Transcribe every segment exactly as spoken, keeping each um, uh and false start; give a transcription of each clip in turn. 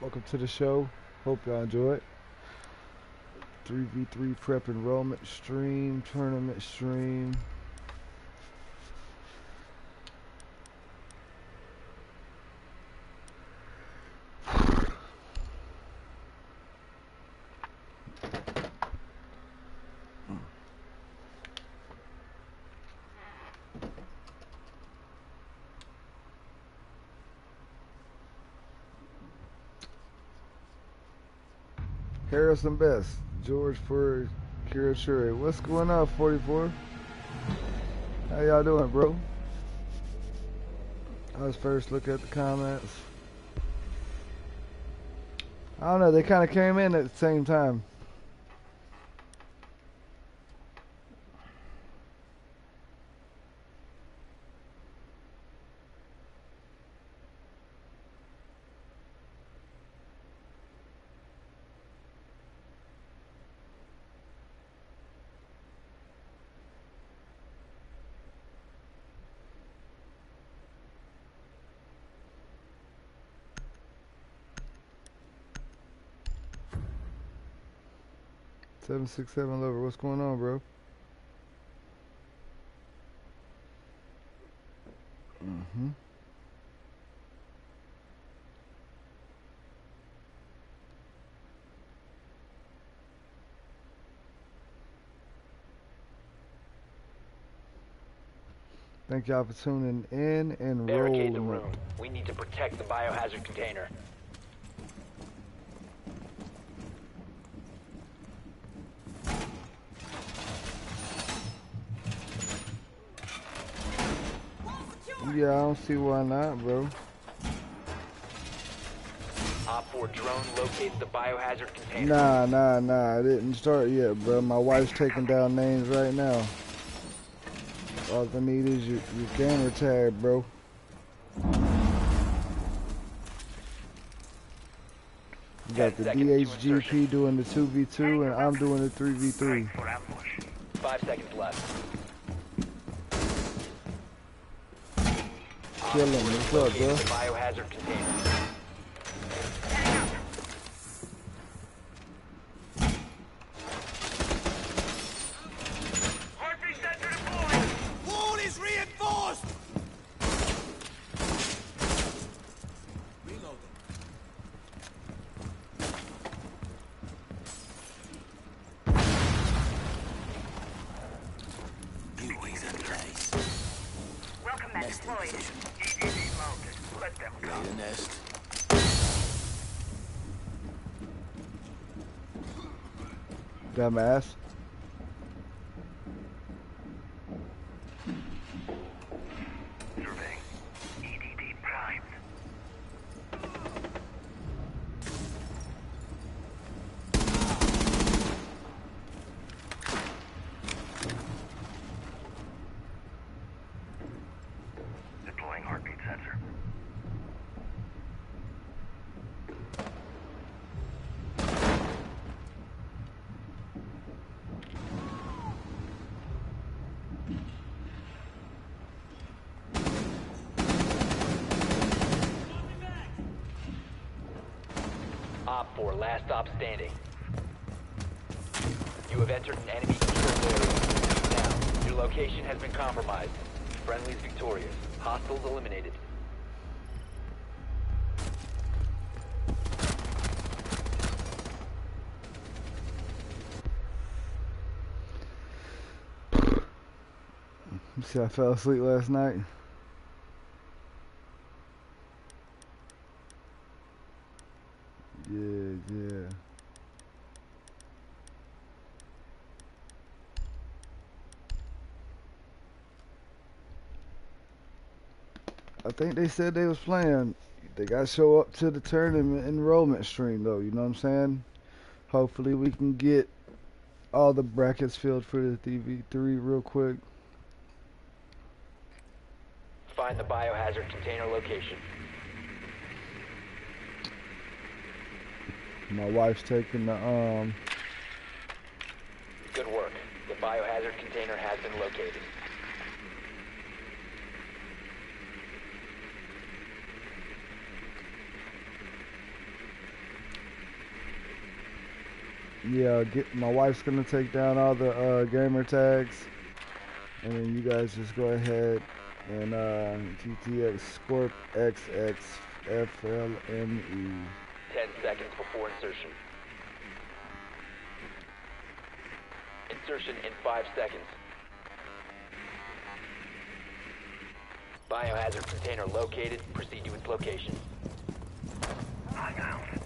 Welcome to the show. Hope y'all enjoy it. three v three prep enrollment stream, tournament stream. Harrison Best, George for Kirachuri. What's going on, forty-four? How y'all doing, bro? Let's first look at the comments. I don't know, they kind of came in at the same time. seven six seven Lover, what's going on, bro? Mm-hmm. Thank y'all for tuning in and barricade the room. We need to protect the biohazard container. Yeah, I don't see why not, bro. Op four drone located the biohazard container. Nah, nah, nah. I didn't start yet, bro. My wife's taking down names right now. All I need is your, your gamer tag, bro. You got the D H G P doing the two v two, and I'm doing the three v three. Five seconds left. Kill him. What's up, bro? Biohazard container. Wall is reinforced. Reloading. Buildings in place. Welcome back, Floyd. Nest. Dumbass. Surveying E D D prime. Deploying heartbeat sensor. Op four, last stop standing. You have entered an enemy control area. Now, your location has been compromised. Friendlies victorious. Hostiles eliminated. You see, I fell asleep last night. Yeah, yeah. I think they said they was playing. They gotta show up to the tournament enrollment stream though, you know what I'm saying? Hopefully we can get all the brackets filled for the three v three real quick. Find the biohazard container location. My wife's taking the, um... Good work. The biohazard container has been located. Yeah, get, my wife's gonna take down all the uh, gamer tags, and then you guys just go ahead and uh, G T X Scorp X X F L M E. Ten seconds before insertion. Insertion in five seconds. Biohazard container located. Proceed to its location. I got it.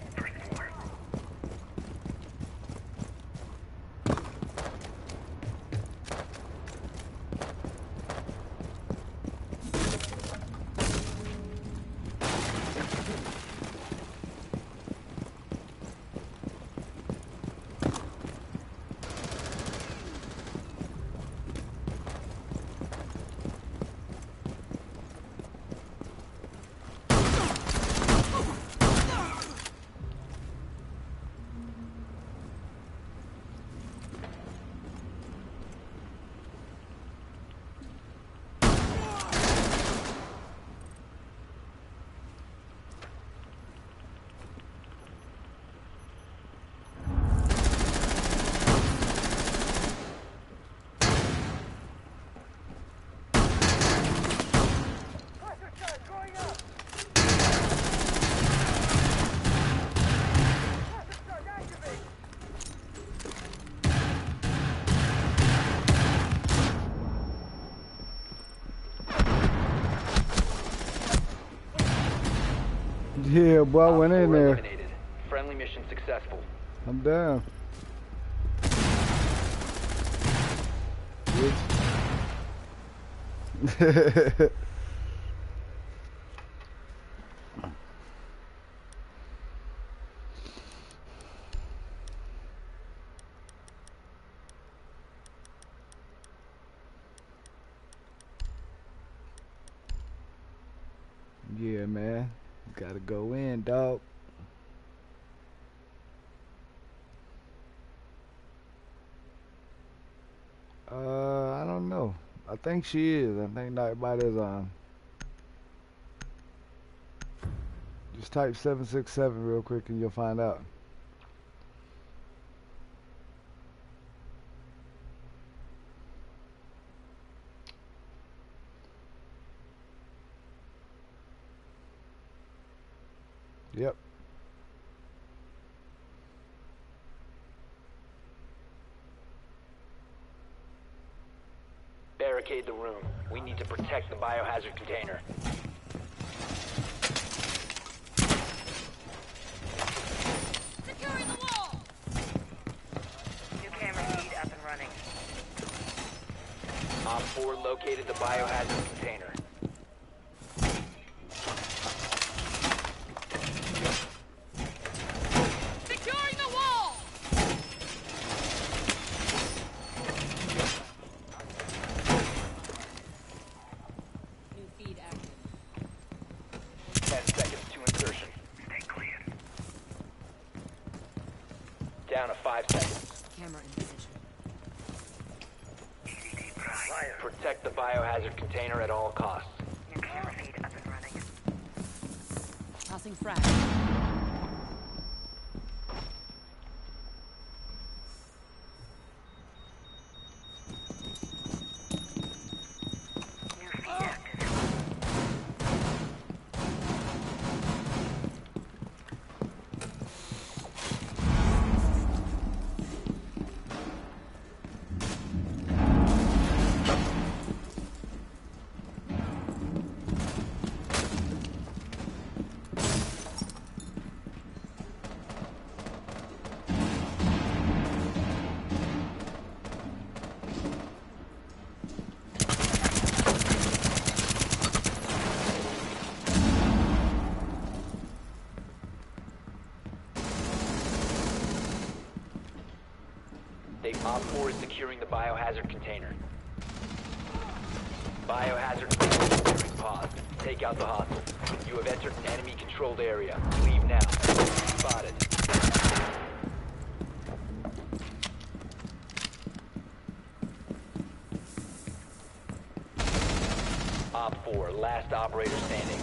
Yeah, boy, I went in there. Eliminated. Friendly mission successful. I'm down. Yeah, man. Gotta go in, dog. Uh, I don't know. I think she is. I think everybody's on. Just type seven six seven real quick and you'll find out. Yep. Barricade the room. We need to protect the biohazard container. Securing the wall! New camera feed up and running. Op four located the biohazard container. Op four is securing the biohazard container. Biohazard container is paused. Take out the hostile. You have entered an enemy-controlled area. Leave now. Spotted. Op four, last operator standing.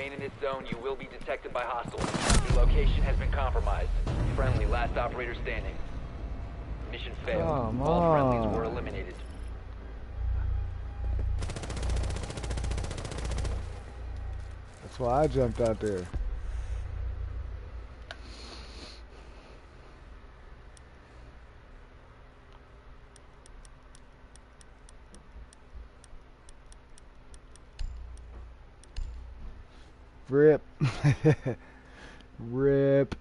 remain in its zone, you will be detected by hostiles. Your location has been compromised. Friendly, last operator standing. Mission failed. Come All on. friendlies were eliminated. That's why I jumped out there. Rip. Rip.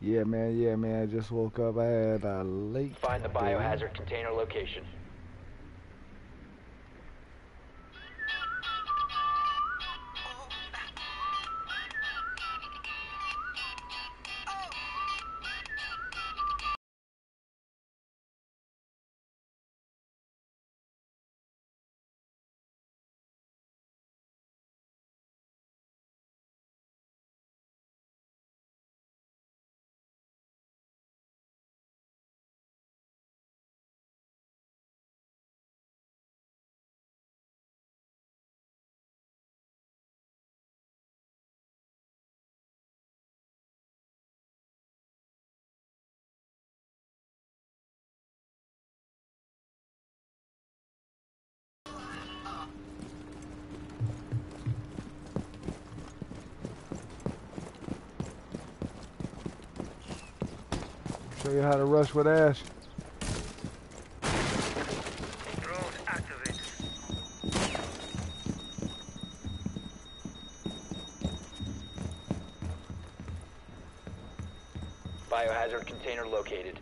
Yeah, man. Yeah, man. I just woke up. I had a late. Find the biohazard container location. Show you how to rush with Ash. Drone activated. Biohazard container located.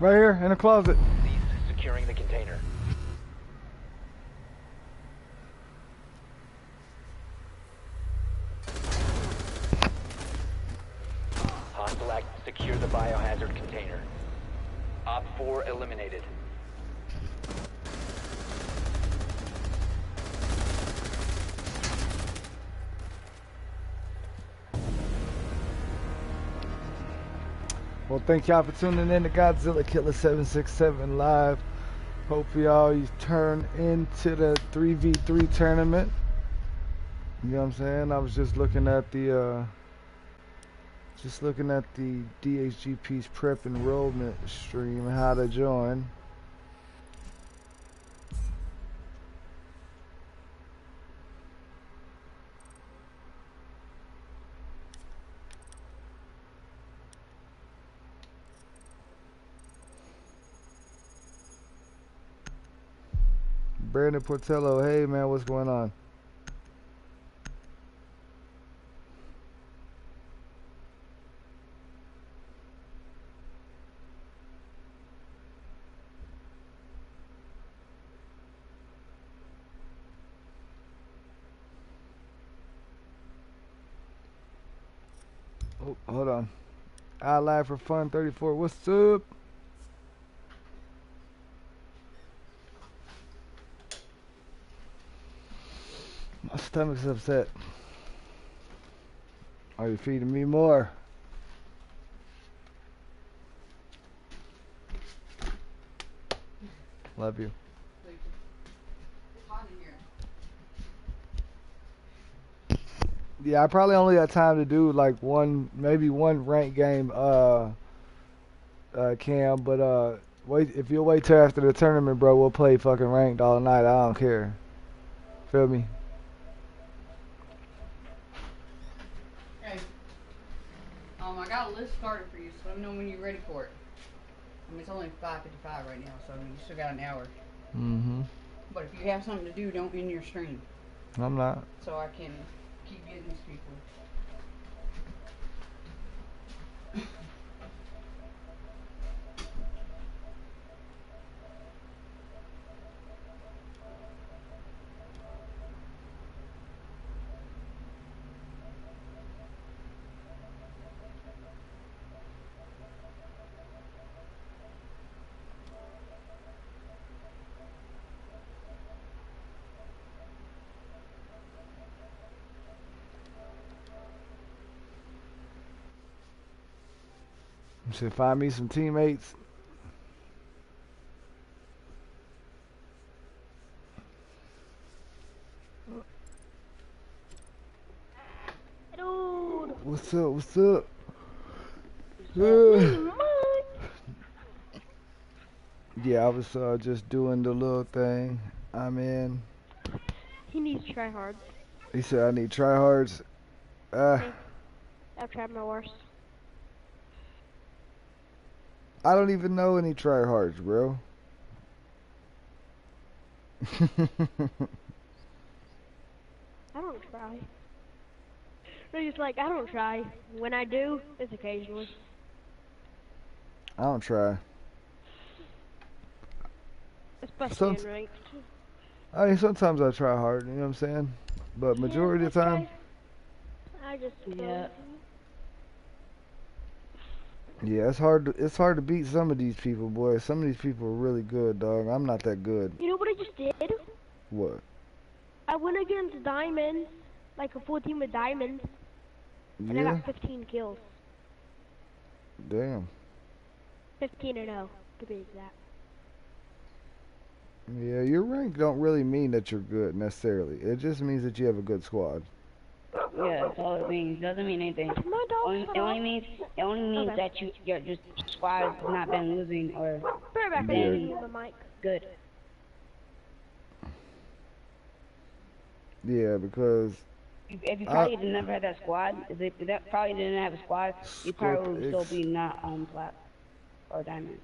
Right here, in a closet. Cease securing the container. Hostile act, secure the biohazard container. Op four eliminated. Well, thank y'all for tuning in to Godzilla Killer seven six seven Live. Hope y'all turn into the three v three tournament. You know what I'm saying? I was just looking at the, uh, just looking at the D H G P's prep enrollment stream and how to join. Brandon Portello, hey man, what's going on? Oh, hold on. I live for fun thirty-four. What's up? My stomach's upset. Are you feeding me more? Love you. It's hot in here. Yeah, I probably only got time to do like one, maybe one ranked game, uh, uh, Cam. But uh, wait, if you'll wait till after the tournament, bro, we'll play fucking ranked all night. I don't care. Feel me? Um, I got a list started for you, so let me know when you're ready for it. I mean, it's only five fifty-five right now, so I mean, you still got an hour. Mm-hmm. But if you have something to do, don't be in your stream. I'm not. So I can keep getting these people. Should find me some teammates. Hello. What's up? What's up? Uh, yeah, I was uh, just doing the little thing. I'm in. He needs tryhards. He said I need tryhards. Uh, okay. I've tried my worst. I don't even know any tryhards, bro. I don't try. They're just like, I don't try. When I do, it's occasionally. I don't try. Especially Some in ranked. I mean, sometimes I try hard, you know what I'm saying? But majority yeah, of the time... I just... Yeah. Yeah, it's hard. To, it's hard to beat some of these people, boy. Some of these people are really good, dog. I'm not that good. You know what I just did? What? I went against diamonds, like a full team of diamonds, yeah. And I got fifteen kills. Damn. fifteen and oh, to be exact. Yeah, your rank don't really mean that you're good necessarily. It just means that you have a good squad. Yeah, that's all it means. Doesn't mean anything. Only, it only means it only means okay. that you your just squad has not been losing or back been the mic. Good. Yeah, because if, if you probably I, never had that squad, if that probably didn't have a squad, you probably would still be not on um, black or diamonds.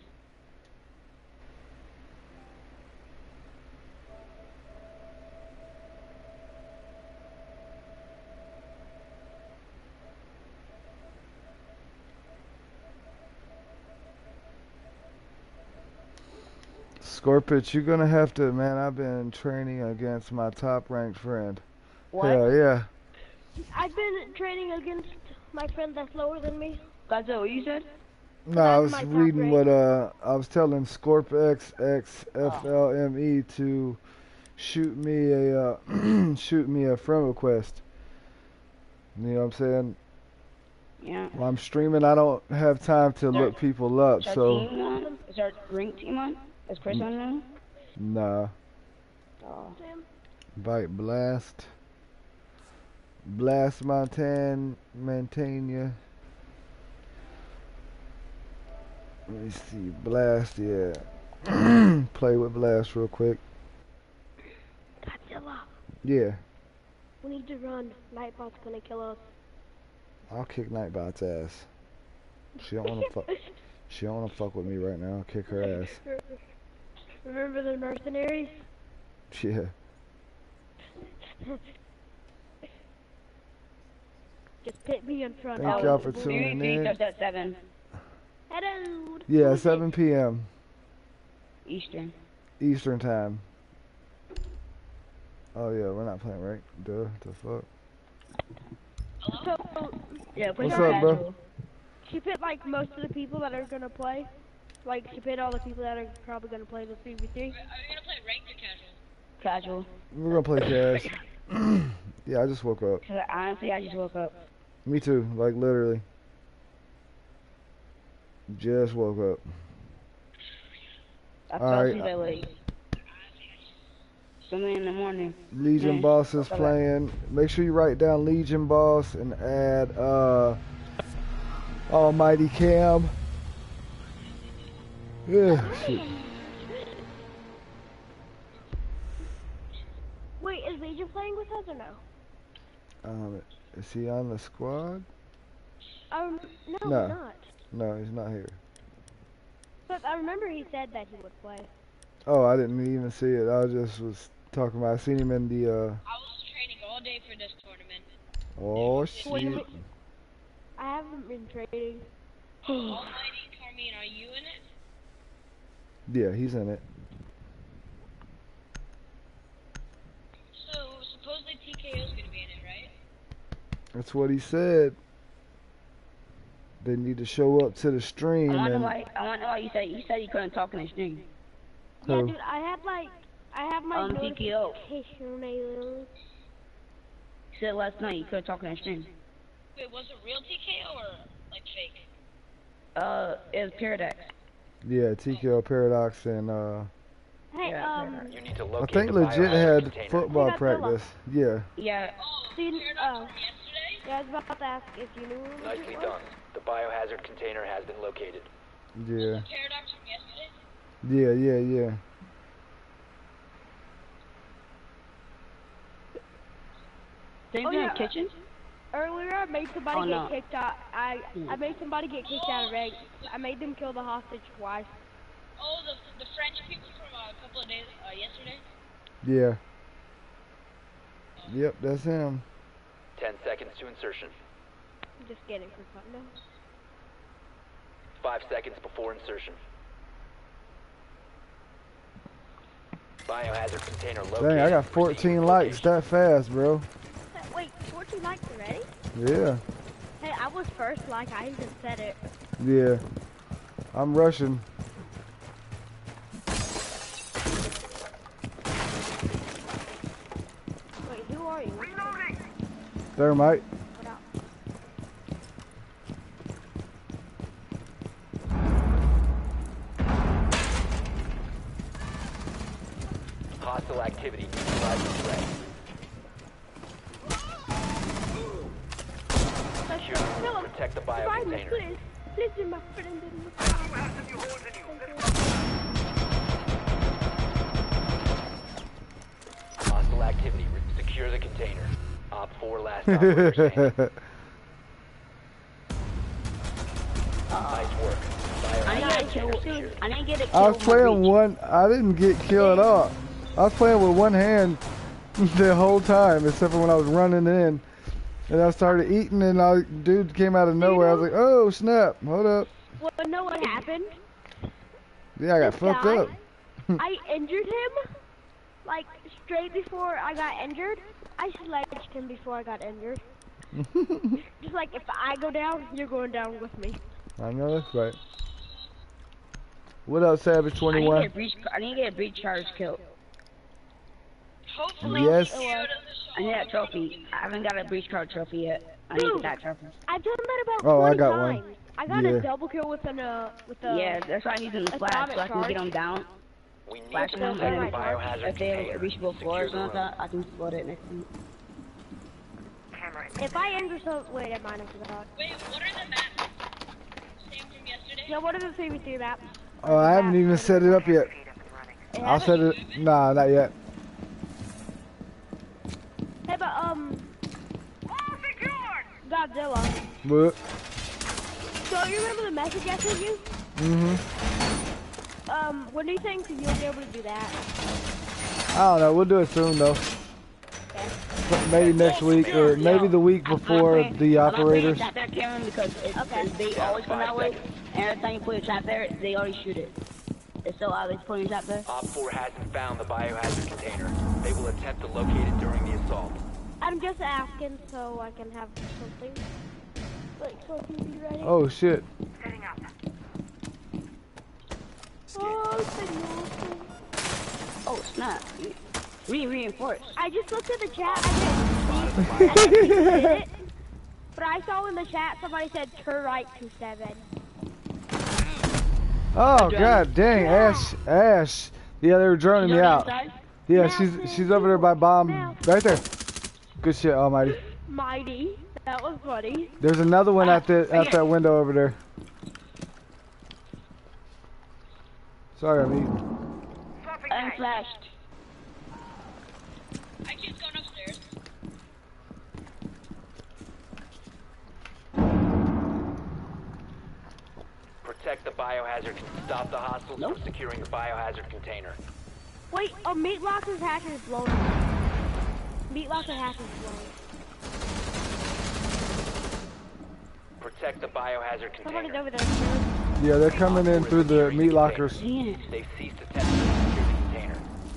Scorpix, you're gonna have to, man. I've been training against my top-ranked friend. What? Hell yeah. I've been training against my friend that's lower than me. That's what you said? No, I was reading what uh, I was telling Scorpix X F L M E to shoot me a uh, shoot me a friend request. You know what I'm saying? Yeah. While I'm streaming, I don't have time to look people up. So. Is our ring team on? Is Chris on now? Nah. Oh. Bite Blast. Blast Montana. Montana. Let me see. Blast, yeah. Play with Blast real quick. Godzilla. Yeah. We need to run. Nightbot's gonna kill us. I'll kick Nightbot's ass. She don't wanna fuck. She don't wanna fuck with me right now. I'll kick her ass. Remember the mercenaries? Yeah. Just pit me in front. Thank y'all for tuning in. At seven. Hello. Yeah, seven P M Eastern. Eastern time. Oh yeah, we're not playing, right? Duh, the fuck. So, yeah, what's up, bro? She pit like most of the people that are gonna play. Like, she paid all the people that are probably going to play the three v three. Are you going to play ranked or casual? Casual. We're going to play casual. Yeah, I just woke up. Cause I, honestly, I just woke up. Me too. Like, literally. Just woke up. I fell asleep at like something in the morning. Legion Man. Boss is playing. Make sure you write down Legion Boss and add uh, Almighty Cam. Yeah, shit. Wait, is Legion playing with us or no? Um, is he on the squad? Um, no, no, he's not. No, he's not here. But I remember he said that he would play. Oh, I didn't even see it. I just was talking about. I seen him in the. Uh... I was training all day for this tournament. Oh shit! I haven't been training. Almighty Cameron, are you in it? Yeah, he's in it. So supposedly T K O's gonna be in it, right? That's what he said. They need to show up to the stream. I wonder and... why. I wonder why you said you said you couldn't talk in the stream. Yeah, oh. Dude, I had like I have my um, T K O. You said last night you couldn't talk in the stream. Wait, was it real T K O or like fake? Uh, it was Paradox. Yeah, T K O Paradox and uh. Hey, um, you need to locate I think Legit had football practice. Yeah. Yeah. So you, uh, yeah, I was about to ask if you knew. Nicely done. The biohazard container has been located. Yeah. Paradox from yesterday? Yeah, yeah, yeah. They've oh, been yeah. in the kitchen? Earlier I made somebody oh, get no. kicked out. I mm. I made somebody get kicked oh, out of rank. I made them kill the hostage twice. Oh, the the French people from uh, a couple of days uh, yesterday? Yeah. Oh. Yep, that's him. Ten seconds to insertion. I'm just getting for fun now. Five seconds before insertion. Biohazard container located. Dang, I got fourteen likes that fast, bro. Wait, fourteen likes already? Yeah. Hey, I was first like I even said it. Yeah. I'm rushing. Wait, who are you? Reloading! Thermite. Hostile activity. No, protect the biocontainer. Please, please do my friend. Hostile activity. Secure the container. Op four last operator standing. Nice work. I didn't get a I didn't get a kill. I was playing one. I didn't get killed at all. I was playing with one hand the whole time, except for when I was running in, and I started eating, and I dude came out of nowhere. I was like, "Oh snap! Hold up!" Well, no, what happened? Yeah, I got this fucked guy, up. I injured him, like straight before I got injured. I sledged him before I got injured. Just like if I go down, you're going down with me. I know that's right. What up, Savage twenty-one? I need to get a breach, I need to get a breach charge kill. Hopefully yes. I need that trophy. I haven't got a breach card trophy yet. I Dude, need that trophy. I've done that about oh, twenty I got times. One. I got yeah. a double kill with an uh with a yeah. That's why I need the flash so I can get them down. We need flash them and biohazard. If they're reachable floors and all that, I can flood it next week. If I end with some, wait, I'm minus the dog. Wait, what are the maps? Same from yesterday. Yeah, what are the three v three maps? Oh, I haven't even set it up yet. I'll set it. Nah, not yet. Hey, but, um... All secured! Godzilla. What? So, you remember the message I sent you? Mm-hmm. Um, when do you think you'll be able to do that? I don't know. We'll do it soon, though. Okay. Maybe next week, or maybe the week before I'm the operators. I'm not playing a trap there, Cameron, because it's, okay. they always come that way. And every time you put a trap there, they already shoot it. It's still always putting a trap there. Op four hasn't found the biohazard container. They will attempt to locate it during the assault. I'm just asking so I can have something. Like, so I can be ready. Oh, shit. Setting up. Oh, oh, snap. Re-reinforce. I just looked at the chat. I didn't see it. But I saw in the chat somebody said turn right to seven. Oh, god dang. Yeah. Ash. Ash. Yeah, they were droning me out. Inside? Yeah, now, she's she's over there by bomb, now. Right there. Good shit, Almighty. Mighty, that was funny. There's another one uh, at the at that window over there. Sorry, I'm eating. I'm flashed. I keep going upstairs. biohazard. Stop the hostiles nope. from securing the biohazard container. Wait, oh, Meatloaf's hatch is blown. Meatloaf's hatch is blown. Protect the biohazard container. Somebody's over there. Yeah, they're coming in through the meat lockers. Yeah. They've ceased attempting to secure the container. Stop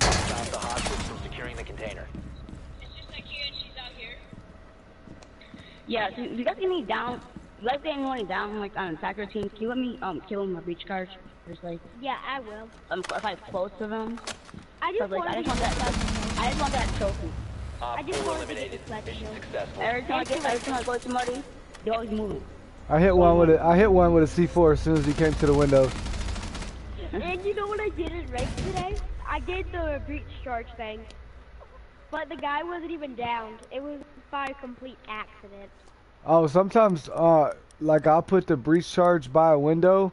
the hostiles from securing the container. It's just like you and she's out here. Yeah, so you guys get me down. Let's get anyone down, like on attacker team. Can you let me um kill him with reach cards? Just like yeah, I will. I'm like close to them. I just like, I just want that. Stuff. I just want that trophy. Uh, I just want eliminated. Mission successful. Every time I get, every time I go to somebody, they always move. I hit one with it. I hit one with a C four as soon as he came to the window. And you know what I did in rank today? I did the breach charge thing, but the guy wasn't even downed. It was by a complete accident. Oh, sometimes, uh, like, I'll put the breach charge by a window,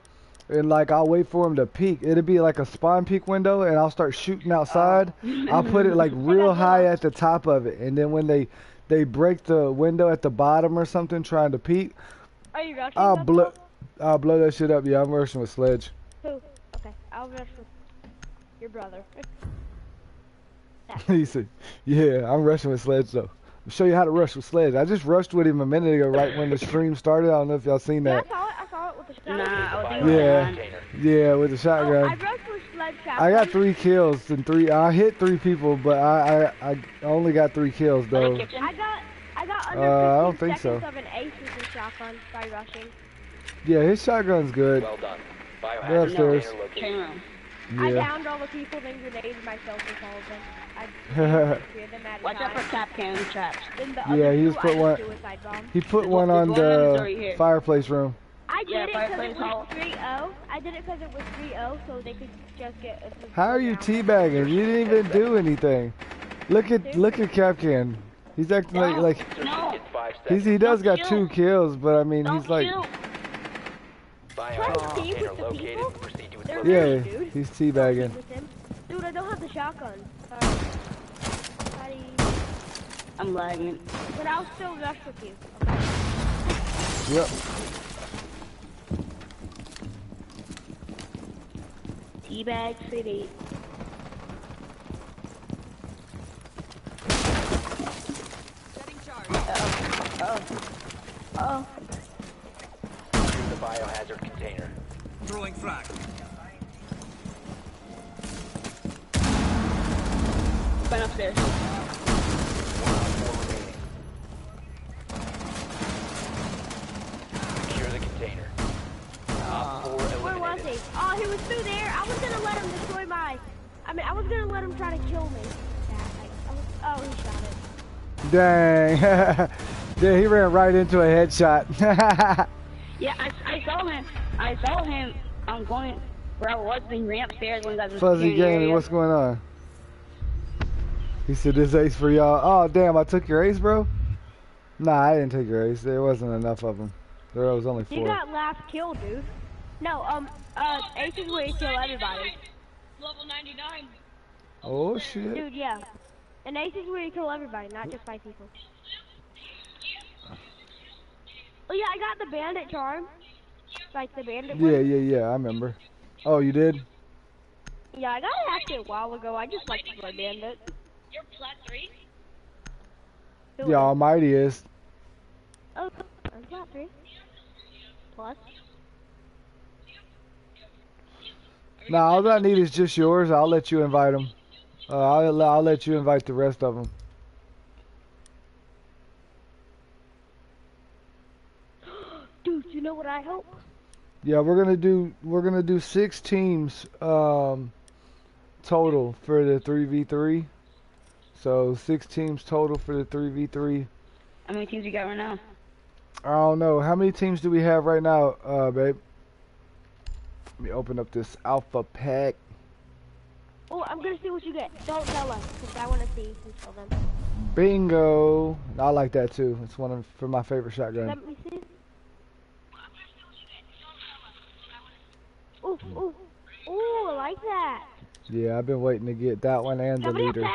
and, like, I'll wait for him to peek. It'll be, like, a spawn peek window, and I'll start shooting outside. Oh. I'll put it, like, real high at the top of it, and then when they, they break the window at the bottom or something trying to peek, Are you rushing I'll, blo I'll blow that shit up. Yeah, I'm rushing with Sledge. Who? Okay, I'll rush with your brother. He said, yeah, I'm rushing with Sledge, though. I'll show you how to rush with Sledge. I just rushed with him a minute ago, right when the stream started. I don't know if y'all seen that. Yeah, I saw it. I saw it with the shotgun. Nah, yeah, yeah, with the shotgun. Oh, I rushed with Sledge shotgun. I got three kills and three. I hit three people, but I I, I only got three kills though. I got I got under uh, I don't think seconds so. of an ace with the shotgun by rushing. Yeah, his shotgun's good. Well done. They're upstairs. No, yeah. I downed all the people, then grenaded myself and all of them. Watch out for cap cam traps. Yeah, he just put one. He put one on the fireplace room. I did it because it was three oh. I did it because it was three oh, so they could just get. How are you teabagging? You didn't even do anything. Look at look at cap cam. He's acting like like he's he does got two kills, but I mean he's like. Yeah, he's teabagging. Dude, I don't have the shotgun. Sorry. Sorry. I'm lagging. But I'll still rush with you. Okay. Yep. Teabag City. Setting charge. Uh oh. Uh oh. Uh oh. The biohazard container. Throwing frag. Been upstairs. Secure the container. Uh, Where was he? Oh, he was through there. I was gonna let him destroy my. I mean, I was gonna let him try to kill me. Yeah, I, I was, oh, he shot it. Dang. Yeah, he ran right into a headshot. Yeah, I, I saw him. I saw him. I'm going where I was. He ran upstairs when I was. Fuzzy Gaming, what's going on? He said, this ace for y'all. Oh, damn, I took your ace, bro? Nah, I didn't take your ace. There wasn't enough of them. There was only four. You got last kill, dude. No, um, uh, aces where you kill everybody. Level ninety-nine. Oh, shit. Dude, yeah. And aces where you kill everybody, not just five people. Oh, yeah, I got the bandit charm. Like, the bandit one. Yeah, yeah, yeah, I remember. Oh, you did? Yeah, I got it actually a while ago. I just like to play bandit. You're plat three? Yeah, Almighty is. Oh, I'm plat three. Plus? Nah, all I need is just yours. I'll let you invite them. Uh, I'll, I'll let you invite the rest of them. Dude, you know what I hope? Yeah, we're gonna do, we're gonna do six teams um, total for the three v three. So, six teams total for the three v three. How many teams you got right now? I don't know. How many teams do we have right now, uh, babe? Let me open up this alpha pack. Oh, I'm going to see what you get. Don't tell us, because I want to see who's still them. Bingo. I like that, too. It's one of for my favorite shotgun. Let me see. Ooh, ooh. Ooh, I like that. Yeah, I've been waiting to get that one and the leader.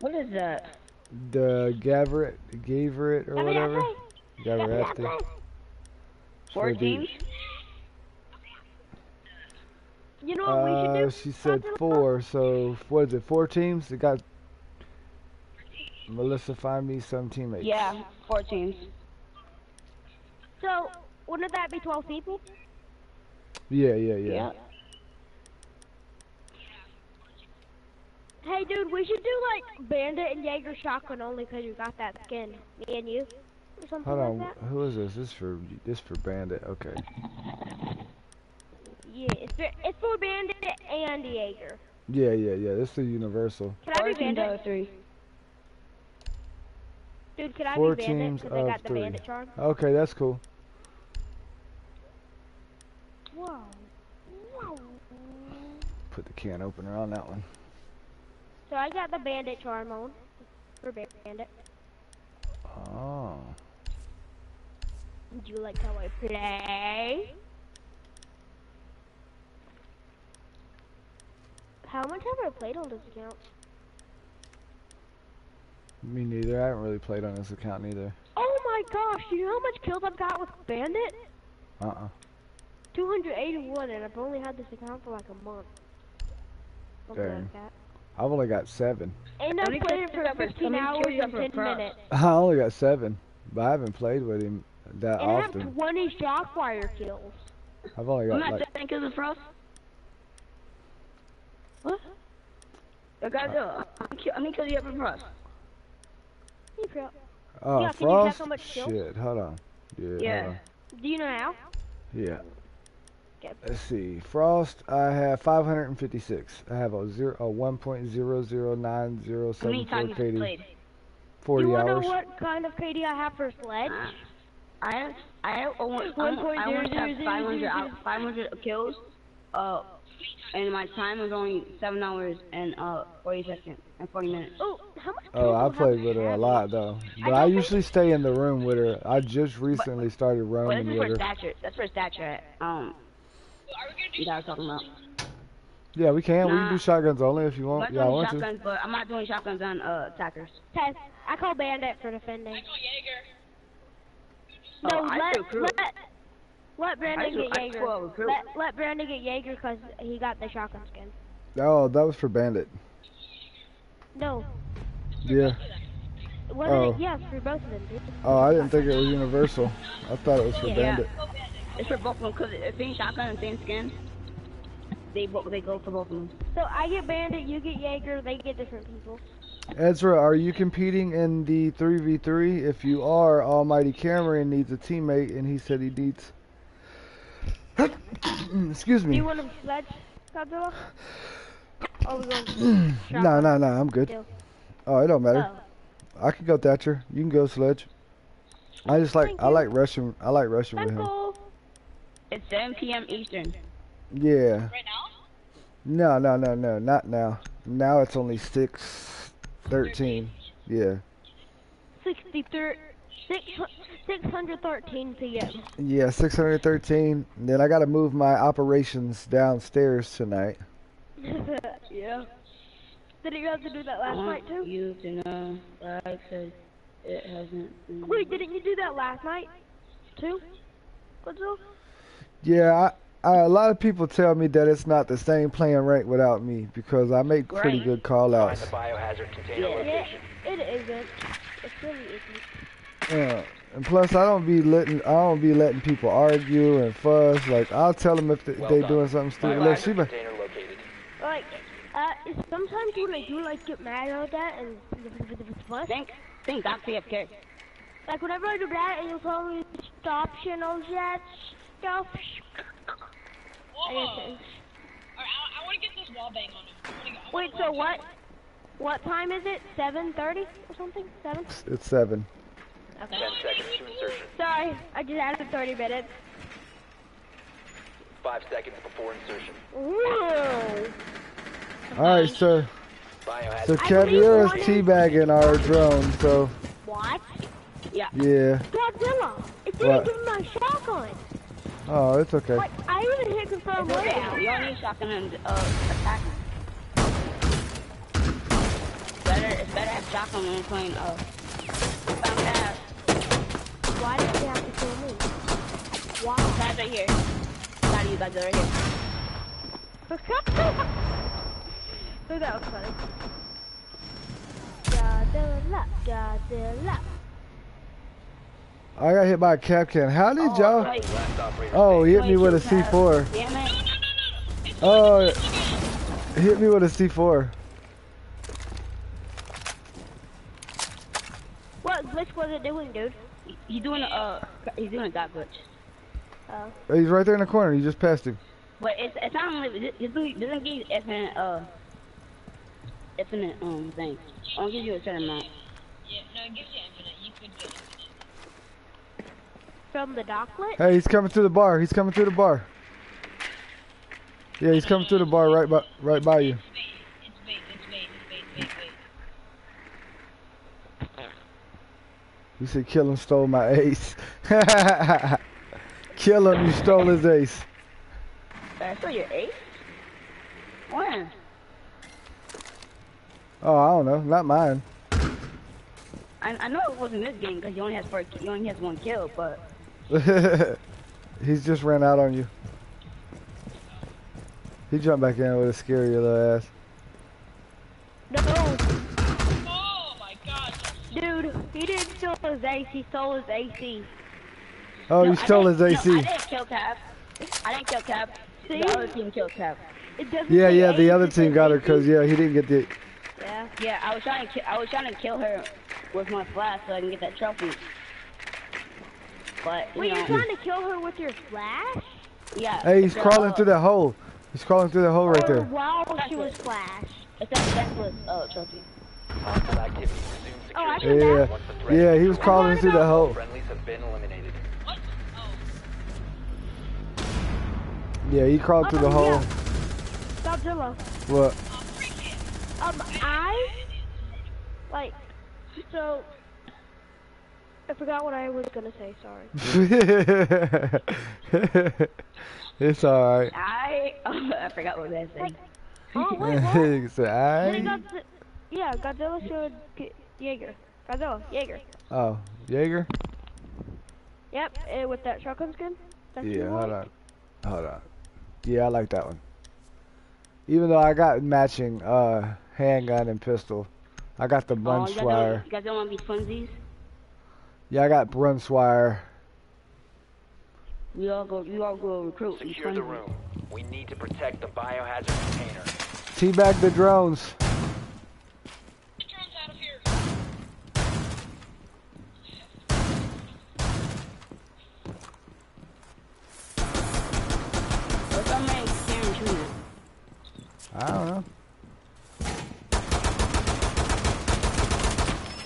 What is that? The Gavret, Gavret or whatever. Gavret. Fourteen. You know what uh, we should do? She said four, so what is it, four teams? It got Melissa, find me some teammates. Yeah, four teams. So, wouldn't that be twelve people? Yeah, yeah, yeah. yeah. Hey, dude, we should do, like, Bandit and Jäger shotgun only because you got that skin. Me and you. Or something Hold on, like that. Who is this? This is for, this for Bandit, okay. Yeah, it's for, it's for Bandit and Jäger. Yeah, yeah, yeah, this is the universal. Can I be Bandit? Three. Dude, can I Four be Bandit? Because I got the three. Bandit charm. Okay, that's cool. Whoa. Whoa. Put the can opener on that one. So I got the Bandit charm on for Bandit. Oh. Do you like how I play? How much have I played on this account? Me neither. I haven't really played on this account neither. Oh my gosh! Do you know how much kills I've got with Bandit? Uh-uh. two hundred eighty-one, and I've only had this account for like a month. Something Dang. like that. I've only got seven. And I've played it for fifteen hours and ten minutes. I only got seven, but I haven't played with him that and often. I have twenty Shockwire kills. I've only got I'm not like... think of the Frost. What? I got uh, to I mean, because you have a Frost. Oh, yeah, Frost? How much Shit, hold on. Yeah, yeah. Hold on. Do you know how? Yeah. Let's see, Frost, I have five hundred fifty-six. I have a zero, a one point zero zero nine zero seven four K D. How many times have you played? forty hours. You wanna know what kind of K D I have for Sledge? Uh, I have, I have almost, I almost have five hundred kills, uh, and my time was only seven hours and forty seconds and forty minutes. Oh, how much oh I played with her a lot, though. But I, I usually stay in the room with her. I just recently but, started roaming with her. Stature. That's for stature. Um. You guys talking about? Yeah, we can. Nah. We can do shotguns only if you want. Yeah, I want shotguns, to. But I'm not doing shotguns on uh, attackers. Tess, I call Bandit for defending. I call Jäger. No, oh, let, let, let Brandon do, get Jäger. Let, let Brandon get Jäger because he got the shotgun skin. Oh, that was for Bandit. No. Yeah. What oh. It, yeah, for both of them. Dude. Oh, I didn't think it was universal. I thought it was for yeah, Bandit. Yeah. It's for both of them, because it's same shotgun and same skin. They, they go for both of them. So I get Bandit, you get Jäger, they get different people. Ezra, are you competing in the three v three? If you are, Almighty Cameron needs a teammate, and he said he needs... Excuse me. Do you want to Sledge, Godzilla? Oh, we're going to No, no, no, I'm good. Still. Oh, it don't matter. Oh. I can go Thatcher. You can go Sledge. I just like, Thank I you. like rushing, I like rushing That's with him. Cool. It's seven P M Eastern. Yeah. Right now? No, no, no, no, not now. Now it's only six thirteen. Yeah. Sixty third six six hundred thirteen P M. Yeah, six hundred thirteen. Then I gotta move my operations downstairs tonight. Yeah. Did you have to do that last night too? You to know I said it hasn't been... Wait, didn't you do that last night too? What's up? Yeah, I, I, a lot of people tell me that it's not the same playing rank without me because I make right. pretty good call-outs. The biohazard container yeah, location. It, it isn't. It really isn't. Yeah, and plus I don't be letting I don't be letting people argue and fuss. Like I'll tell them if they, well they doing something stupid. Look, she been. Like, uh, sometimes when I do like get mad at that and fuss. Think, think, I'm P F K. Like whenever I do that and you tell me to stop shit all that. Whoa. Alright, I, I want to get this wall bang on him. Go, Wait, so what? What time is it? seven thirty or something? seven? It's seven. Okay. ten seconds to insertion. Sorry, I just added thirty minutes. five seconds before insertion. Whoa. Alright, so. So Caviar is teabagging our drone, so. What? Yeah. Yeah. Godzilla, it's even giving my shotgun. Oh, it's okay. Like, I even hit confirm way out. You don't need shotgun and uh, attack. Better, it's better have shotgun when you're playing uh, found ass. Why did you have to kill me? Why? Guys right here. Gotta use guys right here. So that was funny. Godzilla, Godzilla. I got hit by a cap can. How did oh, y'all? Right. Oh, hit me with a C four. Damn it. Oh, hit me with a C four. What glitch was it doing, dude? He's doing a uh, he's doing a dot glitch. Oh. He's right there in the corner. You just passed him. But it's it's not only it doesn't give you infinite uh infinite um things. I don't give you a certain amount. Yeah, no, it gives you infinite. You could get infinite. From the docklet? Hey, he's coming through the bar. He's coming through the bar. Yeah, he's coming through the bar right by, right by you. It's bait, it's bait, it's bait, it's bait, it's bait. You said kill him, stole my ace. Kill him, you stole his ace. I stole your ace? When? Oh, I don't know. Not mine. I, I know it wasn't this game because you only has first, you only has one kill, but... He's just ran out on you. He jumped back in with a scary little ass. No! Oh my god! Dude, he didn't steal his ace, he stole his A C. Oh, no, he stole his A C. No, I didn't kill Cap. I didn't kill Cap. See? The other team killed Cap. It yeah, yeah, the other team got her because, yeah, he didn't get the... Yeah, yeah, I was trying to, I was trying to kill her with my flash so I can get that trophy. But, you Wait, know, you're trying to kill her with your flash? Yeah. Hey, he's crawling hole. through that hole. He's crawling through the hole right there. While she was flashed. It's that necklace uh, trophy. Oh, I should have. Yeah. yeah, he was crawling through the hole. Friendlies have been eliminated. What? Oh. Yeah, he crawled oh, through the yeah. hole. Godzilla. What? Um, I... Like, so... I forgot what I was gonna say, sorry. It's alright. I oh, I forgot what that said. Oh wait, what? So I... Godzilla, yeah, Godzilla showed Jäger. Godzilla, Jäger. Oh, Jäger. Yep, and with that shotgun skin. That's yeah, hold on, hold on. Yeah, I like that one. Even though I got matching uh handgun and pistol, I got the Brunswire. Oh, you guys don't want to be funsies? Yeah, I got Brunswire. We all go. We all go recruit. Secure the room. We need to protect the biohazard container. Teabag the drones. Get drones out of here. What's on my experience here? I don't know.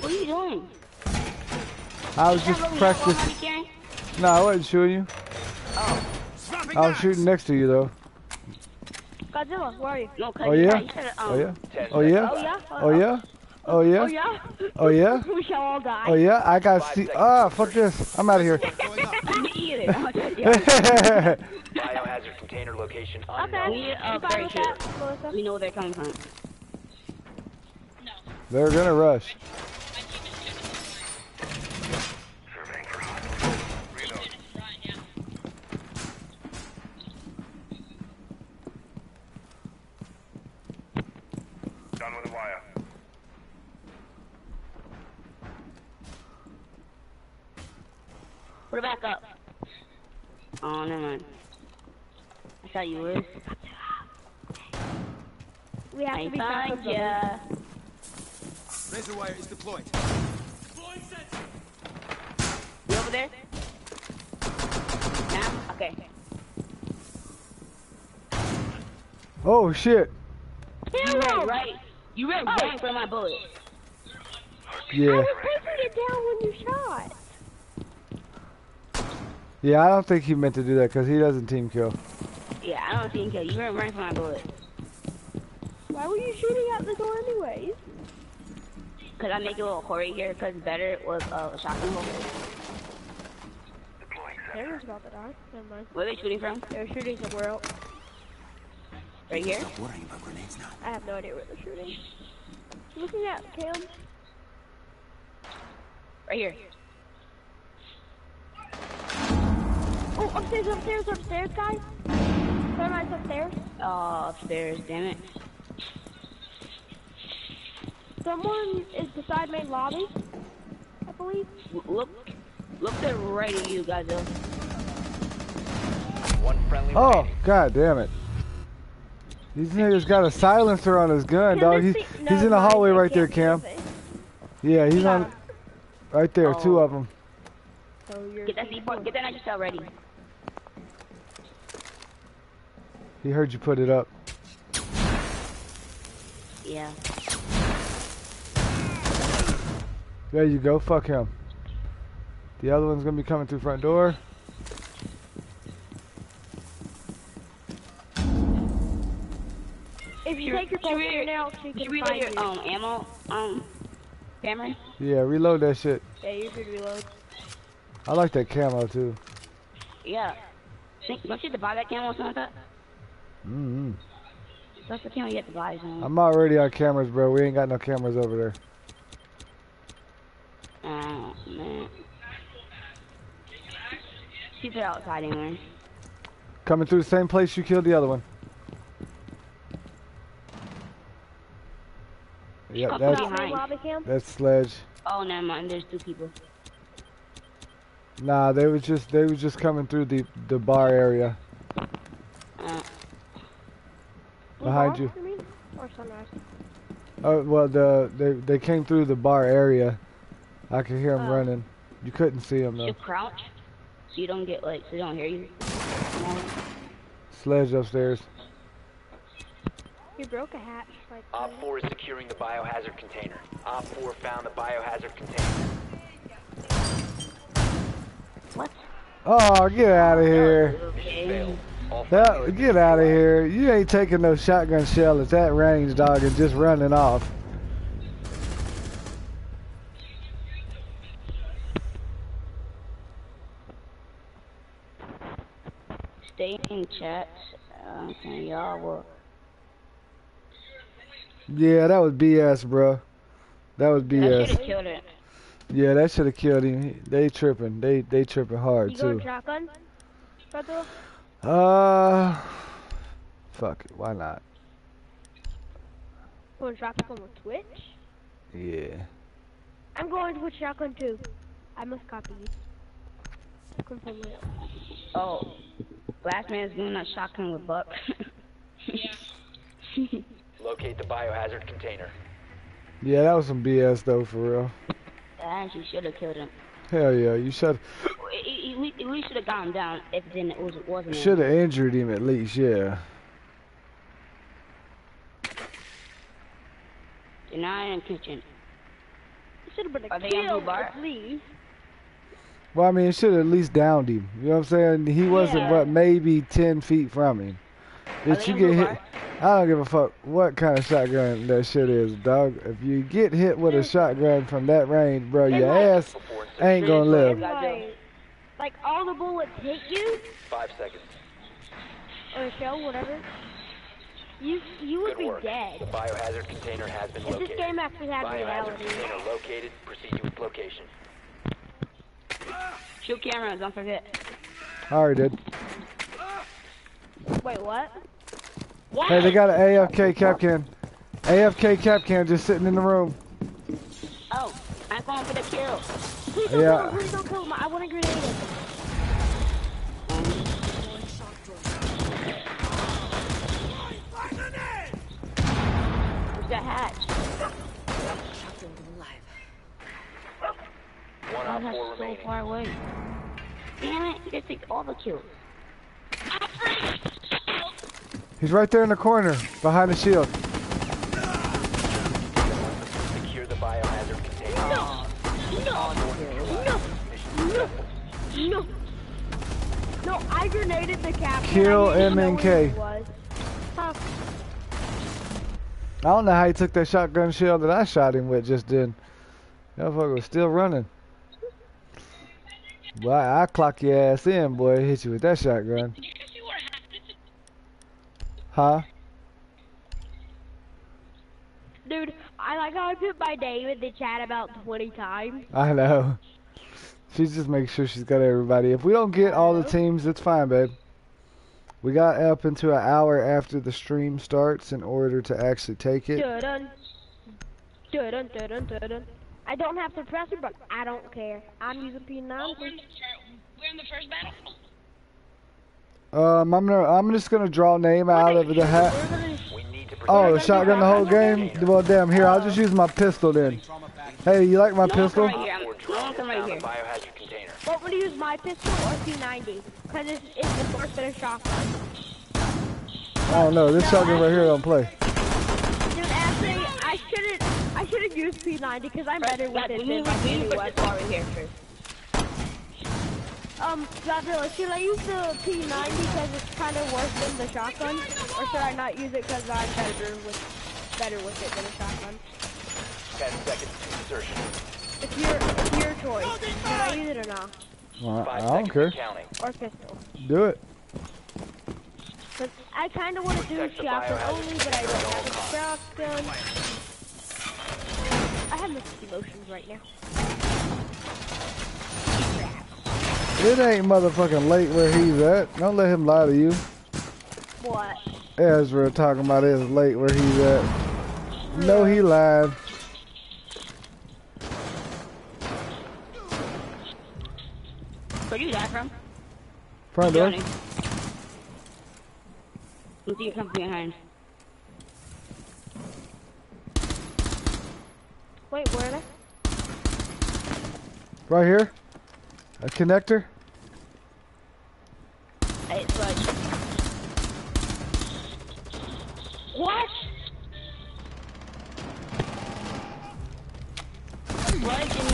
What are you doing? I was just practicing. No, I wasn't shooting you. Oh. I was shooting next to you though. Godzilla, where are you? No, oh, yeah? You said, um, oh yeah? Oh yeah? Oh yeah? Oh yeah? Oh yeah? Oh yeah? Oh yeah? We shall all die. Oh yeah? I got C- Ah, fuck this. I'm out of here. Biohazard container location unknown. We, uh, we know where they're coming from. No. They're gonna rush. Put it back up. Oh, never mind. I thought you would. We have I to be fine. Yeah. Razor wire is deployed. Deploying sensor. You over there? Yeah? Okay. Oh, shit. You were right. You were right oh. for my bullet. Yeah. I was tapering it down when you shot. Yeah, I don't think he meant to do that because he doesn't team kill. Yeah, I don't team kill. You weren't running for my bullet. Why were you shooting out the door anyways? Because I make a little quarry here because better with uh, a shotgun hole. Everyone's about to die. Never mind. Where are they shooting from? They're shooting somewhere else. Right here? Stop worrying about grenades now. I have no idea where they're shooting. Looking at Cam. Right here. Oh, upstairs, upstairs, upstairs, guys! Thermite's upstairs. Oh, upstairs, damn it. Someone is beside main lobby, I believe. Look, look at right at you, Godzilla. One friendly. Oh, remaining. God damn it. These niggas got a silencer on his gun, dog. He's, no, he's in the hallway right there, Cam. Yeah, he's yeah. on... Right there, oh. two of them. So get that C four, get that night cell ready. He heard you put it up. Yeah. There you go, fuck him. The other one's gonna be coming through front door. If you take your phone now, she can you find your um, ammo, um, Cameron? Yeah, reload that shit. Yeah, you should reload. I like that camo, too. Yeah. Think, don't you have to buy that camo or something like that? Mm-hmm. That's the camo you have to buy, son. I'm already on cameras, bro. We ain't got no cameras over there. Oh, man. Keep it outside anyway. Coming through the same place you killed the other one. Yeah, oh, that's, behind. that's Sledge. Oh, never mind. There's two people. Nah, they was just they was just coming through the the bar area. Uh, Behind bar, you. you or oh well, the they they came through the bar area. I could hear them uh, running. You couldn't see them though. You crouch, so you don't get like so they don't hear you. No. Sledge upstairs. You broke a hatch. Like Op four is securing the biohazard container. Op four found the biohazard container. What? Oh, get out of here. Okay. That, get out of here. You ain't taking no shotgun shell at that range, dog, and just running off. Stay in chat. Okay, y'all will. Yeah, that was B S, bro. That was B S. That should've killed it. Yeah, that should've killed him. They tripping. They they tripping hard, you too. You going shotgun? Uh... Fuck it. Why not? Going shotgun with Twitch? Yeah. I'm going with shotgun, too. I must copy you. Oh. Last man's doing a shotgun with Buck. Yeah. Locate the biohazard container. Yeah, that was some B S though, for real. Ash, you should have killed him. Hell yeah, you should. We, we, we should have got him down if then it was, wasn't. Should have injured him at least, yeah. Deny in kitchen. Should have been a kill, at least. Well, I mean, it should have at least downed him. You know what I'm saying? He wasn't yeah. what maybe ten feet from him. Did you get hit? I don't give a fuck what kind of shotgun that shit is, dog. If you get hit with a shotgun from that range, bro, your ass ain't gonna live. Like, all the bullets hit you? Five seconds. Or a shell, whatever. You you would be dead. The biohazard container has been located. If this game actually had reality. Biohazard container located. Proceed to its location. Shoot cameras, don't forget. I already did. Wait, what? What? Hey, they got an A F K cap can. A F K cap can just sitting in the room. Oh, I'm going for the kill. Please don't yeah. kill him, please don't kill him. I want to grenade him. Where's that hatch? One out of four remaining. So far away. Damn it, this takes all the kills. He's right there in the corner, behind the shield. Secure the biohazard container. No! No! No! No! No, I grenaded the captain. Kill M N K. I don't know how he took that shotgun shell that I shot him with just then. That fucker was still running. Boy, I clock your ass in, boy. Hit you with that shotgun. Huh? Dude, I like how I put my name in the chat about twenty times. I know. She just makes sure she's got everybody. If we don't get all the teams, it's fine, babe. We got up into an hour after the stream starts in order to actually take it. Dun, dun, dun, dun, dun, dun. I don't have to press it, but I don't care. I'm using P nine. Oh, we're, in the we're in the first battle. Um, I'm gonna, I'm just gonna draw a name out of the hat. Oh, the shotgun the whole game? Well, damn. Here, I'll just use my pistol then. Hey, you like my no pistol? Right here. I'm right here. But I'm gonna use my pistol or P ninety, cause it's, it's the first better shotgun. Oh no, this no, shotgun right here don't play. Dude, actually, I shouldn't, I shouldn't use P ninety, because I'm first, better with it than you was over here first. Um, Godzilla, should I use the P ninety because it's kind of worse than the shotgun, or should I not use it because I'm better with, better with it than a shotgun? Ten seconds to insertion. It's your, it's your choice. Should I use it or not? Well, I don't care. Or pistol. Do it. But I kind of want to do a shotgun only, but I don't have a shotgun. I have mixed emotions right now. It ain't motherfucking late where he's at. Don't let him lie to you. What? Ezra talking about it's late where he's at. Yeah. No, he lied. Where'd you die from? Front door. You think you're behind. Wait, where are they? Right here. A connector? It's like... What?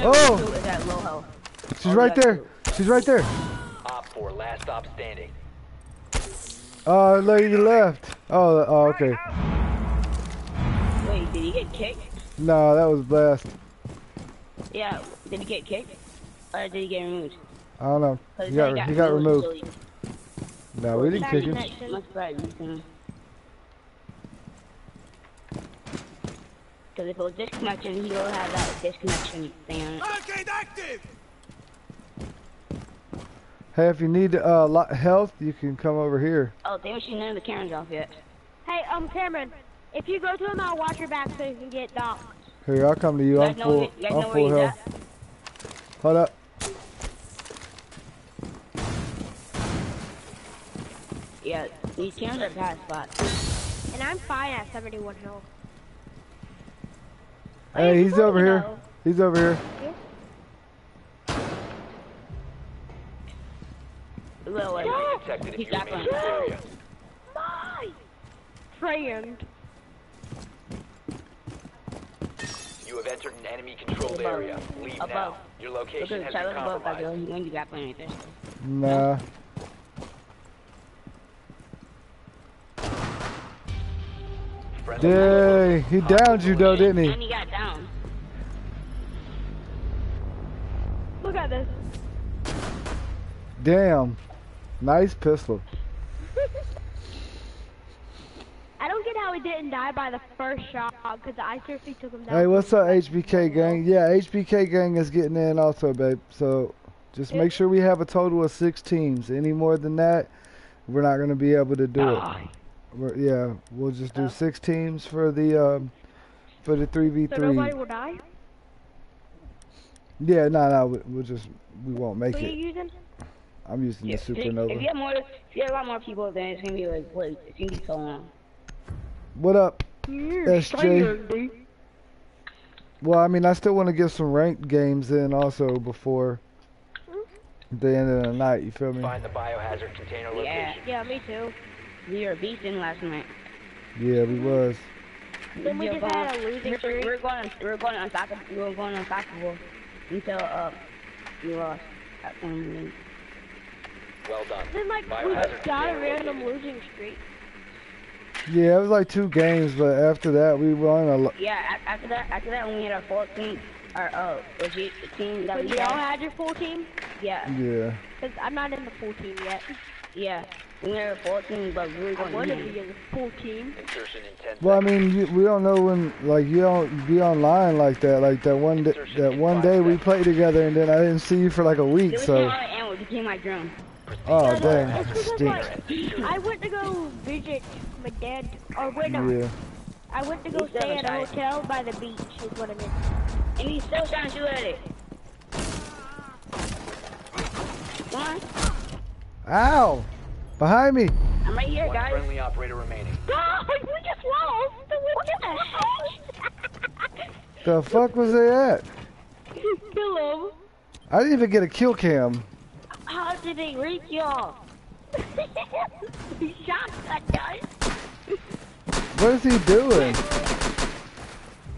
Oh! That low health. She's oh, right there. Two. She's right there. Op four, last stop standing. Uh, lady left. Oh, oh, okay. Wait, did he get kicked? No, that was Blast. Yeah, did he get kicked? Or did he get removed? I don't know. He got, he got, he got removed. removed. No, we didn't kick him. Because if it was disconnection, he will have that disconnection thing on it. Arcade active! Hey, if you need uh, lot health, you can come over here. Oh, they haven't seen none of the Cameron's off yet. Hey, um, Cameron, if you go to him, I'll watch your back so you can get docked. Here, I'll come to you. I'm full, I'm full health. At? Hold up. Yeah, these cams are bad spots. And I'm fine at seventy-one health. Hey, he's over here. He's over here. Little detected if you're my friend. You have entered an enemy-controlled area. Leave above. Now. Your location has been compromised. You won't be that one right there. Nah. Yay! He downed you though, didn't he? And he got down. Look at this. Damn. Nice pistol. I don't get how he didn't die by the first shot, because I seriously took him down. Hey, what's up, H B K Gang? Yeah, H B K Gang is getting in also, babe. So, just make sure we have a total of six teams. Any more than that, we're not going to be able to do oh. it. We're, yeah, we'll just do oh. six teams for the um, for the three v three. So nobody will die? Yeah, no, no, we, we'll just, we won't make Who it. Are you using? I'm using yeah. the Supernova. If you have more, if you have a lot more people, then it's going to be like, wait, it's going to be so long. What up, S J? Well, I mean, I still want to get some ranked games in also before the end of the night. You feel me? Find the biohazard container location. Yeah, yeah, me too. We were beating last night. Yeah, we was. Then we, we just had a losing streak. We were going, we were going unstoppable. We were going unstoppable until uh, we lost. That's when we win. Well done. Then like we just got a random losing streak. Yeah, it was like two games, but after that we won a lot. Yeah, after that, after that when we had our fourteen, our uh, legit team that we had. Y'all had your full team? Yeah. Yeah. Cause I'm not in the full team yet. Yeah, we had a fourteen, but we were going to be in the full team. Well, I mean, you, we don't know when, like, you don't be online like that. Like that one, that one day we played together, and then I didn't see you for like a week. So. And we became my drone. Oh, dang, that stinks. I went to go visit my dad, or wait, no. Yeah. I went to go he's stay at a hotel by the beach, is what I meant. And he's still trying to shoot at it. What? Ow! Behind me! I'm right here, guys. One friendly operator remaining. God, we just lost! What the heck? The fuck was they at? Kill him. I didn't even get a kill cam. How did they reach y'all? He shot that guy. What is he doing?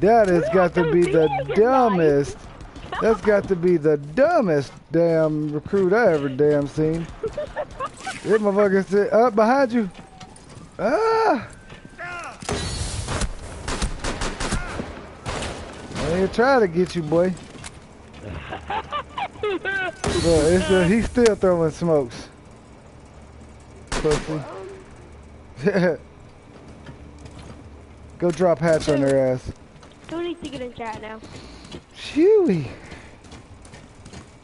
That has got to be the dumbest. That's got to be the dumbest damn recruit I ever damn seen. This motherfucker said, up behind you. Ah! I ain't trying to get you, boy. Look, it's a, he's still throwing smokes. Pussy. Go drop hats on their ass. Don't need to get in chat now. Chewy.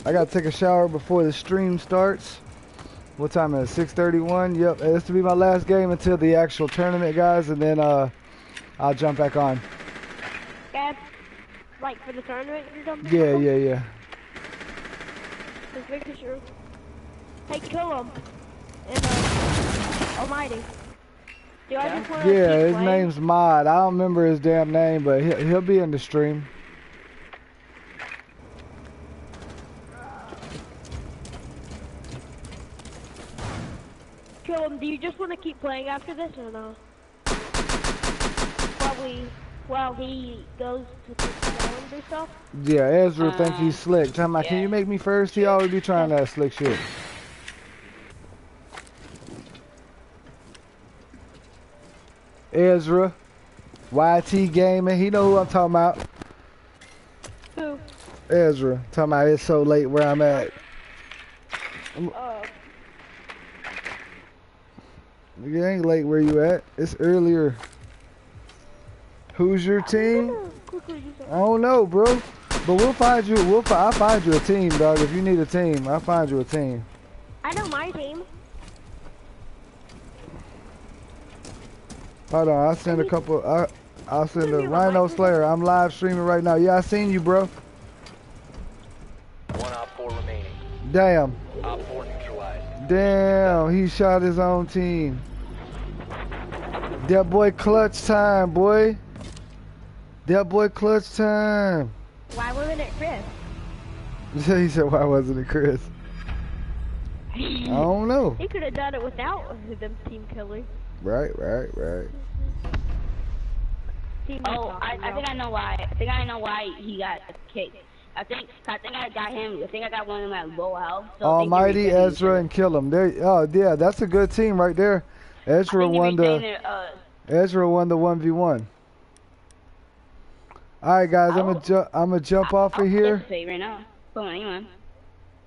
I gotta take a shower before the stream starts. What time is it? six thirty-one? Yep, this will be my last game until the actual tournament, guys, and then uh, I'll jump back on. That's like for the tournament? Yeah, yeah, yeah. Just making sure. Hey, kill him. And, uh, Almighty. Do I just want to yeah, his playing? Name's Mod. I don't remember his damn name, but he'll, he'll be in the stream. Kill him. Do you just want to keep playing after this or no? Probably. Well, he goes to the calendar stuff? Yeah, Ezra uh, thinks he's slick. I'm like, yeah. Can you make me first? He always be trying that slick shit. Ezra, Y T Gaming, he know who I'm talking about. Who? Ezra, I'm talking about it's so late where I'm at. Uh, it ain't late where you at, it's earlier. Who's your team? I don't know, bro. But we'll find you. We'll fi I'll find you a team, dog. If you need a team, I'll find you a team. I know my team. Hold on, I'll send a couple. I, I'll send a Rhino Slayer. I'm live streaming right now. Yeah, I seen you, bro. One op four remaining. Damn. Op four neutralized. Damn, he shot his own team. That boy clutch time, boy. That boy clutch time. Why wasn't it Chris? He said, why wasn't it Chris? I don't know. He could have done it without them team killers. Right, right, right. Oh, I, I think I know why. I think I know why he got kicked. I think I think I got him. I think I got one of them at low health. So Almighty Ezra and kill him. There. Oh, yeah, that's a good team right there. Ezra won the. It, uh, Ezra won the one v one. All right, guys, I'm gonna I'm gonna jump I'll, off I'll of here. Right now. Come on, anyone.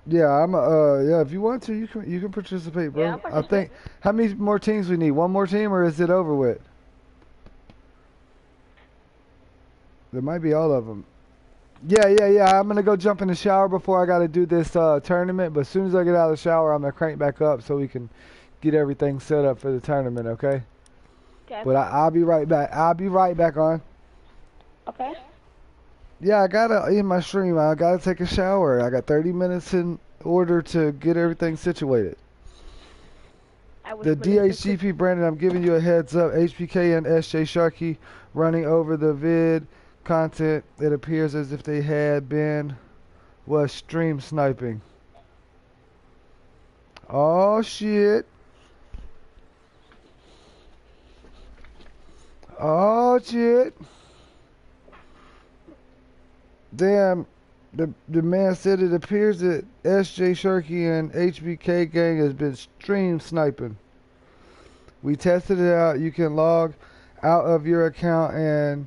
Yeah, I'm. Uh, yeah, if you want to, you can you can participate, bro. Yeah, participate. I think. How many more teams we need? One more team, or is it over with? There might be all of them. Yeah, yeah, yeah. I'm gonna go jump in the shower before I gotta do this uh, tournament. But as soon as I get out of the shower, I'm gonna crank back up so we can get everything set up for the tournament, okay? Okay. But I, I'll be right back. I'll be right back on. Okay. Yeah, I gotta in my stream. I gotta take a shower. I got thirty minutes in order to get everything situated. The D H G P, Brandon. I'm giving you a heads up. H B K and S J Sharky running over the vid content. It appears as if they had been was stream sniping. Oh shit. Oh shit! Damn, the the man said it appears that S J Sharky and H B K Gang has been stream sniping. We tested it out. You can log out of your account and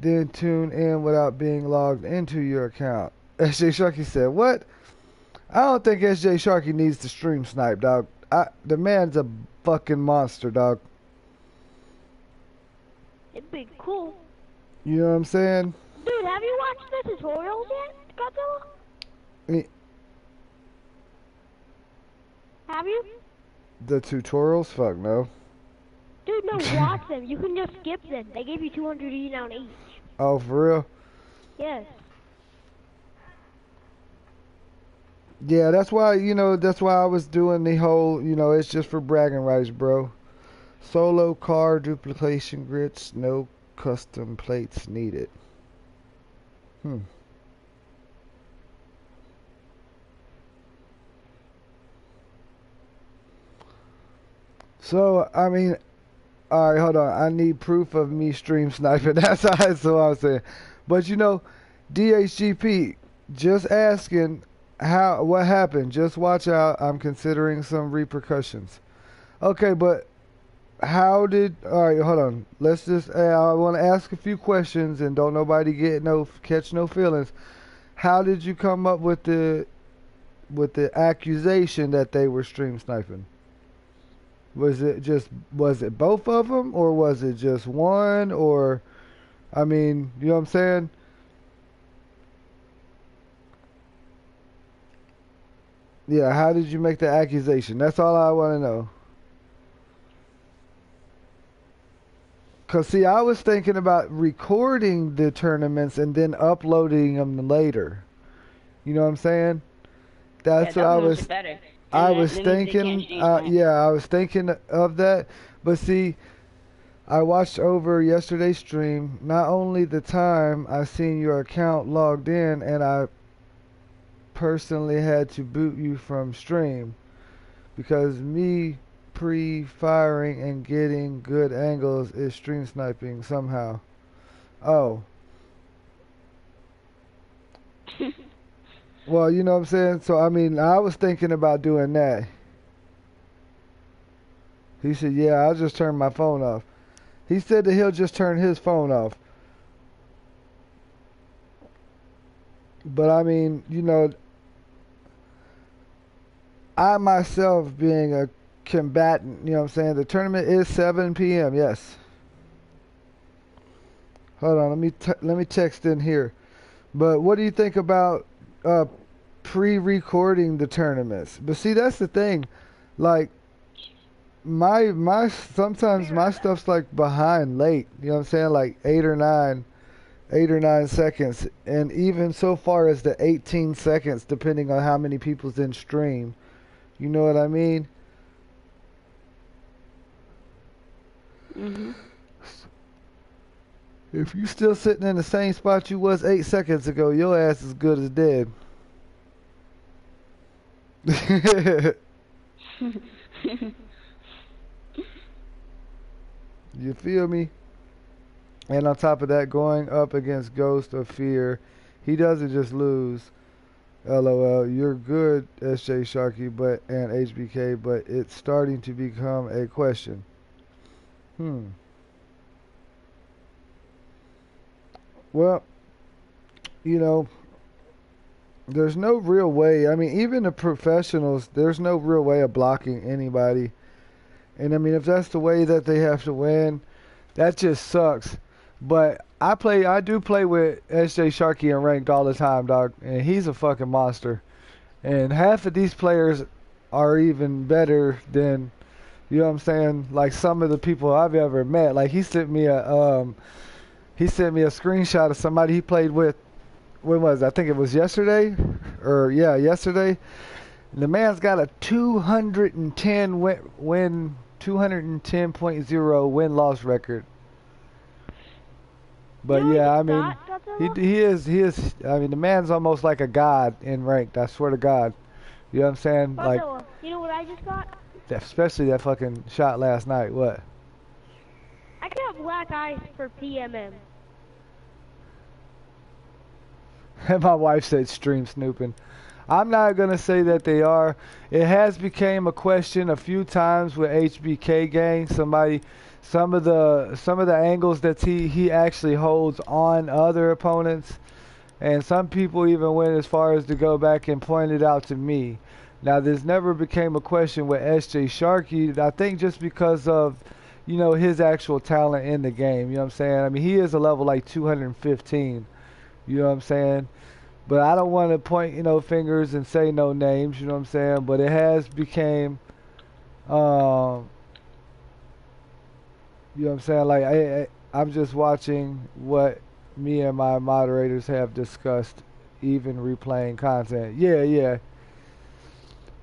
then tune in without being logged into your account. S J Sharky said, "What? I don't think S J Sharky needs to stream snipe, dog. I, the man's a fucking monster, dog." It'd be cool. You know what I'm saying? Dude, have you watched the tutorials yet, Godzilla? Yeah. The tutorials? Fuck no. Dude, no, watch them. You can just skip them. They give you two hundred E down each. Oh, for real? Yes. Yeah, that's why, you know, that's why I was doing the whole, you know, it's just for bragging rights, bro. Solo car duplication grits, no custom plates needed. Hmm. So, I mean, all right, hold on. I need proof of me stream sniping. That's all right, so I'm saying. But, you know, D H G P, just asking how what happened. Just watch out. I'm considering some repercussions. Okay, but how did... All right, hold on. Let's just... I want to ask a few questions, and don't nobody get no catch no feelings. How did you come up with the with the accusation that they were stream sniping? Was it just, was it both of them, or was it just one, or, I mean, you know what I'm saying? Yeah, how did you make the accusation? That's all I want to know. Because, see, I was thinking about recording the tournaments and then uploading them later. You know what I'm saying? That's yeah, that what I was... Better. I was thinking, uh, yeah, I was thinking of that, but see, I watched over yesterday's stream, not only the time I seen your account logged in, and I personally had to boot you from stream, because me pre-firing and getting good angles is stream sniping somehow. Oh. Well, you know what I'm saying? So, I mean, I was thinking about doing that. He said, yeah, I'll just turn my phone off. He said that he'll just turn his phone off. But, I mean, you know, I myself being a combatant, you know what I'm saying? The tournament is seven P M, yes. Hold on, let me, t let me text in here. But what do you think about... Uh, pre-recording the tournaments? But see, that's the thing, like my my sometimes my stuff's like behind late, you know what I'm saying, like eight or nine eight or nine seconds, and even so far as the eighteen seconds, depending on how many people's in stream, you know what I mean? Mm-hmm. If you still sitting in the same spot you was eight seconds ago, your ass is good as dead. You feel me? And on top of that, going up against Ghost of Fear, he doesn't just lose. L O L. You're good, S J Sharky, but and H B K, but it's starting to become a question. Hmm. Well, you know, there's no real way. I mean, even the professionals, there's no real way of blocking anybody. And, I mean, if that's the way that they have to win, that just sucks. But I play, I do play with S J Sharky and Ranked all the time, dog. And he's a fucking monster. And half of these players are even better than, you know what I'm saying, like some of the people I've ever met. Like, he sent me a... um. He sent me a screenshot of somebody he played with. When was it? I think it was yesterday, or yeah, yesterday. And the man's got a two hundred ten win, win two hundred ten point zero win loss record. But no, yeah, I mean, he he is he is. I mean, the man's almost like a god in Ranked. I swear to God. You know what I'm saying? Like, you know what I just got? Especially that fucking shot last night. What? I could have black eyes for P M M. And my wife said stream snooping. I'm not going to say that they are. It has became a question a few times with H B K Gang. Somebody, some of the some of the angles that he, he actually holds on other opponents. And some people even went as far as to go back and point it out to me. Now, this never became a question with S J Sharky. I think just because of... you know, his actual talent in the game, you know what I'm saying? I mean, he is a level like two hundred fifteen, you know what I'm saying? But I don't want to point, you know, fingers and say no names, you know what I'm saying? But it has became Um, you know what I'm saying? Like, I, I, I'm just watching what me and my moderators have discussed, even replaying content. Yeah, yeah.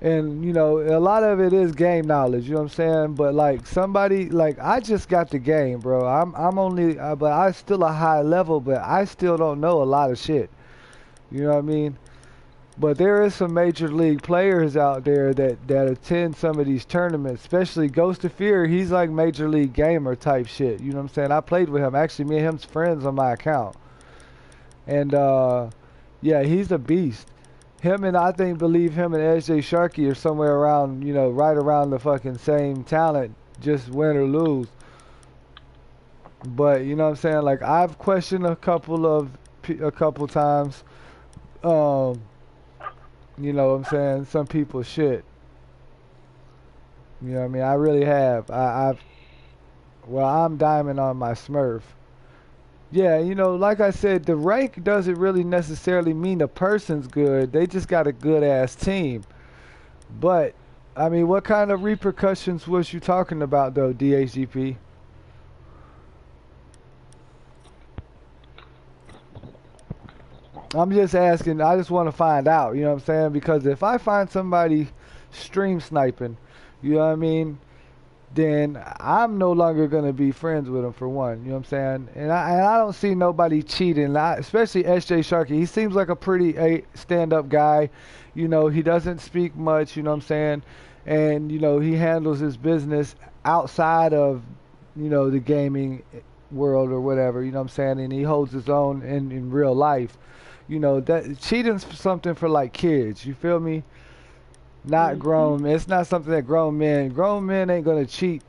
And, you know, a lot of it is game knowledge, you know what I'm saying? But, like, somebody, like, I just got the game, bro. I'm I'm only, uh, but I still a high level, but I still don't know a lot of shit. You know what I mean? But there is some major league players out there that, that attend some of these tournaments, especially Ghost of Fear. He's like major league gamer type shit, you know what I'm saying? I played with him. Actually, me and him's friends on my account. And, uh, yeah, he's a beast. Him and I think believe him and S J Sharky are somewhere around, you know, right around the fucking same talent, just win or lose. But you know what I'm saying? Like, I've questioned a couple of a couple times, um, you know what I'm saying? Some people's shit. You know what I mean? I really have. I, I've well, I'm diamond on my Smurf. Yeah, you know, like I said, the rank doesn't really necessarily mean a person's good. They just got a good-ass team. But, I mean, what kind of repercussions was you talking about, though, D H G P? I'm just asking. I just want to find out, you know what I'm saying? Because if I find somebody stream sniping, you know what I mean? Then I'm no longer going to be friends with him, for one. You know what I'm saying? And I, and I don't see nobody cheating, I, especially S J Sharky. He seems like a pretty a stand-up guy. You know, he doesn't speak much, you know what I'm saying? And, you know, he handles his business outside of, you know, the gaming world or whatever, you know what I'm saying? And he holds his own in, in real life. You know, that cheating's something for, like, kids. You feel me? Not grown. It's not something that grown men. Grown men ain't gonna cheat.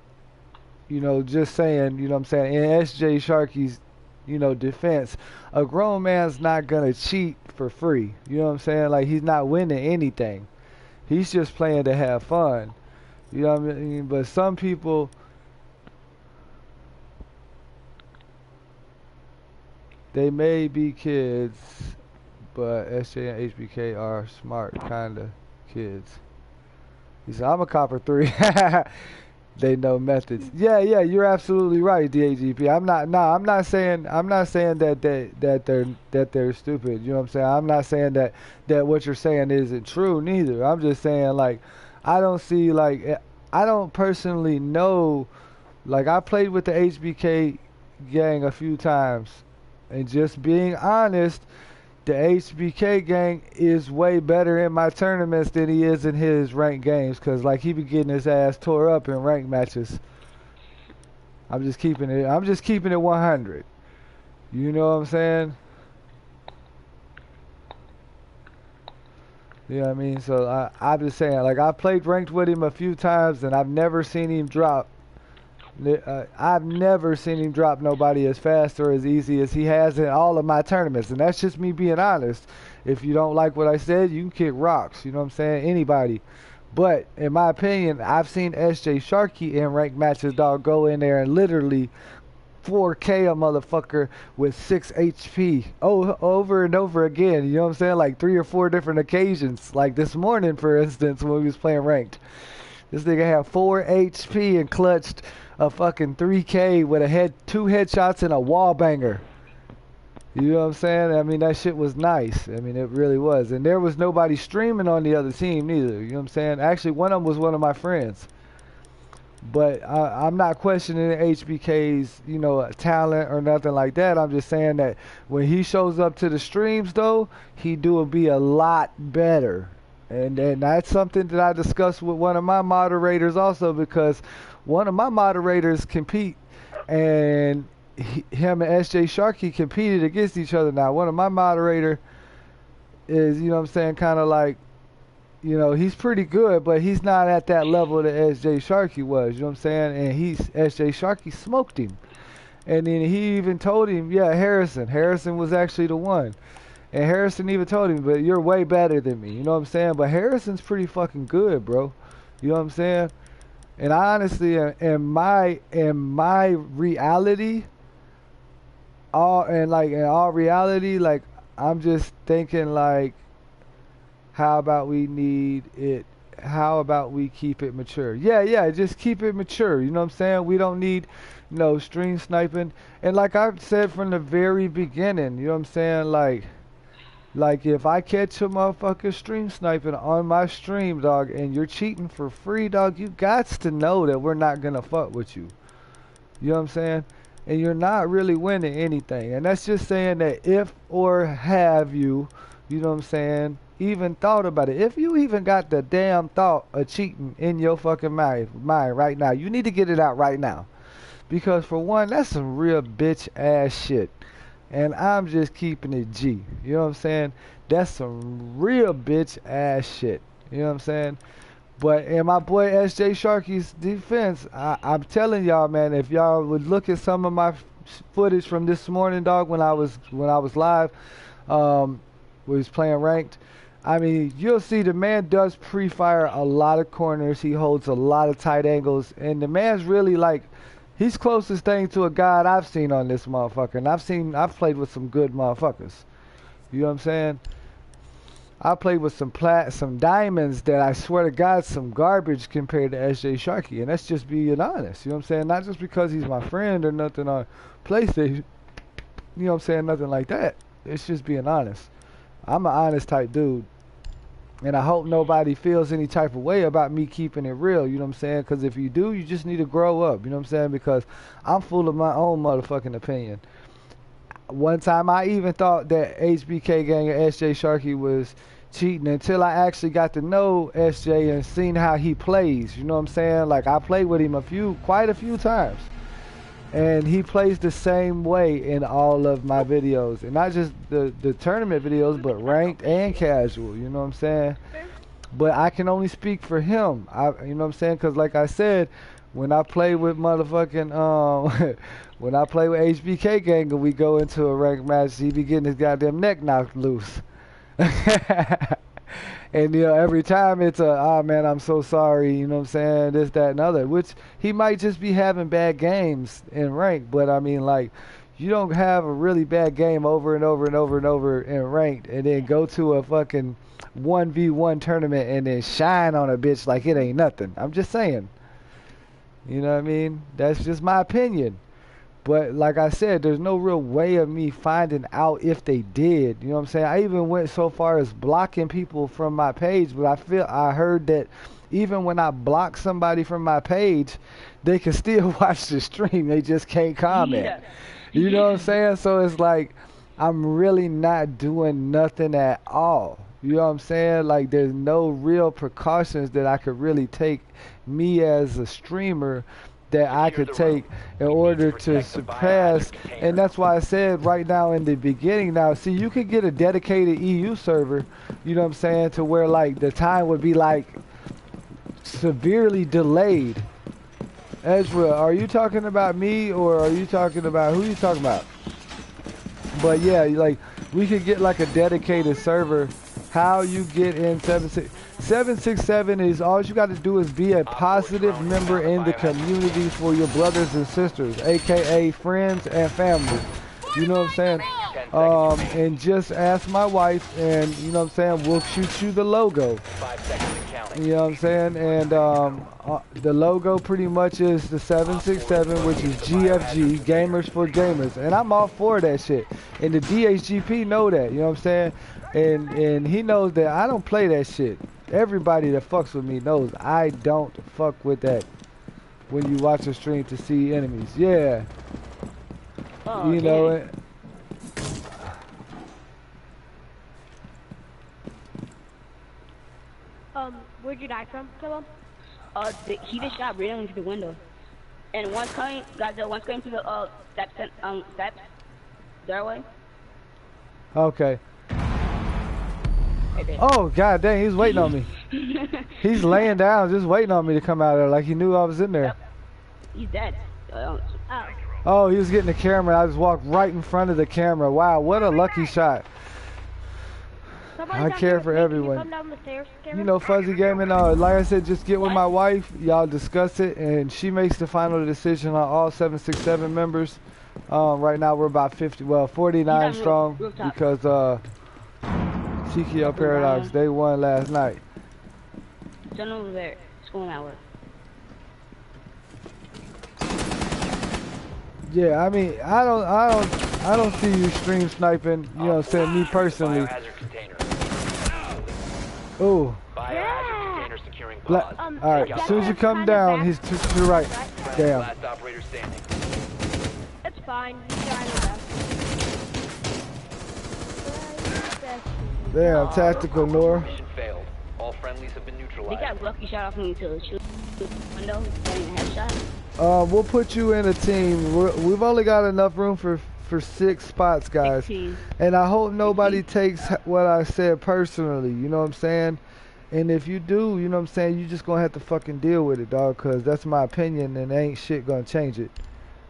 You know, just saying. You know what I'm saying. In S J Sharky's, you know, defense, a grown man's not gonna cheat for free. You know what I'm saying? Like, he's not winning anything. He's just playing to have fun. You know what I mean? But some people. They may be kids, but S J and H B K are smart, kinda. Kids. He said, I'm a copper three. They know methods. Yeah, yeah, you're absolutely right, D A G P. I'm not nah, I'm not saying I'm not saying that they that they're that they're stupid. You know what I'm saying? I'm not saying that, that what you're saying isn't true neither. I'm just saying, like, I don't see, like, I don't personally know, like, I played with the H B K gang a few times, and just being honest, the H B K gang is way better in my tournaments than he is in his ranked games, because, like, he be getting his ass tore up in ranked matches. I'm just keeping it. I'm just keeping it one hundred. You know what I'm saying? You know what I mean? So I, I'm just saying, like, I played ranked with him a few times, and I've never seen him drop. Uh, I've never seen him drop nobody as fast or as easy as he has in all of my tournaments, and that's just me being honest. If you don't like what I said, you can kick rocks, you know what I'm saying? Anybody. But in my opinion, I've seen S J Sharky in ranked matches, dog, go in there and literally four K a motherfucker with six H P oh, over and over again, you know what I'm saying? Like three or four different occasions, like this morning, for instance, when we was playing ranked. This nigga had four H P and clutched a fucking three K with a head, two headshots and a wall banger. You know what I'm saying? I mean, that shit was nice. I mean, it really was. And there was nobody streaming on the other team neither. You know what I'm saying? Actually, one of them was one of my friends. But I, I'm not questioning H B K's, you know, talent or nothing like that. I'm just saying that when he shows up to the streams, though, he do be a lot better. And, and that's something that I discussed with one of my moderators also, because one of my moderators compete, and he, him and S J Sharky competed against each other. Now, one of my moderator is, you know what I'm saying, kind of like, you know, he's pretty good, but he's not at that level that S J Sharky was, you know what I'm saying? And he's, S J Sharky smoked him. And then he even told him, yeah, Harrison. Harrison was actually the one. And Harrison even told him, but you're way better than me. You know what I'm saying? But Harrison's pretty fucking good, bro. You know what I'm saying? And I honestly, in my in my reality, all and like in all reality, like I'm just thinking, like, how about we need it how about we keep it mature? Yeah, yeah, just keep it mature. You know what I'm saying? We don't need no stream sniping. And like I've said from the very beginning, you know what I'm saying? Like, like if I catch a motherfucker stream sniping on my stream, dog, and you're cheating for free, dog, you gots to know that we're not gonna fuck with you. You know what I'm saying? And you're not really winning anything. And that's just saying that if or have you, you know what I'm saying, even thought about it. If you even got the damn thought of cheating in your fucking mind, mind right now, you need to get it out right now. Because for one, that's some real bitch ass shit. And I'm just keeping it G. You know what I'm saying? That's some real bitch ass shit. You know what I'm saying? But in my boy S J Sharky's defense, I, I'm telling y'all, man, if y'all would look at some of my footage from this morning, dog, when I was when I was live, um, we was playing ranked. I mean, you'll see the man does pre-fire a lot of corners. He holds a lot of tight angles, and the man's really like, he's closest thing to a god I've seen on this motherfucker. And I've seen, I've played with some good motherfuckers. You know what I'm saying? I played with some plat, some diamonds that I swear to God, some garbage compared to S J Sharky. And that's just being honest. You know what I'm saying? Not just because he's my friend or nothing on PlayStation. You know what I'm saying? Nothing like that. It's just being honest. I'm an honest type dude. And I hope nobody feels any type of way about me keeping it real. You know what I'm saying? Because if you do, you just need to grow up. You know what I'm saying? Because I'm full of my own motherfucking opinion. One time I even thought that H B K Gang or S J Sharky was cheating until I actually got to know S J and seen how he plays. You know what I'm saying? Like, I played with him a few, quite a few times. And he plays the same way in all of my videos. And not just the, the tournament videos, but ranked and casual. You know what I'm saying? But I can only speak for him. I, you know what I'm saying? Because like I said, when I play with motherfucking... Um, when I play with H B K Gang and we go into a ranked match, he be getting his goddamn neck knocked loose. And, you know, every time it's a, oh, man, I'm so sorry, you know what I'm saying, this, that, and other, which he might just be having bad games in ranked, but, I mean, like, you don't have a really bad game over and over and over and over in ranked and then go to a fucking one v one tournament and then shine on a bitch like it ain't nothing. I'm just saying. You know what I mean? That's just my opinion. But like I said, there's no real way of me finding out if they did. You know what I'm saying? I even went so far as blocking people from my page, but I feel I heard that even when I block somebody from my page, they can still watch the stream. They just can't comment. Yeah. You know yeah. what I'm saying? So it's like I'm really not doing nothing at all. You know what I'm saying? Like there's no real precautions that I could really take me as a streamer that I could take in order to surpass. And that's why I said right now in the beginning, now see, you could get a dedicated E U server, you know what I'm saying, to where like the time would be like severely delayed. Ezra, are you talking about me or are you talking about, who are you talking about? But yeah, like we could get like a dedicated server. How you get in seven six seven is all you got to do is be a positive member in the community for your brothers and sisters, aka friends and family. You know what I'm saying? Um, and just ask my wife, and you know what I'm saying, we'll shoot you the logo. You know what I'm saying? And um, uh, the logo pretty much is the seven six seven, which is G F G, Gamers for Gamers. And I'm all for that shit. And the D H G P know that, you know what I'm saying? And and he knows that I don't play that shit. Everybody that fucks with me knows I don't fuck with that. When you watch a stream to see enemies, yeah. Oh, you know it. Um, where'd you die from, Killa? Uh, the, he just shot right into the window. And one coming, Godzilla, one coming through the uh steps, and, um steps doorway. Okay. Oh god dang, he's waiting on me. He's laying down just waiting on me to come out of there like he knew I was in there. He's dead. Oh, oh he was getting the camera. I just walked right in front of the camera. Wow, what a lucky shot. I care for everyone. You know, Fuzzy Gaming, uh, like I said, just get with my wife. Y'all discuss it and she makes the final decision on all seven six seven members. Um, right now we're about fifty, well forty-nine strong because uh T K O Paradox, they won last night. Done over there. School hour. Yeah, I mean, I don't, I don't, I don't see you stream sniping. You know, saying me personally. Ooh. Yeah. Bla um, all right. As soon as you come down, he's to, to the right. Damn. That's fine. Damn, tactical Nora. All friendlies have been neutralized. They got lucky shot off me to shoot the window and headshot. Uh, we'll put you in a team. We're, we've only got enough room for for six spots, guys. sixteen. And I hope nobody sixteen. Takes what I said personally. You know what I'm saying? And if you do, you know what I'm saying, you just gonna have to fucking deal with it, dog. Cause that's my opinion, and ain't shit gonna change it.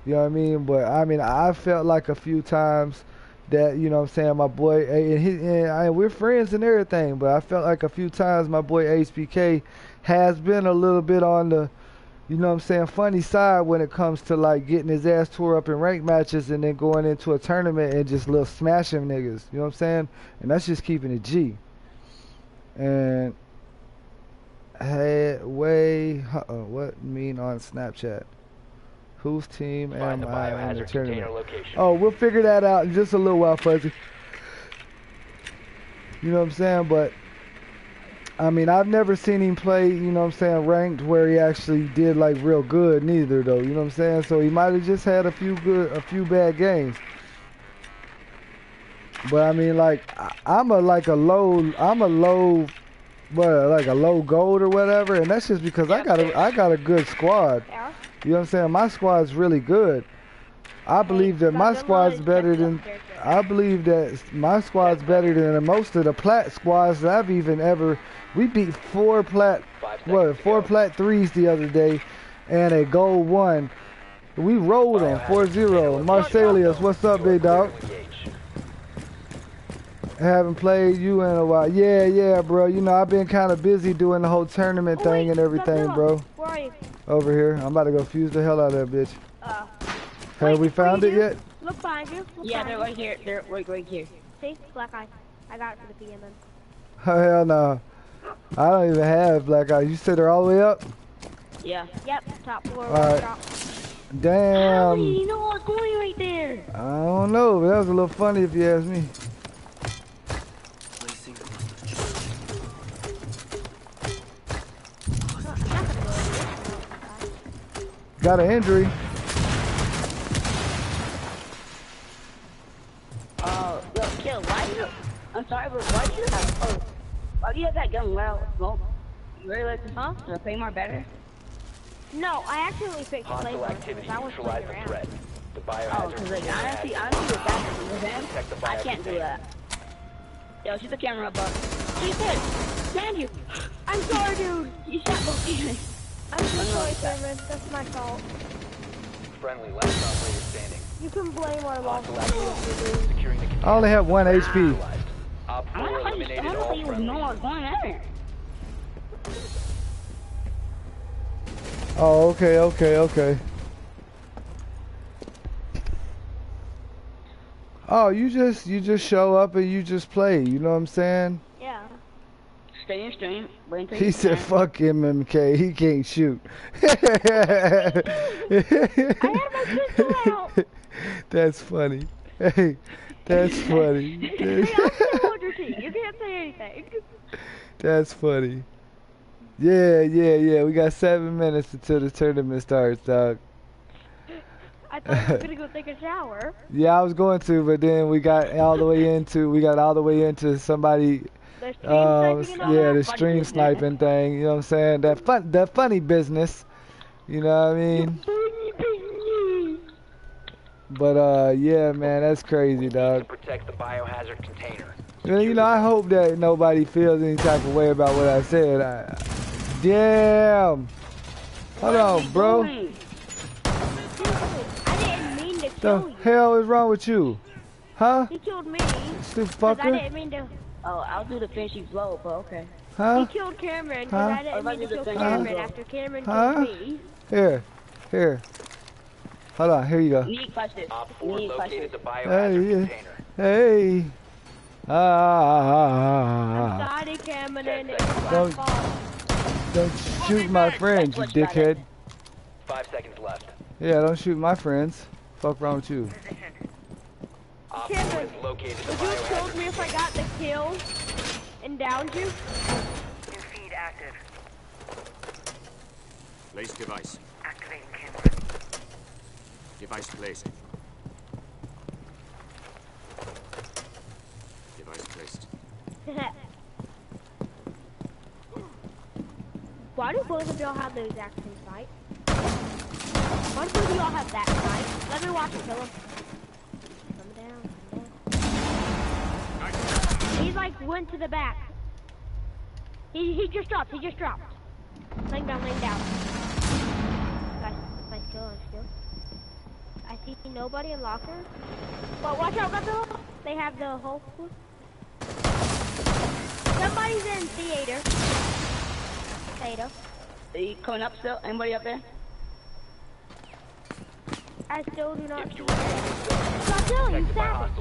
You know what I mean? But I mean, I felt like a few times that, you know what I'm saying, my boy, and, he, and I, we're friends and everything, but I felt like a few times my boy H B K has been a little bit on the, you know what I'm saying, funny side when it comes to like getting his ass tore up in rank matches and then going into a tournament and just little smashing niggas, you know what I'm saying? And that's just keeping it G. And hey, way, uh -oh, what mean on Snapchat? Whose team am I in the tournament? Oh, we'll figure that out in just a little while, Fuzzy. You know what I'm saying? But, I mean, I've never seen him play, you know what I'm saying, ranked where he actually did, like, real good, neither, though. You know what I'm saying? So he might have just had a few good, a few bad games. But, I mean, like, I'm a, like, a low, I'm a low, what, like, a low gold or whatever, and that's just because I got a, I got a good squad. You know what I'm saying? My squad's really good. I believe that my squad's better than I believe that my squad's better than most of the plat squads that I've even ever. We beat four plat, what four plat threes the other day, and a gold one. We rolled on four zero. Marsalius, what's up, big dog? Haven't played you in a while. Yeah, yeah, bro. You know I've been kind of busy doing the whole tournament oh, thing wait, and everything, bro. Where are you? Over here. I'm about to go fuse the hell out of that bitch. Uh, Have wait, we found it yet? Look behind you. Look yeah, behind they're right you. Here. They're right, right here. See? Black eye. I got it for the P M M. Oh, hell no. I don't even have black eye. You said they're all the way up? Yeah. Yep. Top floor. All right. Top. Damn. How do you know I was going right there? I don't know, but that was a little funny if you ask me. Got an injury. Uh, look, Kill, why do you... I'm sorry, but why do you have... Oh, why do you have that gun without smoke? You really like the huh? Did I play more better? No, I accidentally picked the play more because I was playing around. Threat. The oh, because like, honestly, honestly, with that, with them, I can't do that. Yo, shoot the camera up, bud. He's dead. Man, you... I'm sorry, dude. You shot both teammates. I'm so sorry, Cameron. That's my fault. Friendly last operator standing. You can blame our loss. I only have one H P. I don't think you know what's going on. Oh, okay, okay, okay. Oh, you just you just show up and you just play. You know what I'm saying? Yeah. Stay in stream. He said, "Fuck M M K. He can't shoot." That's funny. Hey, that's funny. Hey, you can't say anything. That's funny. Yeah, yeah, yeah. We got seven minutes until the tournament starts, dog. I thought you were gonna go take a shower. Yeah, I was going to, but then we got all the way into we got all the way into somebody. Uh, yeah, the stream sniping thing, you know what I'm saying? That fun, that funny business, you know what I mean? But uh, yeah, man, that's crazy, dog. Protect the biohazard container. You know, I hope that nobody feels any type of way about what I said. I... Damn. Hold on, bro. I didn't mean to kill you. The hell is wrong with you, huh? He killed me. Stupid fucker. I didn't mean to. Oh, I'll do the finishing blow, but okay. Huh? He killed Cameron, because huh? I didn't mean to kill Cameron after Cameron huh? killed me. Here, here. Hold on, here you go. Need questions. Need questions. Hey, hey. Ah, ah, ah, ah. I'm sorry, Cameron, and it's my fault. Don't shoot my friends, you dickhead. Five seconds left. Yeah, don't shoot my friends. Fuck wrong with you. Cameron, would you have told me if I got the kill and downed you? Your feed active. Place device. Activating Cameron. Device placed. Device placed. Why do both of y'all have the exact same sight? Why do both of y'all have that sight? Let me watch it kill him. Come down, come down. He like went to the back. He he just dropped. He just dropped. Laying down, laying down. Guys, my skill, my skill. I see nobody in locker. But watch out, got the hole. They have the hole. Somebody's in theater. Are you coming up still? Anybody up there? I still do not. You Godzilla, you savage.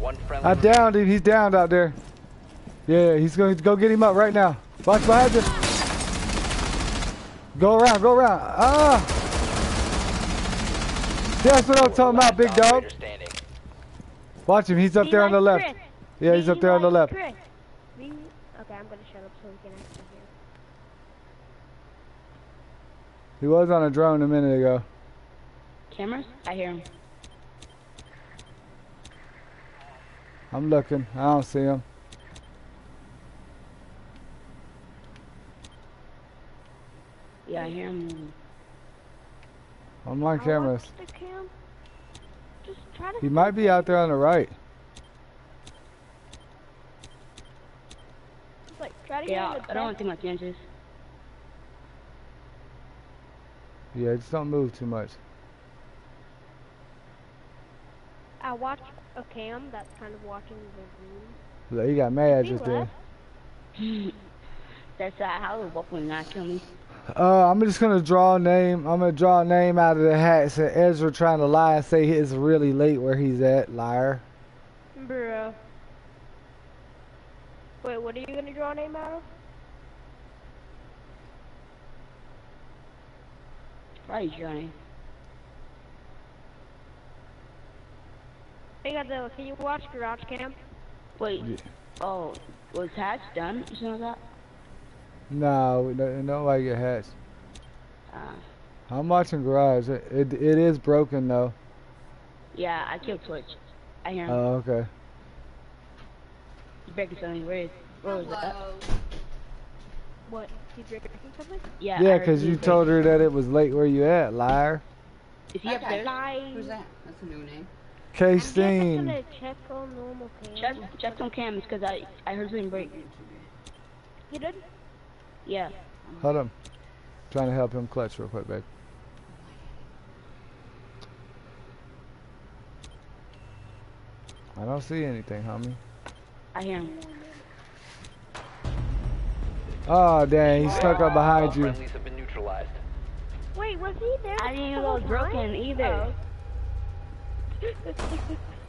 One friendly. I'm down, dude. He's down out there. Yeah, he's going to go get him up right now. Watch behind you. Go around, go around. Ah! That's what I'm talking about, big dog. Watch him. He's up there on the left. Yeah, he's up there on the left. Okay, I'm going to shut up so we can actually. He was on a drone a minute ago. Cameras? I hear him. I'm looking. I don't see him. Yeah, I hear him. On my cameras. Cam. Just try to he might be out there on the right. Just like, try to yeah, I don't want too much inches. Yeah, just don't move too much. I watched a cam that's kind of watching the room. Look, he got mad he just left. There. That's uh, how the wolf would not kill me. Uh, I'm just gonna draw a name. I'm gonna draw a name out of the hat. So Ezra trying to lie and say it's really late where he's at. Liar. Bro. Wait, what are you gonna draw a name out of? Right, Johnny. Hey, Godzilla, can you watch Garage Cam? Wait. Yeah. Oh, was Hatch done? You know that? No, nobody get Hatch. Uh, I'm watching Garage. It, it it is broken though. Yeah, I killed Twitch. I hear him. Oh, okay. He's breaking something. Where is? Where was that? What? Yeah, yeah, because you told her that it was late where you at, liar. Is he up there? Who's that? That's a new name. K-Steen. Check on normal cams. Check, check on cams, because I, I heard something break. You did? Yeah. Hold on. I'm trying to help him clutch real quick, babe. I don't see anything, homie. I hear him. Oh dang, he stuck up behind you. Wait, was he there? I didn't even know broken either.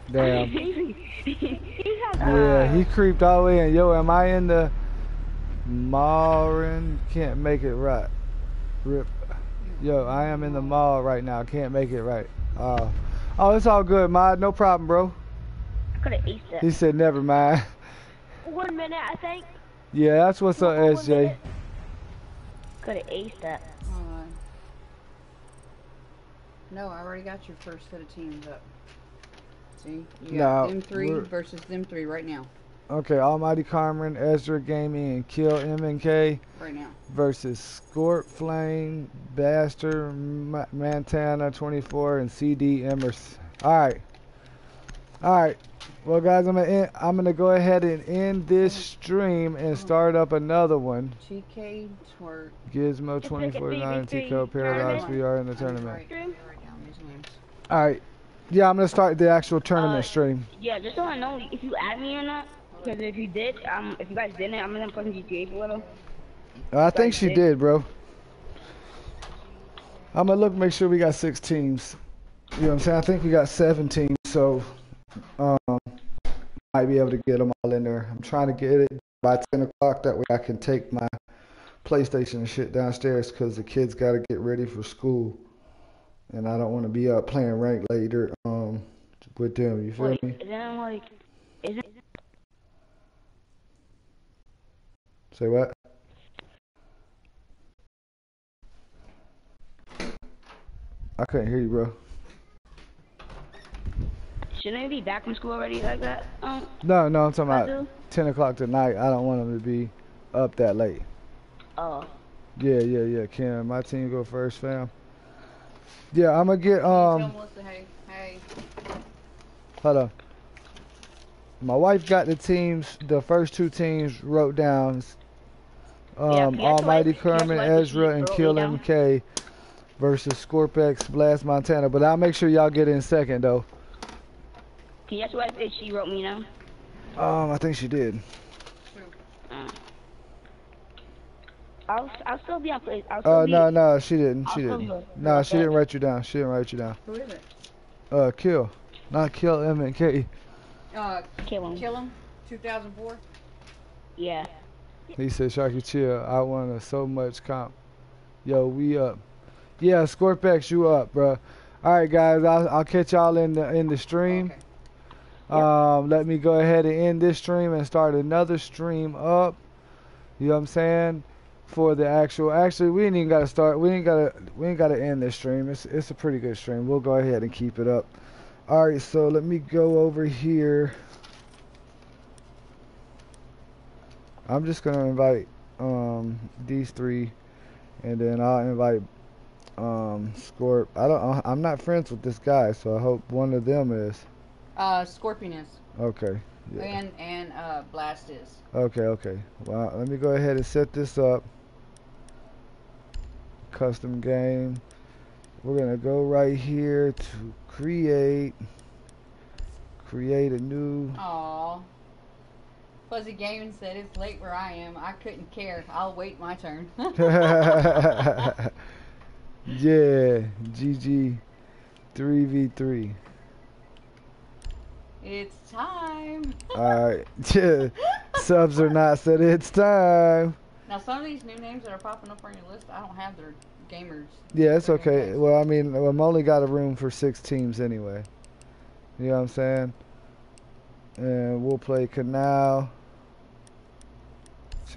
Damn. Yeah, he creeped all the way in. Yo, am I in the Marin? Can't make it right. Rip. Yo, I am in the mall right now. Can't make it right. Uh, oh, it's all good, Mod. No problem, bro. I could have aced it. He said, never mind. One minute, I think. Yeah, that's what's up, S J. Could have aced that. Hold on. No, I already got your first set of teams up. See? You got no, them three we're... versus them three right now. Okay, Almighty Cameron, Ezra Gaming, and Kill M N K. Right now. Versus Scorpex Flame, Bastard, M Montana twenty-four, and C D Emerson. Alright. Alright. Well, guys, I'm gonna end, I'm gonna go ahead and end this stream and start up another one. T K O Twerk. Gizmo twenty forty-nine, T K O Paradox. We are in the tournament. All right. Yeah, I'm gonna start the actual tournament uh, stream. Yeah, just so I know if you add me or not, because if you did, um, if you guys didn't, I'm gonna play G T A for a little. I think she did, bro. I'm gonna look, make sure we got six teams. You know what I'm saying? I think we got seven teams, so. Um, might be able to get them all in there. I'm trying to get it by ten o'clock. That way I can take my PlayStation and shit downstairs because the kids got to get ready for school, and I don't want to be out playing rank later um with them. You feel Wait, me? Then I'm like, is it? Say what? I couldn't hear you, bro. Shouldn't they be back from school already like that? Um, no, no, I'm talking about ten o'clock tonight. I don't want them to be up that late. Oh. Yeah, yeah, yeah. Kim, my team go first, fam. Yeah, I'm going to get... um. Hey, hey. Hold on. My wife got the teams, the first two teams wrote down. Um, yeah, Almighty Cameron, Ezra, and Kill M K versus Scorpex, Blast Montana. But I'll make sure y'all get in second, though. Can you ask what if she wrote me down? Um, I think she did. Uh, I'll, I'll still be on place. Oh, uh, no, no, she didn't. She I'll didn't. No, she didn't write you down. She didn't write you down. Who is it? Uh, Kill. Not Kill M N K. Uh, Kill him. Kill him? two thousand four? Yeah. He said, Sharky, chill. I won so much comp. Yo, we up. Yeah, Scorpex, you up, bro. All right, guys. I'll, I'll catch y'all in the in the stream. Okay. Um, yep. Let me go ahead and end this stream and start another stream up. You know what I'm saying? For the actual, actually, we ain't even gotta start. We ain't gotta. We ain't gotta end this stream. It's it's a pretty good stream. We'll go ahead and keep it up. All right. So let me go over here. I'm just gonna invite um these three, and then I'll invite. Um, Scorp. I don't. I'm not friends with this guy, so I hope one of them is. Uh, Scorpion is. Okay. Yeah. And and uh, Blast is. Okay. Okay. Well, let me go ahead and set this up. Custom game. We're gonna go right here to create. Create a new. Aww. Fuzzy Gaming said it's late where I am. I couldn't care. I'll wait my turn. Yeah, G G, three v three. It's time. All right, yeah. Subs or not said it's time. Now some of these new names that are popping up on your list, I don't have their gamers. Yeah, it's okay. Well, I mean, I'm only got a room for six teams anyway. You know what I'm saying? And we'll play Canal.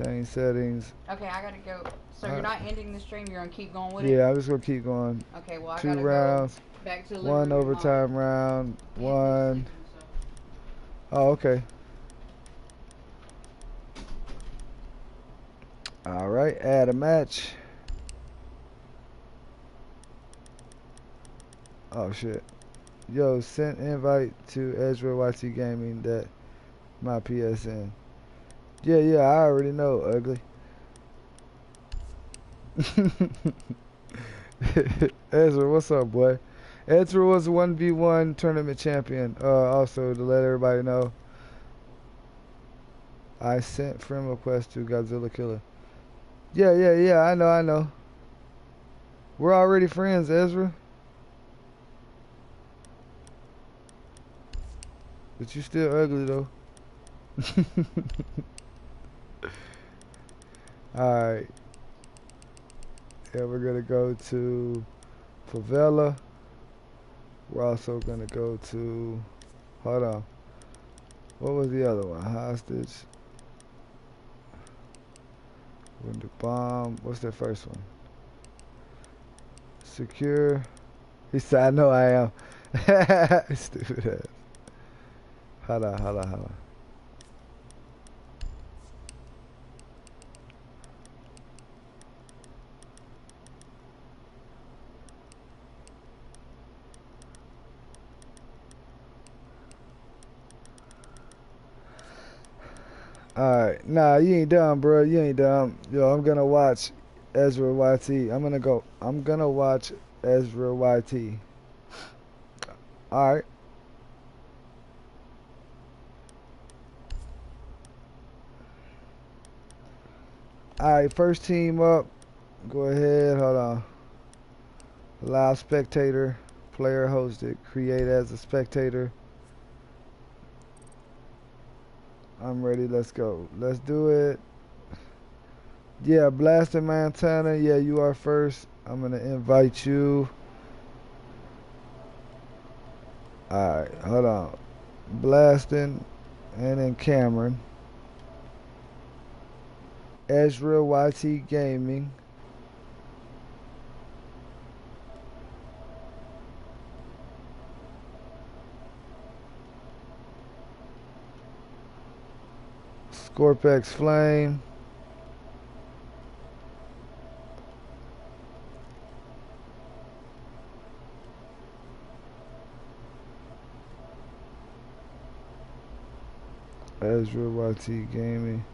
Change settings. Okay, I gotta go. So you're not ending the stream, you're gonna keep going with it? Yeah, I'm just gonna keep going. Okay, well I gotta go. Two rounds. Back to one overtime round. One. Oh, okay. All right, add a match. Oh shit. Yo, sent invite to Ezra Y T Gaming that my P S N. Yeah, yeah, I already know, ugly. Ezra, what's up, boy? Ezra was one v one tournament champion. Uh, also, to let everybody know, I sent friend request to Godzillakilla. Yeah, yeah, yeah, I know, I know. We're already friends, Ezra. But you still ugly, though. Alright. Yeah, we're gonna go to Favela. We're also gonna go to hold on. What was the other one? Hostage. Window bomb. What's that first one? Secure. He said I know I am. Stupid ass. Hold on, hold on, hold on. Alright, nah, you ain't dumb, bro. You ain't dumb. Yo, I'm gonna watch Ezra Y T. I'm gonna go. I'm gonna watch Ezra Y T. Alright. Alright, first team up. Go ahead, hold on. Allow spectator, player hosted, create as a spectator. I'm ready. Let's go. Let's do it. Yeah, Blast Montana. Yeah, you are first. I'm gonna invite you. All right, hold on. Blasting, and then Cameron. Ezra Y T Gaming. Scorpex Flame. Ezra Y T Gaming.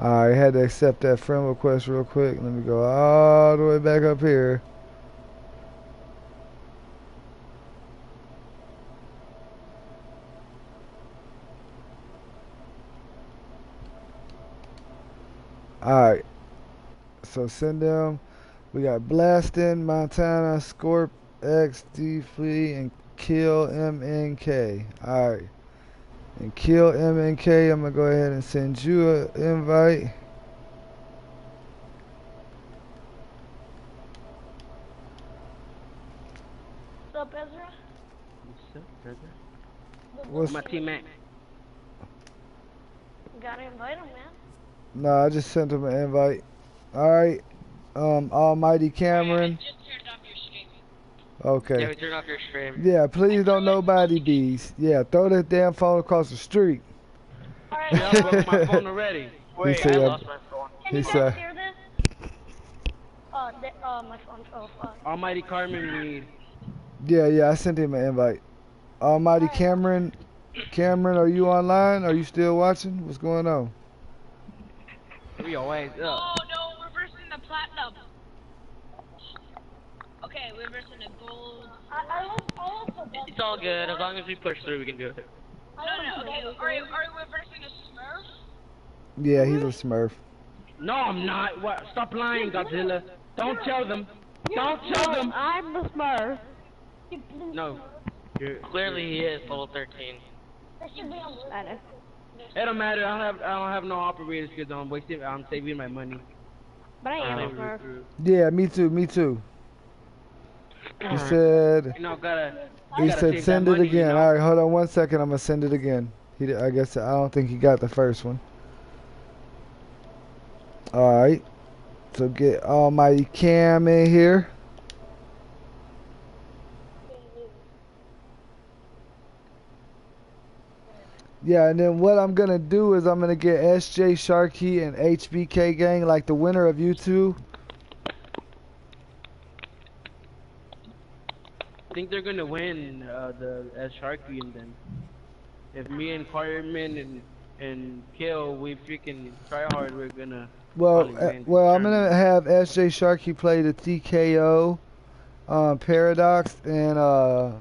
Alright, had to accept that friend request real quick. Let me go all the way back up here. Alright, so send them. We got Blastin, Montana, Scorp, X, D, Flea, and Kill M N K. Alright, and Kill M N K, I'm going to go ahead and send you an invite. What's up, Ezra? What's up, Ezra? What's my teammate? You got to invite him, man. No, nah, I just sent him an invite. Alright. Um, Almighty Cameron. Yeah, I just turned off your stream. Okay. Yeah, we turned off your stream. Yeah, please don't nobody bees. Yeah, throw that damn phone across the street. Alright, I broke my phone already. Wait, he said, I lost my phone. Can you guys hear this? Uh, th uh, my phone fell off. Almighty Carmen Reed. Yeah, yeah, I sent him an invite. Almighty right. Cameron. Cameron, are you online? Are you still watching? What's going on? We always up. Oh no, we're versing the platinum. Okay, we're versing the gold. I, I love all of them. It's all good. As long as we push through, we can do it. No, no, okay. Are, are you versing a Smurf? Yeah, he's a Smurf. No, I'm not. What? Stop lying, Godzilla. Don't tell them. Don't tell them. I'm a Smurf. No. You're, Clearly, he is level thirteen. That should be on. It don't matter. I don't have I don't have no operators because I'm wasting. I'm saving my money. But I am. Uh, yeah, me too. Me too. He said. You know, gotta, he gotta said send it money, again. You know? All right, hold on one second. I'm gonna send it again. He, I guess I don't think he got the first one. All right. So get Almighty Cam in here. Yeah, and then what I'm going to do is I'm going to get S J Sharky and H B K Gang, like the winner of you two. I think they're going to win uh, the S Sharky and them. If me and Carmen and and Kill, we freaking try hard, we're going to... Well, uh, well I'm going to have S J Sharky play the T K O um, Paradox and uh,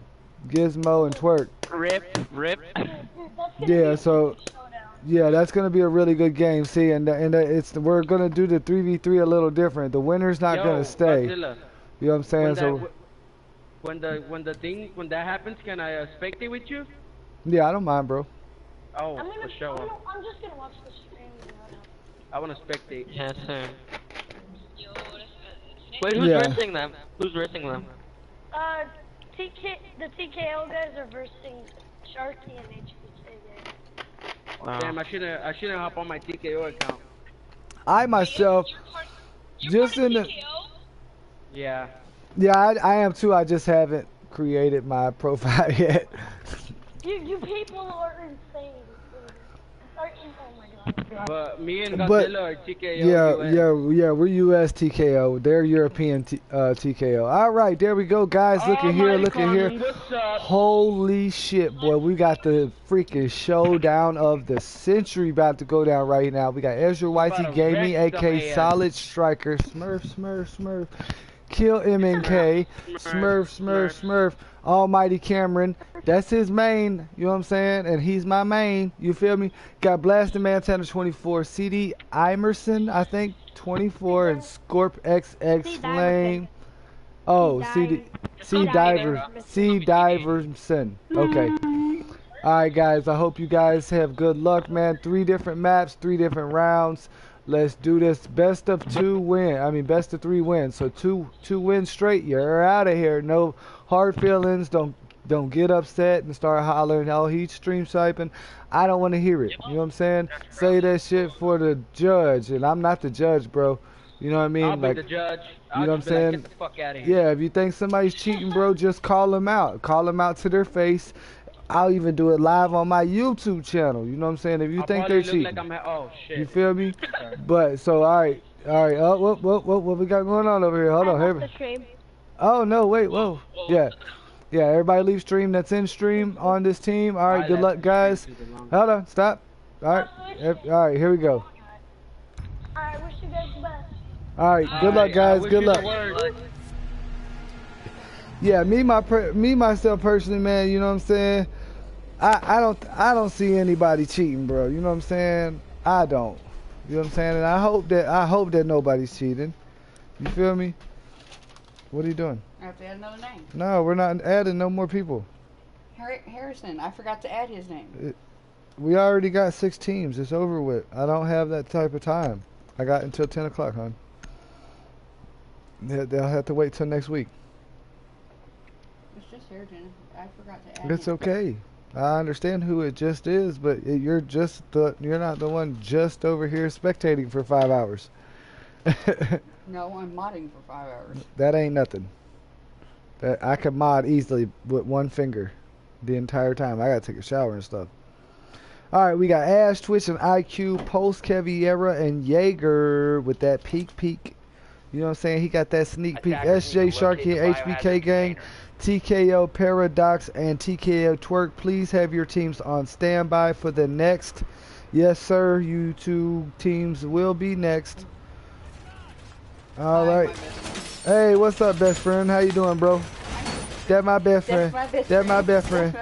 Gizmo and Twerk. Rip, rip. Yeah, so yeah, that's gonna be a really good game. See, and and it's we're gonna do the three v three a little different. The winner's not Yo, gonna stay. Godzilla, you know what I'm saying? When so that, when the when the thing when that happens, can I uh, spectate with you? Yeah, I don't mind, bro. Oh, I'm gonna, for sure. I'm, gonna, I'm just gonna watch the stream. Right now. I wanna spectate. Yes, sir. Wait, who's yeah. versing them? Who's versing them? Uh, T K the T K O guys are versing Sharky and H B. Wow. Damn, I shouldn't I shouldn't hop on my T K O account. I myself you're part, you're just in the Yeah. Yeah, I, I am too. I just haven't created my profile yet. You you people are insane. Are evil, oh my god. But me and Godzilla but, are T K O. Yeah, U S. yeah, yeah, we're U S T K O. They're European T, uh, T K O. All right, there we go, guys. Look at here, look at here. Holy shit, boy. We got the freaking showdown of the century about to go down right now. We got Ezra Y T Gaming, A K Solid Striker, Smurf, Smurf, Smurf, Kill M N K, Smurf, Smurf, Smurf, Almighty Cameron. That's his main, you know what I'm saying? And he's my main, you feel me? Got Blasted Montana twenty-four, C D Emerson, I think, twenty-four, and Scorp X X Flame. Oh, C D, C Diver, C Diverson. Okay. All right, guys. I hope you guys have good luck, man. Three different maps, three different rounds. Let's do this. Best of two win. I mean, best of three wins. So two, two wins straight. You're out of here. No hard feelings. Don't, don't get upset and start hollering. Oh, he stream sniping. I don't want to hear it. You know what I'm saying? Say that shit for the judge, and I'm not the judge, bro. You know what I mean? I'll be like the judge. I'll, you know what I'm saying? Like, get the fuck out of here. Yeah, if you think somebody's cheating, bro, just call them out. Call them out to their face. I'll even do it live on my YouTube channel. You know what I'm saying? If you I'll think they're cheating. Like I'm oh, shit. You feel me? But, so, all right. All right. Oh, whoop, whoop, whoop. What we got going on over here? Hold I on. Here. Oh, no. Wait. Whoa. Whoa. Yeah. Yeah, everybody leave stream that's in stream on this team. All right. All right, good luck, guys. Hold on. Stop. All right. All right. Here we go. All right. Wish you guys the best. All right, good luck, guys. Good luck. Yeah, me, my, me, myself personally, man. You know what I'm saying? I, I don't, I don't see anybody cheating, bro. You know what I'm saying? I don't. You know what I'm saying? And I hope that, I hope that nobody's cheating. You feel me? What are you doing? I have to add another name. No, we're not adding no more people. Harrison, I forgot to add his name. It, we already got six teams. It's over with. I don't have that type of time. I got until ten o'clock, hon. They'll have to wait till next week. It's just here, Jen. I forgot to add. It's him. Okay. I understand who it just is, but it, you're just the you're not the one just over here spectating for five hours. No, I'm modding for five hours. That ain't nothing. That I could mod easily with one finger, the entire time. I gotta take a shower and stuff. All right, we got Ash, Twitch, and I Q, Post Caviera, and Jäger with that peek peek. You know what I'm saying? He got that sneak peek. S J Sharky, H B K Gang, T K O Paradox, and T K O Twerk. Please have your teams on standby for the next. Yes, sir. You two teams will be next. All right. Hey, what's up, best friend? How you doing, bro? That my best friend. That my best friend.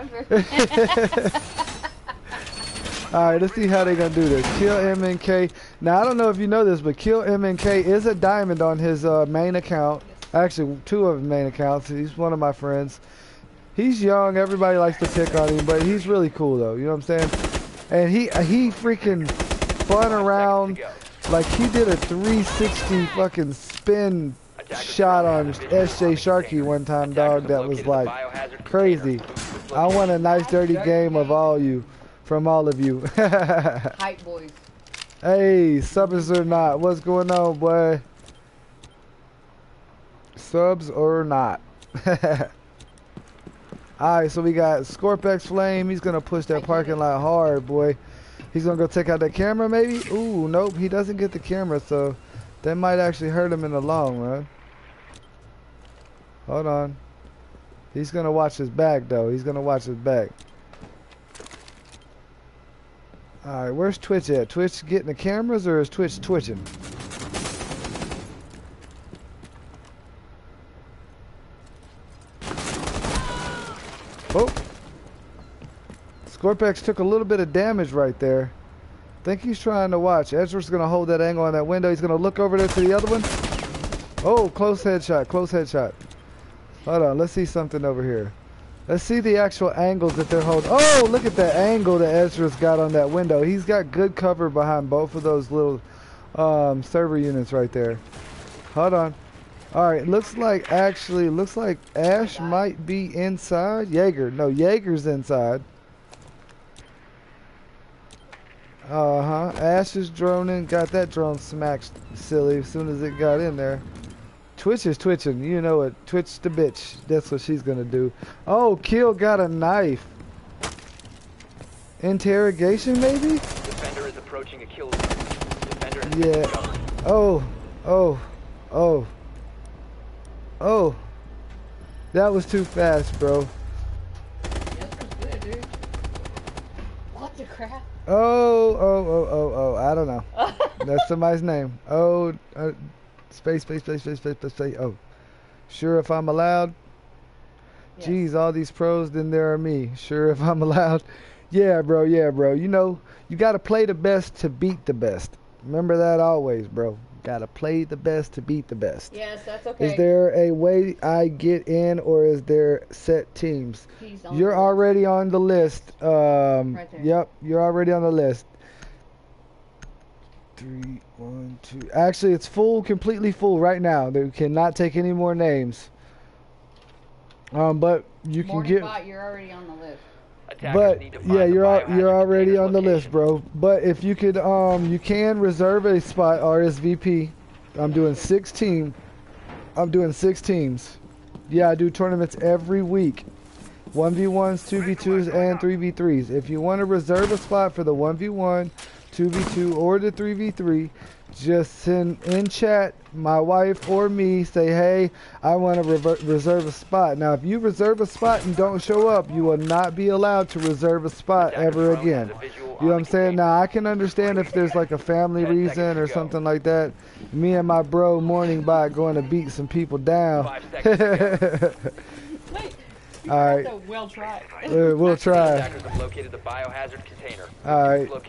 All right, let's see how they're going to do this. Kill M N K. Now, I don't know if you know this, but Kill M N K is a diamond on his uh, main account. Actually, two of his main accounts. He's one of my friends. He's young. Everybody likes to pick on him, but he's really cool, though. You know what I'm saying? And he he freaking spun around. Like, he did a three sixty fucking spin shot on S J Sharky one time, dog. That was, like, crazy. I want a nice, dirty game of all you. From all of you. Hype boys. Hey, subs or not? What's going on, boy? Subs or not? Alright, so we got Scorpex Flame. He's going to push that parking lot hard, boy. He's going to go take out that camera, maybe? Ooh, nope. He doesn't get the camera, so that might actually hurt him in the long run. Hold on. He's going to watch his back, though. He's going to watch his back. Alright, where's Twitch at? Twitch getting the cameras, or is Twitch twitching? Oh! Scorpex took a little bit of damage right there. I think he's trying to watch. Ezra's going to hold that angle on that window. He's going to look over there to the other one. Oh, close headshot, close headshot. Hold on, let's see something over here. Let's see the actual angles that they're holding. Oh, look at that angle that Ezra's got on that window. He's got good cover behind both of those little um, server units right there. Hold on. All right, looks like actually, looks like Ash might be inside. Jäger. No, Jaeger's inside. Uh-huh. Ash is droning. Got that drone smacked silly as soon as it got in there. Twitch is twitching. You know it. Twitch the bitch. That's what she's going to do. Oh, Kill got a knife. Interrogation, maybe? Defender is approaching a kill. Defender is yeah. Oh. Oh. Oh. Oh. That was too fast, bro. Yes, good, dude. What the crap? Oh. Oh. Oh. Oh. Oh. I don't know. That's somebody's name. Oh. Uh, Space, space, space, space, space, space, space. Oh, sure if I'm allowed. Yeah. Jeez, all these pros, then there are me. Sure if I'm allowed. Yeah, bro, yeah, bro. You know, you got to play the best to beat the best. Remember that always, bro. Gotta play the best to beat the best. Yes, that's okay. Is there a way I get in, or is there set teams? You're already on the list. Um, right there. Yep, you're already on the list. Three, one, two. Actually, it's full, completely full right now. They cannot take any more names. Um, but you can get. Bot, you're already on the list. But yeah, you're al you're already on the list, bro. But if you could, um, you can reserve a spot R S V P. I'm doing sixteen. I'm doing six teams. Yeah, I do tournaments every week. one v ones, two v twos, and three v threes. If you want to reserve a spot for the one v one, two v two, or the three v three, just send in chat, my wife or me, say, hey, I want to reserve a spot. Now, if you reserve a spot and don't show up, you will not be allowed to reserve a spot ever again. You know what I'm saying? Now, I can understand if there's like a family reason or something like that. Me and my bro Morning Bot going to beat some people down. All right. We'll try. Uh, we'll try. All right. You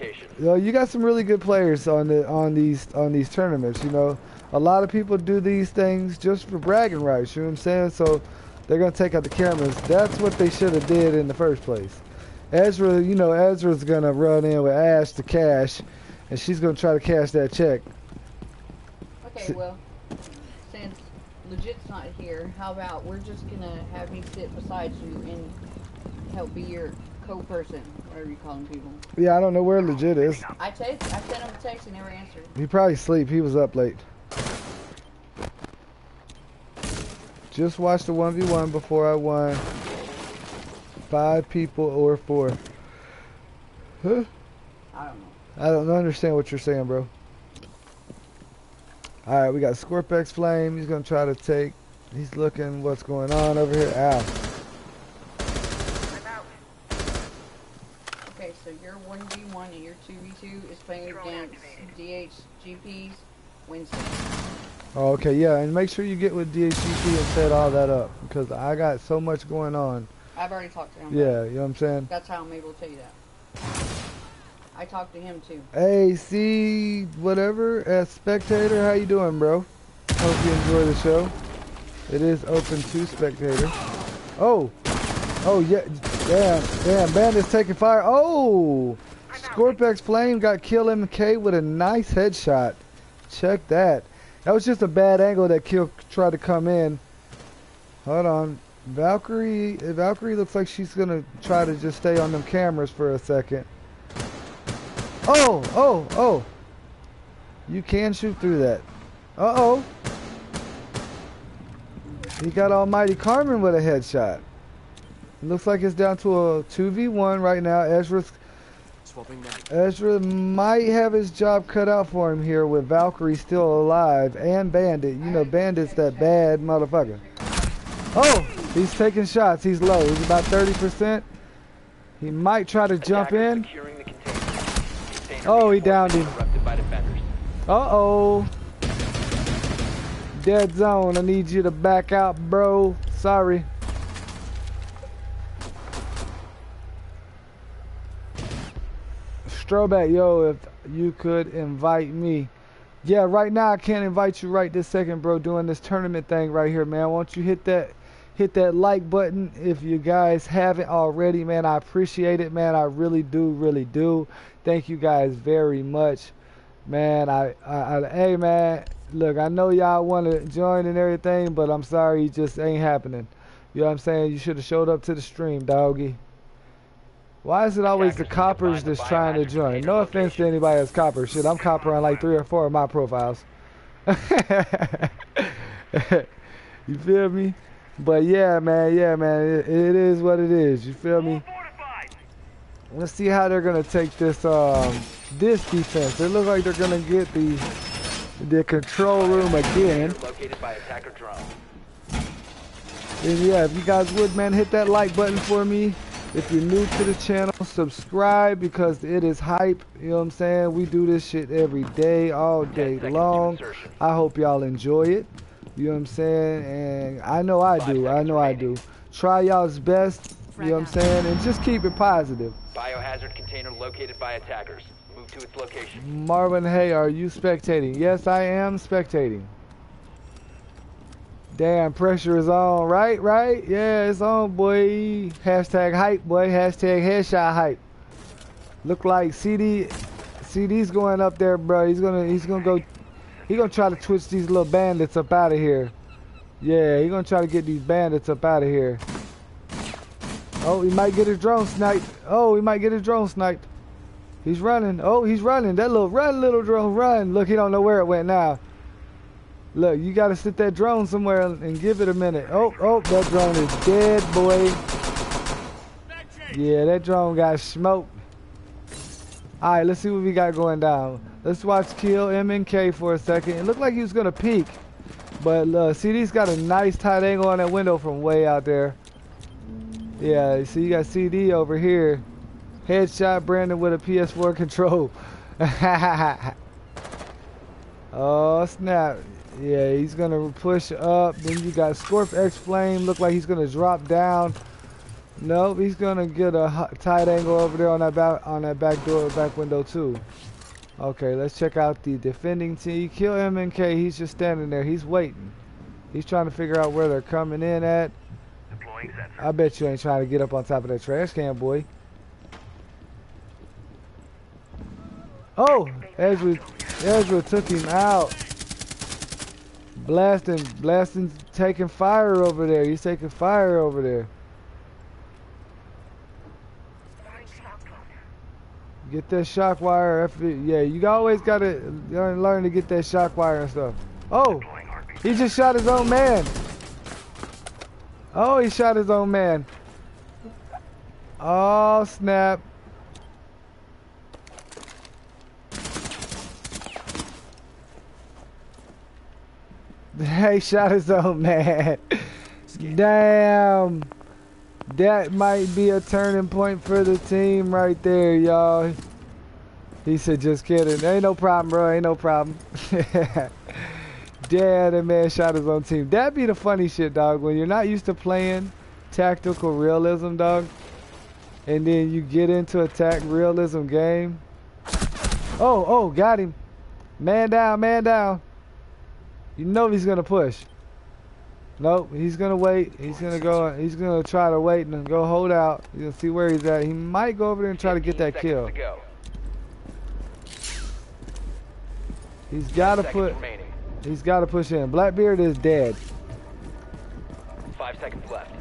know, you got some really good players on the on these on these tournaments. You know, a lot of people do these things just for bragging rights. You know what I'm saying? So they're gonna take out the cameras. That's what they should have did in the first place. Ezra, you know, Ezra's gonna run in with Ash to cash, and she's gonna try to cash that check. Okay. Well. Legit's not here. How about we're just gonna have me sit beside you and help be your co-person, whatever you calling people. Yeah, I don't know where Legit is. I text. I sent him a text and never answered. He probably sleep. He was up late. Just watched the one v one before I won. Five people or four. Huh? I don't know. I don't understand what you're saying, bro. All right, we got Scorpex Flame. He's going to try to take. He's looking what's going on over here. Ow. I'm out. Okay, so your one v one and your two v two is playing against D H G P's Wednesday. Oh, okay, yeah, and make sure you get with D H G P and set all that up, because I got so much going on. I've already talked to him. Yeah, you know what I'm saying? That's how I'm able to tell you that. I talked to him too. Hey, see, whatever, as spectator, how you doing, bro? Hope you enjoy the show. It is open to spectator. Oh, oh yeah, damn, damn, Bandit's taking fire. Oh, Scorpex Flame got Kill M N K with a nice headshot. Check that. That was just a bad angle that Kill tried to come in. Hold on, Valkyrie. Valkyrie looks like she's gonna try to just stay on them cameras for a second. Oh, oh, oh. You can shoot through that. Uh-oh. He got Almighty Cameron with a headshot. It looks like it's down to a two v one right now. Ezra's, Ezra might have his job cut out for him here with Valkyrie still alive and Bandit. You know, Bandit's that bad motherfucker. Oh, he's taking shots. He's low. He's about thirty percent. He might try to jump in. Oh, he downed him. Uh-oh. Dead zone. I need you to back out, bro. Sorry. Stroback, yo, if you could invite me. Yeah, right now I can't invite you right this second, bro, doing this tournament thing right here, man. Won't you hit that hit that like button if you guys haven't already, man. I appreciate it, man. I really do, really do. Thank you guys very much, man. I, I, I hey, man, look, I know y'all want to join and everything, but I'm sorry, it just ain't happening. You know what I'm saying? You should have showed up to the stream, doggy. Why is it always the coppers that's trying to join? No offense to anybody that's copper. Shit, I'm copper on like three or four of my profiles. You feel me? But yeah, man, yeah, man, it, it is what it is. You feel me? Let's see how they're gonna take this um, this defense. It looks like they're gonna get the the control room again. And yeah, if you guys would, man, hit that like button for me. If you're new to the channel, subscribe, because it is hype. You know what I'm saying? We do this shit every day, all day long. I hope y'all enjoy it. You know what I'm saying? And I know I do. I know I do. Try y'all's best. You know what I'm saying? And just keep it positive. Biohazard container located by attackers. Move to its location. Marvin Hay, are you spectating? Yes, I am spectating. Damn, pressure is on, right, right? Yeah, it's on, boy. Hashtag hype, boy. Hashtag headshot hype. Look like C D, C D's going up there, bro. He's gonna, he's gonna go, he gonna try to twitch these little bandits up out of here. Yeah, he gonna try to get these bandits up out of here. Oh, he might get his drone sniped. Oh, he might get his drone sniped. He's running. Oh, he's running. That little run, little drone, run. Look, he don't know where it went now. Look, you gotta sit that drone somewhere and give it a minute. Oh, oh, that drone is dead, boy. Yeah, that drone got smoked. All right, let's see what we got going down. Let's watch Kill M N K for a second. It looked like he was gonna peek, but uh, C D's got a nice tight angle on that window from way out there. Yeah, so you got C D over here. Headshot Brandon with a P S four control. Oh, snap. Yeah, he's gonna push up. Then you got Scorpex Flame. Look like he's gonna drop down. Nope, he's gonna get a tight angle over there on that back on that back door, back window too. Okay, let's check out the defending team. Kill M N K. He's just standing there. He's waiting. He's trying to figure out where they're coming in at. Deploying sensor. I bet you ain't trying to get up on top of that trash can, boy. Oh, Ezra, Ezra took him out. Blasting, blasting, taking fire over there. He's taking fire over there. Get that shock wire. After, yeah, you always gotta learn to get that shock wire and stuff. Oh, he just shot his own man. Oh, he shot his own man. Oh, snap. Hey, shot his own man. Damn. That might be a turning point for the team right there, y'all. He said, just kidding. Ain't no problem, bro. Ain't no problem. Damn, that man shot his own team. That be the funny shit, dog. When you're not used to playing tactical realism, dog, and then you get into a tact realism game. Oh, oh, got him. Man down, man down. You know he's gonna push. Nope, he's gonna wait. He's gonna go. He's gonna try to wait and go hold out. He's gonna see where he's at. He might go over there and try to get that kill. He's gotta put. He's gotta push in. Blackbeard is dead. Five seconds left.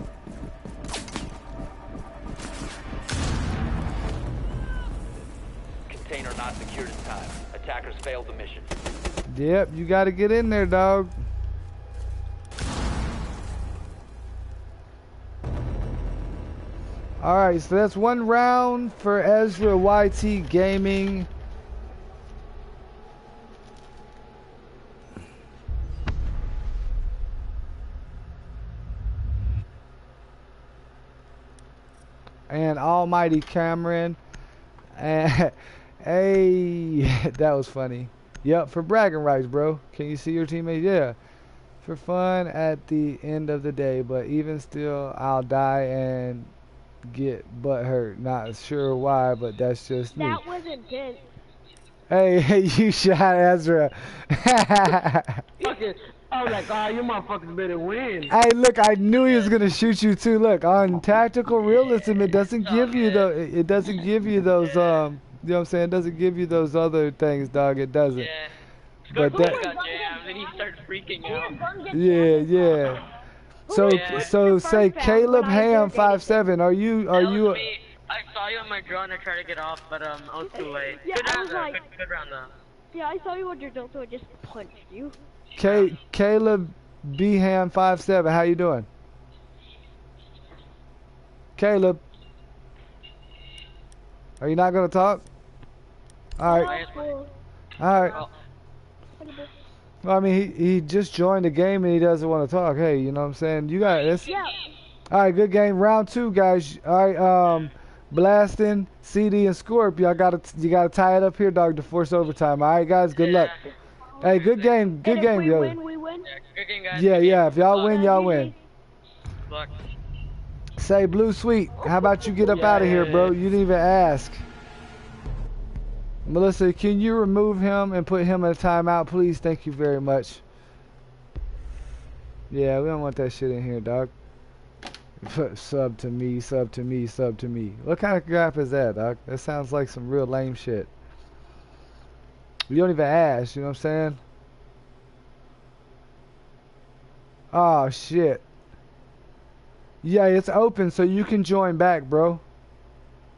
Container not secured in time. Attackers failed the mission. Yep, you gotta get in there, dog. Alright, so that's one round for Ezra Y T Gaming. And Almighty Cameron. And hey, that was funny. Yep, for bragging rights, bro. Can you see your teammate? Yeah. For fun at the end of the day, but even still, I'll die and get butt hurt. Not sure why, but that's just me. That wasn't good. Hey, hey, you shot Ezra. I was like, oh, you motherfuckers better win. Hey, look, I knew he was gonna shoot you too. Look, on tactical realism, it doesn't give you the, it doesn't give you those, um, you know what I'm saying? It doesn't give you those other things, dog. It doesn't. Yeah. But that. Jammed, and he starts freaking out. Yeah, yeah. So, yeah. so say Caleb Ham five seven. Are you? Are you? Me. I saw you on my drone. I tried to get off, but um, I was too late. Yeah, good I was like, good, good round though. Yeah, I saw you on your drone, so I just punched you. K Caleb B Ham five seven. How you doing? Caleb, are you not gonna talk? All right. All right. Well, I mean, he, he just joined the game and he doesn't want to talk. Hey, you know what I'm saying? You got this. Yeah. All right, good game. Round two, guys. All right, um, Blasting, C D, and Scorp. Y'all gotta you gotta tie it up here, dog, to force overtime. All right, guys. Good yeah. luck. Hey, good game. Good and game, we yo. Win, we win. Yeah, good game, guys. Yeah, yeah. If y'all win, y'all win. Good luck. Say, Blue Sweet, how about you get up yeah. out of here, bro? You didn't even ask. Melissa, can you remove him and put him in a timeout, please? Thank you very much. Yeah, we don't want that shit in here, dog. Sub to me, sub to me, sub to me. What kind of crap is that, dog? That sounds like some real lame shit. You don't even ask, you know what I'm saying? Oh, shit. Yeah, it's open, so you can join back, bro.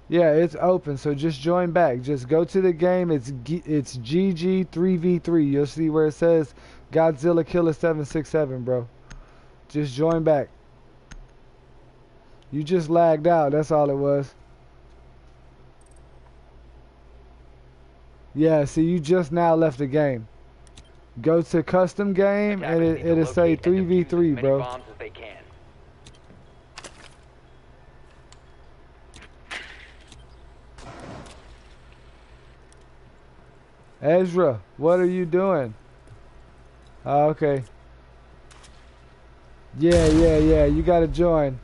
Yeah, it's open, so just join back. Just go to the game. It's G it's G G three v three. You'll see where it says Godzillakilla seven six seven, bro. Just join back. You just lagged out. That's all it was. Yeah, see, you just now left the game. Go to custom game, and it, it'll say three v three, bro. Ezra, what are you doing? Oh, okay. Yeah, yeah, yeah. You gotta join.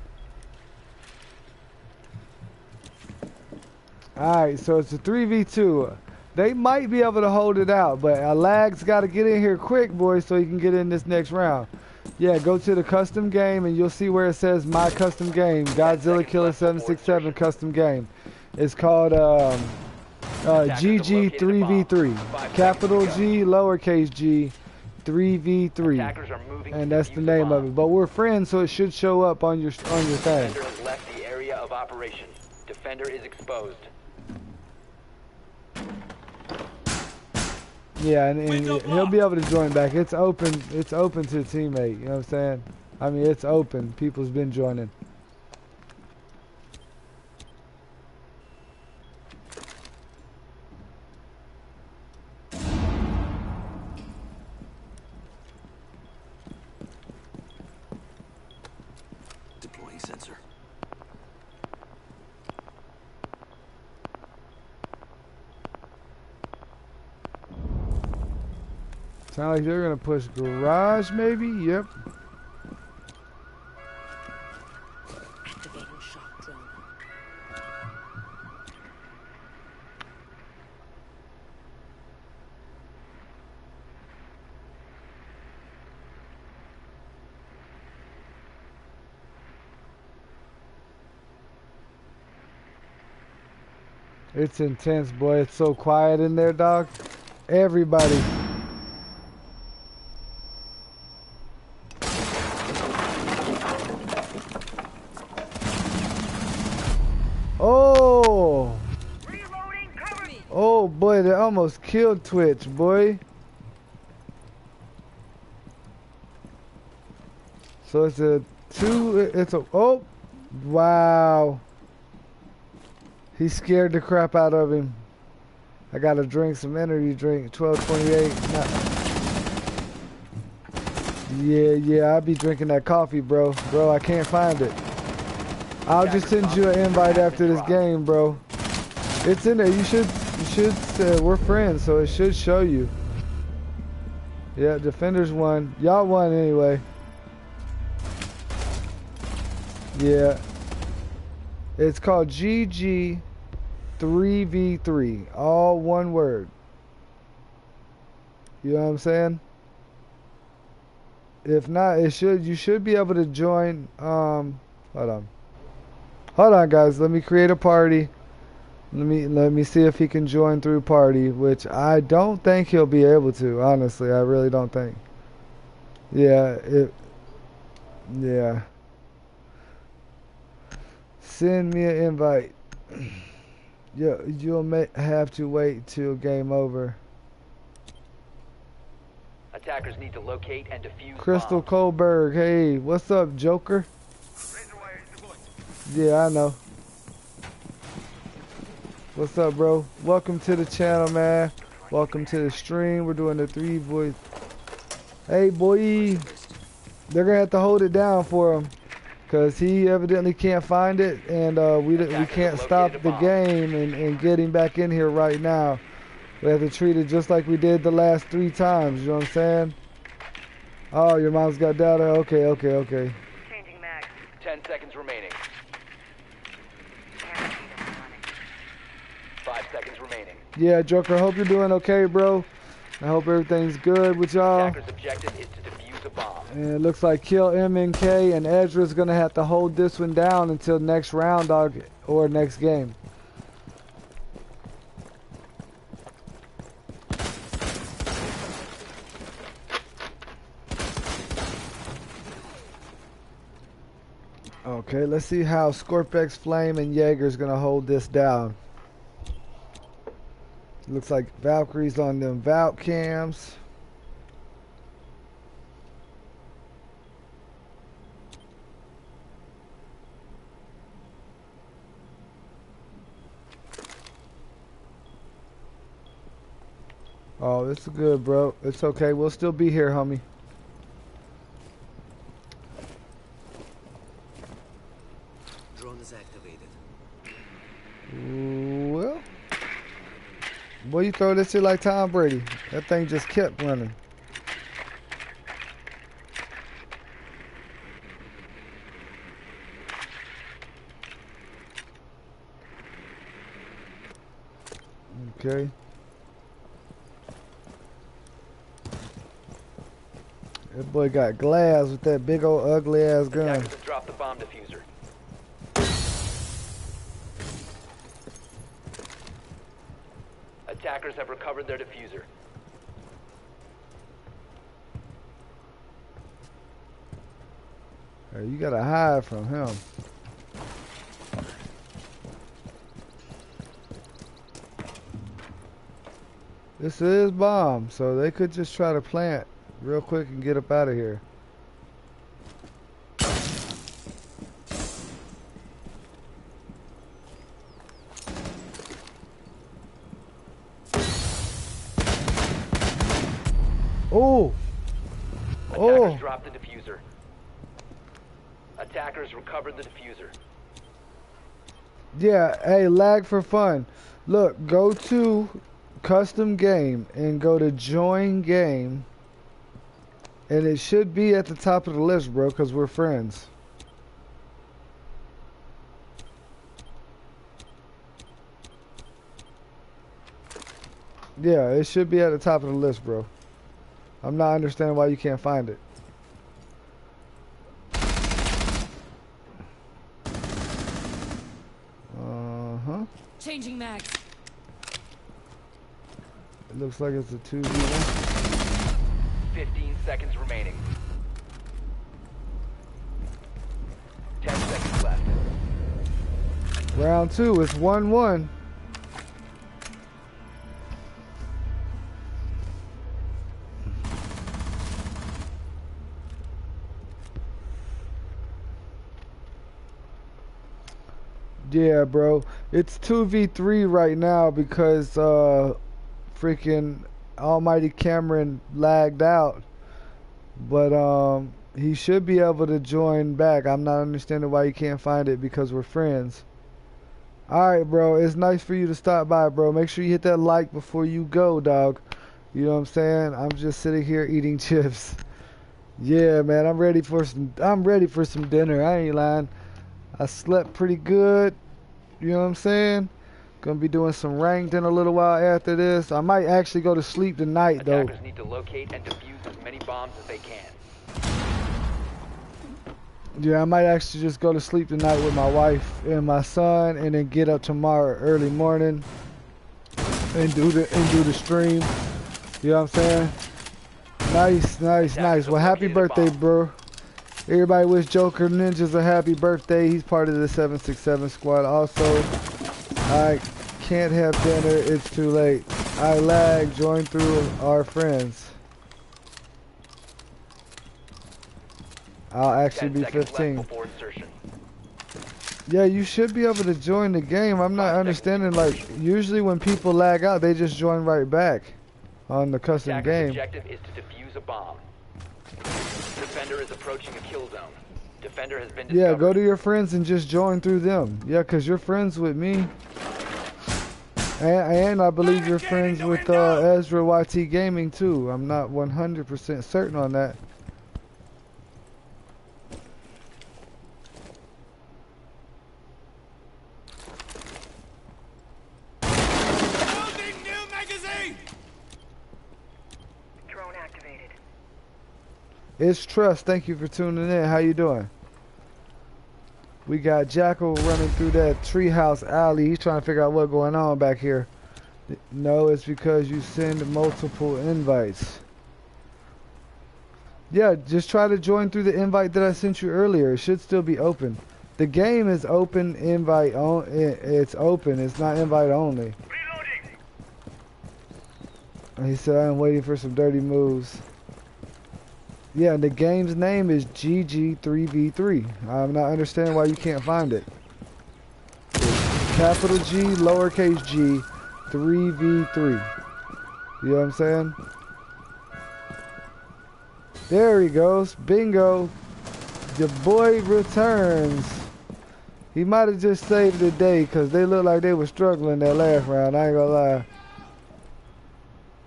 Alright, so it's a three v two. They might be able to hold it out, but our lag's gotta get in here quick, boys, so he can get in this next round. Yeah, go to the custom game, and you'll see where it says My Custom Game. Godzillakilla seven six seven Custom Game. It's called... Um, Uh, G G three v three, capital G, lowercase g, three v three, and that's the name of it. But we're friends, so it should show up on your on your thing. Defender has left the area of operation. Defender is exposed. Yeah, and, and he'll be able to join back. It's open. It's open to the teammate. You know what I'm saying? I mean, it's open. People's been joining. Sound like they're gonna push garage, maybe? Yep. Activating shock drone. It's intense, boy. It's so quiet in there, dog. Everybody. Almost killed Twitch, boy. So it's a two. It's a oh, wow. He scared the crap out of him. I gotta drink some energy drink. twelve twenty-eight. Nah. Yeah, yeah. I'll be drinking that coffee, bro. Bro, I can't find it. I'll just send you an invite after this game, bro. It's in there. You should. You should, uh, we're friends, so it should show you. Yeah, defenders won. Y'all won anyway. Yeah. It's called G G three v three. All one word. You know what I'm saying? If not, it should. You should be able to join. Um, hold on. Hold on, guys. Let me create a party. Let me let me see if he can join through party, which I don't think he'll be able to. Honestly, I really don't think. Yeah, it. Yeah. Send me an invite. Yeah, you'll may have to wait till game over. Attackers need to locate and defuse. Crystal bombs. Kohlberg, hey, what's up, Joker? Yeah, I know. What's up, bro? Welcome to the channel, man. Welcome to the stream. We're doing the three voice. Hey, boy. They're going to have to hold it down for him because he evidently can't find it, and uh, we, we can't stop the game and, and get him back in here right now. We have to treat it just like we did the last three times. You know what I'm saying? Oh, your mom's got data. Okay, okay, okay. Changing mag. ten seconds remaining. Five seconds remaining. Yeah, Joker, I hope you're doing okay, bro. I hope everything's good with y'all. Jacker's objective is to defuse a bomb. And it looks like Kill M N K and Ezra's gonna have to hold this one down until next round, dog, or next game. Okay, let's see how Scorpex Flame and Jäger is gonna hold this down. Looks like Valkyrie's on them Valk cams. Oh, it's good, bro. It's okay. We'll still be here, homie. Drone is activated. Well. Boy, you throw this shit like Tom Brady. That thing just kept running. Okay. That boy got glass with that big old ugly ass gun. Drop the bomb diffuser. Attackers have recovered their diffuser. Hey, you gotta hide from him. This is bomb, so they could just try to plant real quick and get up out of here. Oh! Oh! Attackers dropped the diffuser. Attackers recovered the diffuser. Yeah, hey, lag for fun. Look, go to custom game and go to join game. And it should be at the top of the list, bro, because we're friends. Yeah, it should be at the top of the list, bro. I'm not understanding why you can't find it. Uh-huh. Changing max. It looks like it's a two v one. Fifteen seconds remaining. Ten seconds left. Round two, it's one one. Yeah, bro. It's two v three right now because uh, freaking Almighty Cameron lagged out. But um, he should be able to join back. I'm not understanding why you can't find it because we're friends. Alright, bro. It's nice for you to stop by, bro. Make sure you hit that like before you go, dog. You know what I'm saying? I'm just sitting here eating chips. Yeah, man. I'm ready for some, I'm ready for some dinner. I ain't lying. I slept pretty good. You know what I'm saying? Gonna be doing some ranked in a little while after this. I might actually go to sleep tonight, Attackers though. Attackers need to locate and defuse as many bombs as they can. Yeah, I might actually just go to sleep tonight with my wife and my son, and then get up tomorrow early morning and do the and do the stream. You know what I'm saying? Nice, nice, Attackers nice. Well, happy birthday, bro. Everybody wish Joker Ninjas a happy birthday. He's part of the seven six seven squad also. I can't have dinner. It's too late. I lag. Join through our friends. I'll actually be fifteen. Yeah, you should be able to join the game. I'm not understanding. Like, usually when people lag out, they just join right back on the custom game. The objective is to defuse a bomb. Defender is approaching a kill zone. Defender has been discovered. Yeah, go to your friends and just join through them. Yeah, because you're friends with me. And, and I believe you're friends with uh, Ezra Y T Gaming too. I'm not one hundred percent certain on that. It's Trust. Thank you for tuning in. How you doing? We got Jackal running through that treehouse alley. He's trying to figure out what's going on back here. No, it's because you send multiple invites. Yeah, just try to join through the invite that I sent you earlier. It should still be open. The game is open, invite on. It's open. It's not invite only. Reloading. He said, "I'm waiting for some dirty moves." Yeah, the game's name is G G three V three. I'm not understanding why you can't find it. Capital G, lowercase g, three V three. You know what I'm saying? There he goes. Bingo. Your boy returns. He might have just saved the day because they looked like they were struggling that last round. I ain't gonna lie.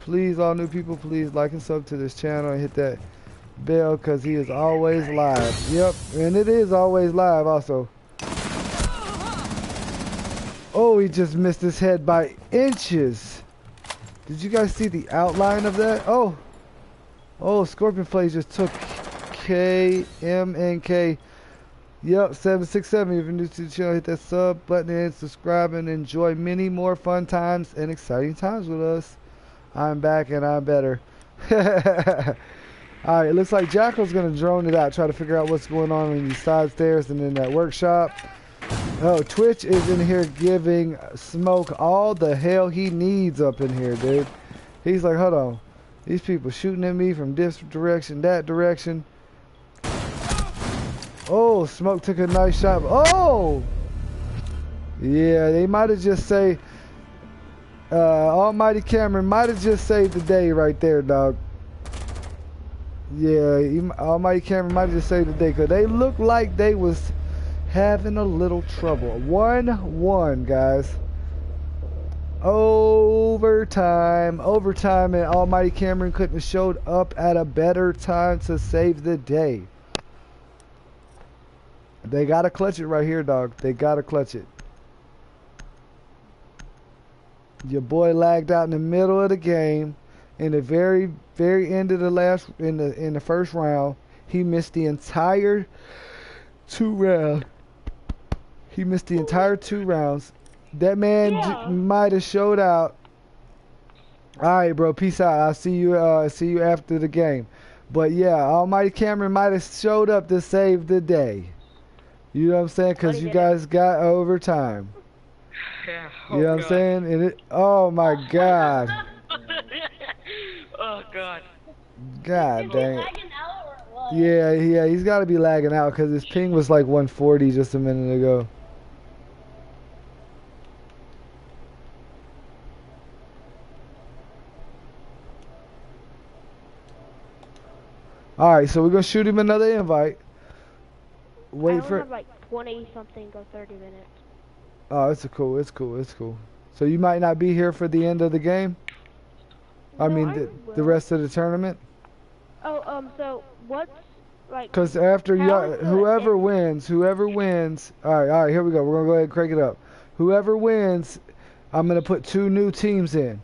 Please, all new people, please like and sub to this channel and hit that bell because he is always live. Yep, and it is always live also. Oh, he just missed his head by inches. Did you guys see the outline of that? Oh, oh, Scorpion Flame just took K M N K. Yep, seven six seven. If you're new to the channel, hit that sub button and subscribe and enjoy many more fun times and exciting times with us. I'm back and I'm better. All right, it looks like Jackal's going to drone it out, try to figure out what's going on in these side stairs and in that workshop. Oh, Twitch is in here giving Smoke all the hell he needs up in here, dude. He's like, hold on. These people shooting at me from this direction, that direction. Oh, Smoke took a nice shot. Oh! Yeah, they might have just say, uh, Almighty Cameron might have just saved the day right there, dog. Yeah, he, Almighty Cameron might have just saved the day because they looked like they was having a little trouble. one one, guys. Overtime. Overtime, and Almighty Cameron couldn't have showed up at a better time to save the day. They got to clutch it right here, dog. They got to clutch it. Your boy lagged out in the middle of the game. In the very, very end of the last, in the in the first round, he missed the entire two round. He missed the entire two rounds. That man yeah. might have showed out. All right, bro. Peace out. I'll see you. Uh, see you after the game. But yeah, Almighty Cameron might have showed up to save the day. You know what I'm saying? Because you guys got overtime. Yeah. Oh, you know what God. I'm saying? And it. Oh my God. Oh God! God dang it! Yeah, yeah, he's got to be lagging out because his ping was like one forty just a minute ago. All right, so we're gonna shoot him another invite. Wait for. I have like twenty something or thirty minutes. Oh, it's cool. It's cool. It's cool. So you might not be here for the end of the game. I no, mean, I the, the rest of the tournament. Oh, um, so what's, like... Because after y'all, whoever wins, whoever wins... All right, all right, here we go. We're going to go ahead and crank it up. Whoever wins, I'm going to put two new teams in.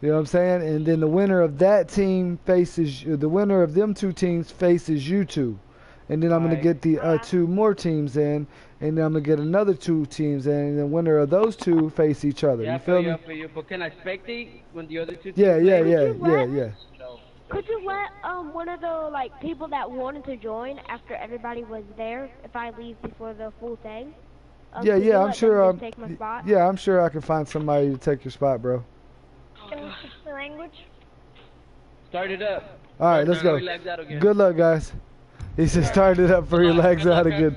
You know what I'm saying? And then the winner of that team faces... The winner of them two teams faces you two. And then I'm going to get the uh, two more teams in. And then I'm going to get another two teams in. And the winner of those two face each other. Yeah, you feel yeah, me? Yeah, but can I spectate when the other two teams Yeah, yeah, yeah, yeah, let, yeah. No. Could you let um one of the like people that wanted to join after everybody was there, if I leave before the full thing? Um, yeah, yeah, I'm sure. Um, take my spot? Yeah, I'm sure I can find somebody to take your spot, bro. Can we switch the language? Start it up. All right, let's go. Good luck, guys. He said, start it up for your legs out again.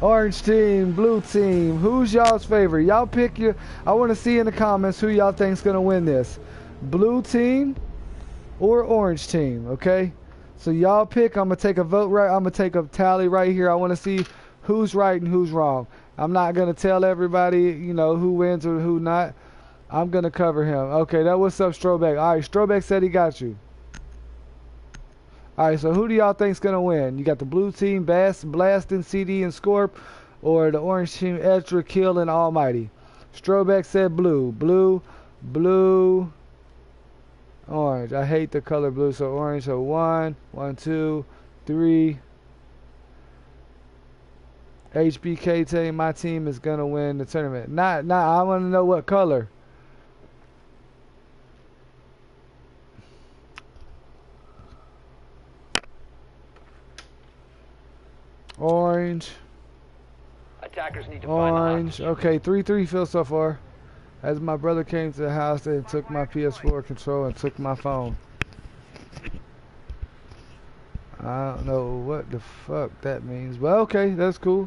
Orange team, blue team, who's y'all's favorite? Y'all pick your, I want to see in the comments who y'all think's going to win this. Blue team or orange team, okay? So y'all pick, I'm going to take a vote right, I'm going to take a tally right here. I want to see who's right and who's wrong. I'm not going to tell everybody, you know, who wins or who not. I'm going to cover him. Okay, that was up, Stroback. All right, Stroback said he got you. All right, so who do y'all think's gonna win? You got the blue team, Bass, Blastin, C D, and Scorp, or the orange team, Ezra, Kill, and Almighty? Stroback said blue, blue, blue. orange. I hate the color blue, so orange. So one, one, two, three. H B K team, my team is gonna win the tournament. Not, not. I want to know what color. Orange. Attackers need to orange. Find okay, three three feel so far. As my brother came to the house and took my P S four control and took my phone. I don't know what the fuck that means, but okay, that's cool.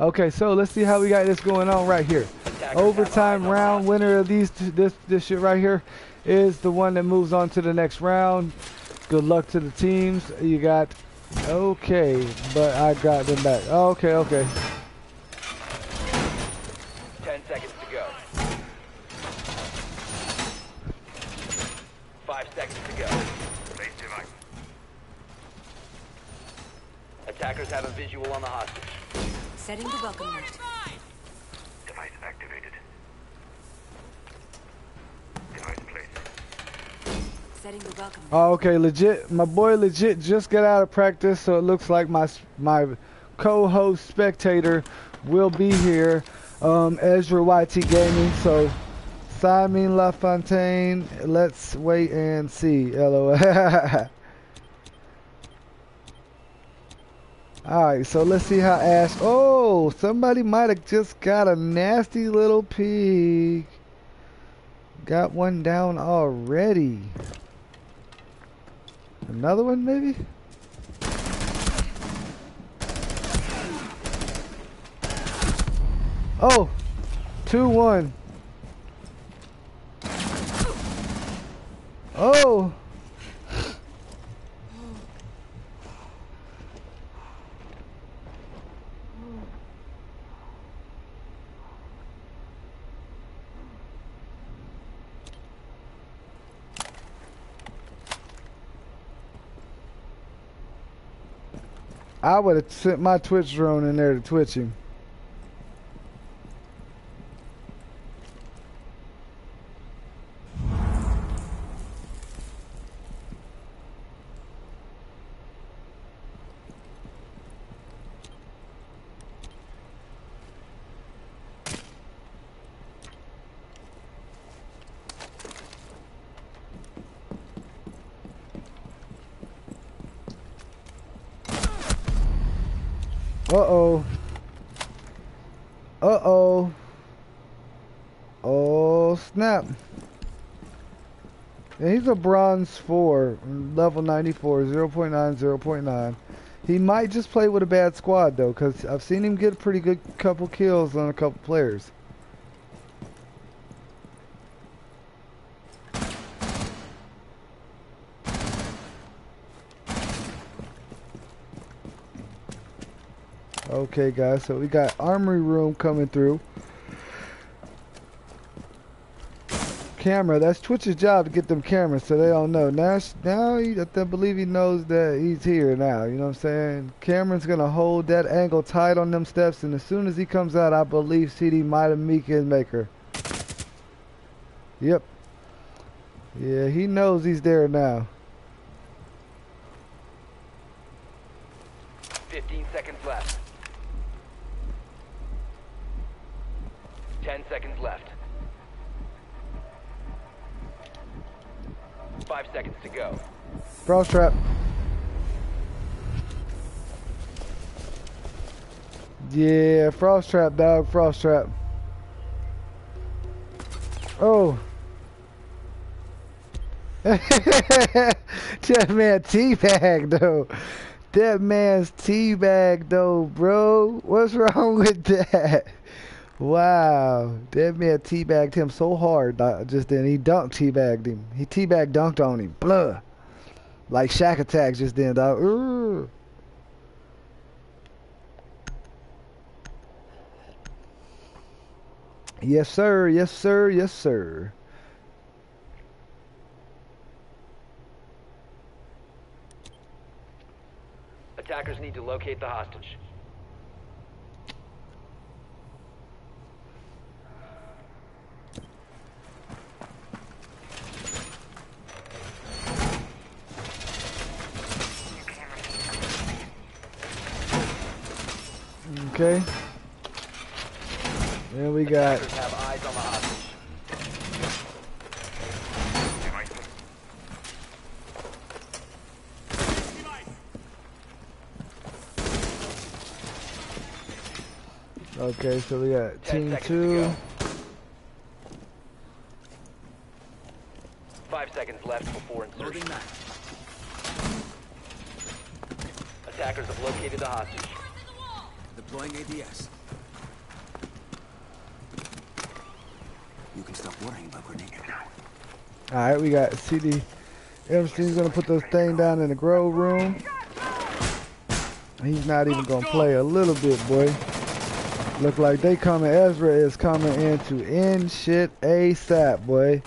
Okay, so let's see how we got this going on right here. Overtime round winner of these this this shit right here is the one that moves on to the next round. Good luck to the teams. You got okay, but I got them back. Oh, okay, okay. Ten seconds to go. Five seconds to go. Attackers have a visual on the hostage. Setting the welcome net. Device activated. Device placed. Setting the welcome net. Oh, okay, legit. My boy, legit, just got out of practice, so it looks like my my co-host spectator will be here. Um, Ezra Y T Gaming. So. Simon LaFontaine, let's wait and see. L O L. Alright, so let's see how Ash. Oh, somebody might have just got a nasty little peek. Got one down already. Another one, maybe? Oh, two one. Oh! I would have sent my Twitch drone in there to Twitch him. Uh-oh. Uh-oh. Oh, snap. Yeah, he's a bronze four, level ninety-four, zero point nine, zero point nine. He might just play with a bad squad, though, because I've seen him get a pretty good couple kills on a couple players. Okay, guys, so we got Armory Room coming through. Camera, that's Twitch's job to get them cameras so they don't know. Now, now he, I believe he knows that he's here now, you know what I'm saying? Cameron's going to hold that angle tight on them steps, and as soon as he comes out, I believe C D might have meek his maker. Yep. Yeah, he knows he's there now. fifteen seconds left. Ten seconds left. Five seconds to go. Frost trap. Yeah, frost trap, dog. Frost trap. Oh. That man teabagged, though. That man's teabagged, though, bro. What's wrong with that? Wow, that man teabagged him so hard just then. He dunked, teabagged him. He teabag dunked on him. Blah. Like Shaq attacks just then, dog. Ooh. Yes, sir. Yes, sir. Yes, sir. Attackers need to locate the hostage. Okay. Then we got... have eyes on the hostage. Okay, so we got team two. Five seconds left before insertion. Attackers have located the hostage. Deploying A D S. You can stop worrying about grenade now. Alright, we got C D Emerson's gonna put this thing down in the grow room. He's not even gonna play a little bit, boy. Look like they coming. Ezra is coming in to end shit ASAP, boy.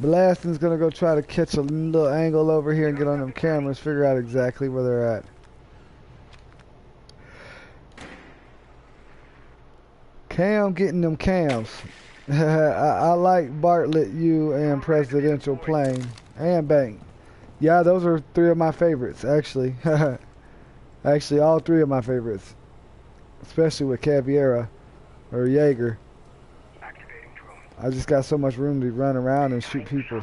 Blasting's gonna go try to catch a little angle over here and get on them cameras, figure out exactly where they're at. Cam getting them cams. I, I like Bartlett, you, and Presidential Plane, and Bank. Yeah, those are three of my favorites, actually. Actually, all three of my favorites. Especially with Caviera or Jäger. I just got so much room to run around and shoot people.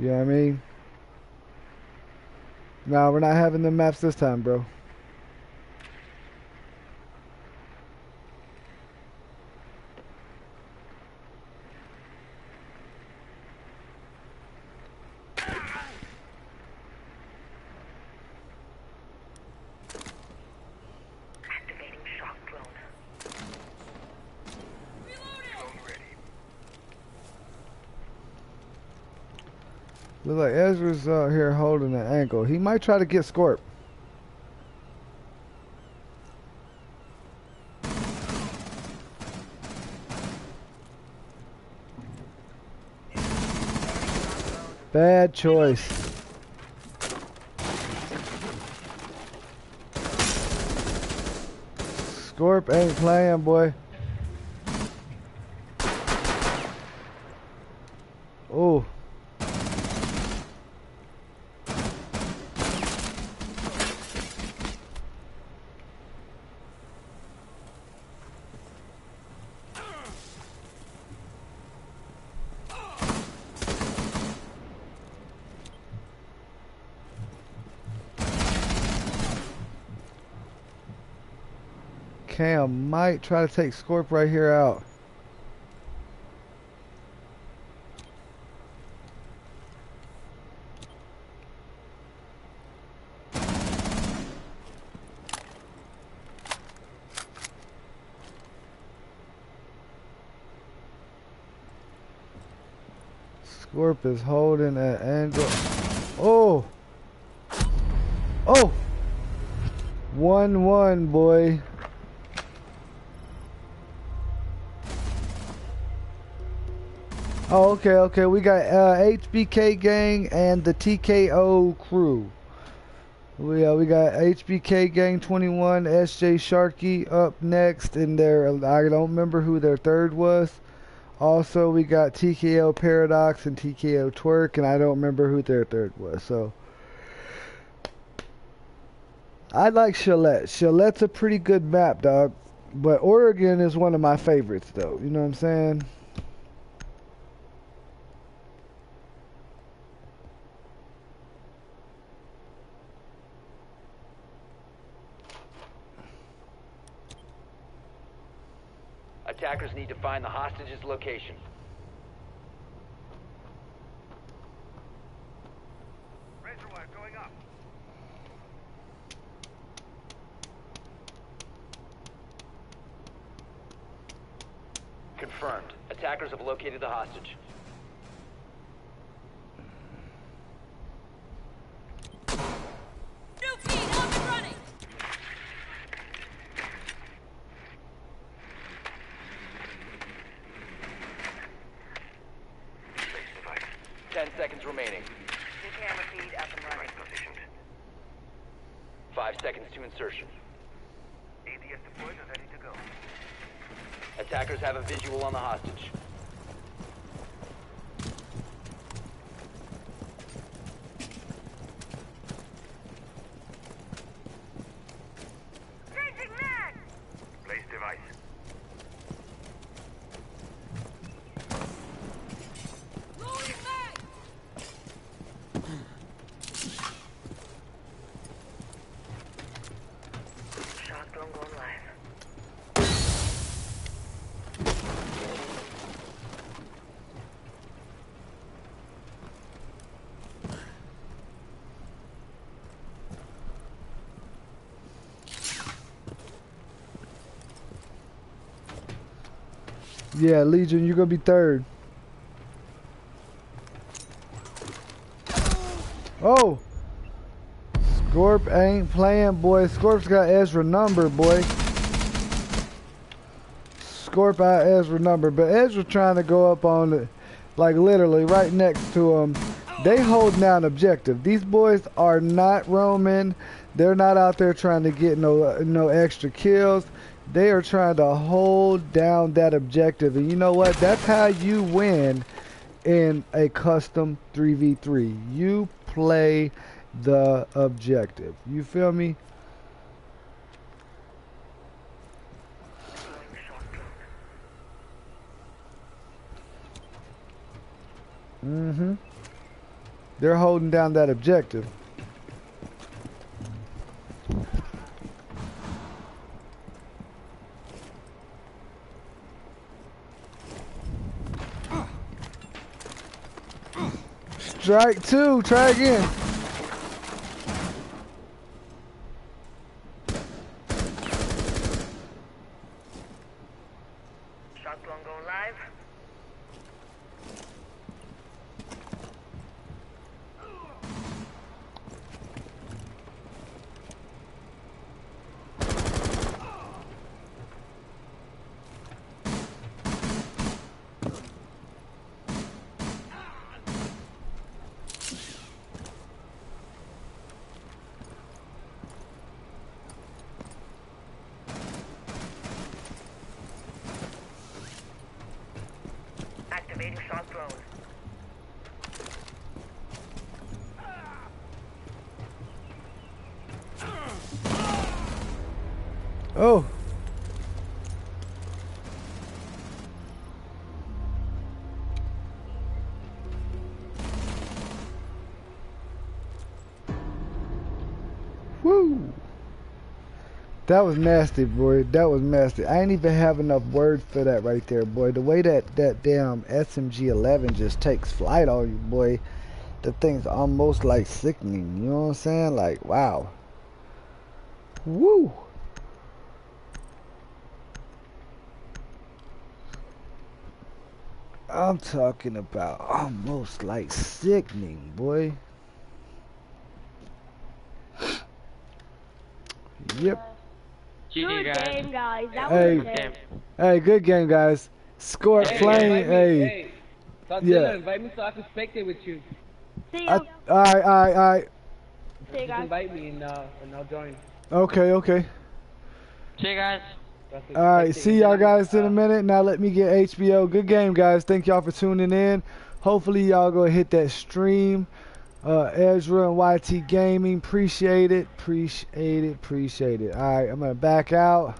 You know what I mean? No, we're not having the maps this time, bro. Look like Ezra's out here holding an ankle. He might try to get Scorp. Bad choice. Scorp ain't playing, boy. Oh. Cam might try to take Scorp right here out. Scorp is holding an angle. Oh! Oh! One, one, boy. Oh, okay, okay. We got uh, H B K Gang and the T K O crew. We uh, we got H B K Gang twenty-one, S J Sharky up next, and their I don't remember who their third was. Also, we got T K O Paradox and T K O Twerk, and I don't remember who their third was. So, I like Shalette. Shalette's a pretty good map, dog. But Oregon is one of my favorites, though. You know what I'm saying? Attackers need to find the hostage's location. Reservoir going up. Confirmed. Attackers have located the hostage. ten seconds remaining. You can repeat up and running. Five seconds to insertion. A D S deployed and ready to go. Attackers have a visual on the hostage. Yeah, Legion, you're gonna be third. Oh! Scorp ain't playing, boy. Scorp's got Ezra number, boy. Scorp out Ezra number, but Ezra trying to go up on it, like literally right next to him. They hold down objective. These boys are not roaming. They're not out there trying to get no no extra kills. They are trying to hold down that objective. And you know what? That's how you win in a custom three v three. You play the objective. You feel me? Mm-hmm. They're holding down that objective. Strike two, try again. Oh. Woo. That was nasty, boy. That was nasty. I ain't even have enough words for that right there, boy. The way that that damn S M G eleven just takes flight on you, boy. The thing's almost like sickening. You know what I'm saying? Like, wow. Woo. I'm talking about almost like sickening, boy. Yep. Good game, guys. That hey, was hey, hey, good game, guys. Score hey, playing. Hey, hey. hey. Yeah. Invite me so I can spectate with you. See you. I, I, I, I. See you guys. Invite me and uh, and I'll join. Okay, okay. See you guys. All right, see y'all guys in a minute. Now let me get H B O. Good game, guys. Thank y'all for tuning in. Hopefully y'all go hit that stream. Uh, Ezra and Y T Gaming. Appreciate it. Appreciate it. Appreciate it. All right, I'm going to back out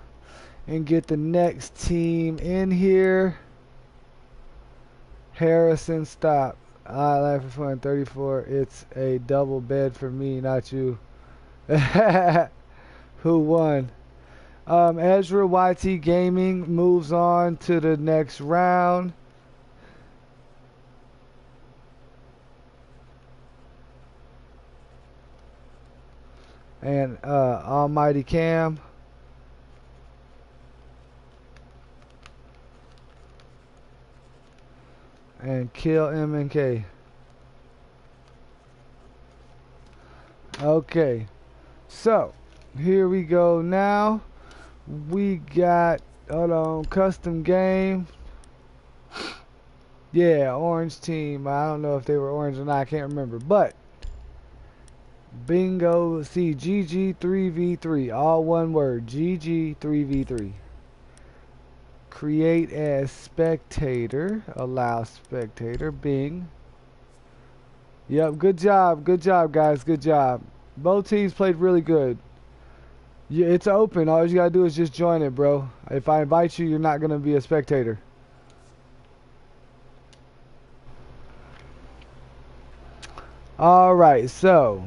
and get the next team in here. Harrison, stop. I laugh for fun. thirty-four. It's a double bed for me, not you. Who won? Um, Ezra Y T Gaming moves on to the next round. And uh, Almighty Cam. And Kill M N K. Okay. So, here we go now. We got, hold on, custom game. Yeah, orange team. I don't know if they were orange or not. I can't remember. But, bingo, see, G G three v three. All one word, G G three v three. Create as spectator. Allow spectator, Bing. Yep, good job. Good job, guys. Good job. Both teams played really good. Yeah, it's open. All you gotta do is just join it, bro. If I invite you, you're not gonna be a spectator. All right, so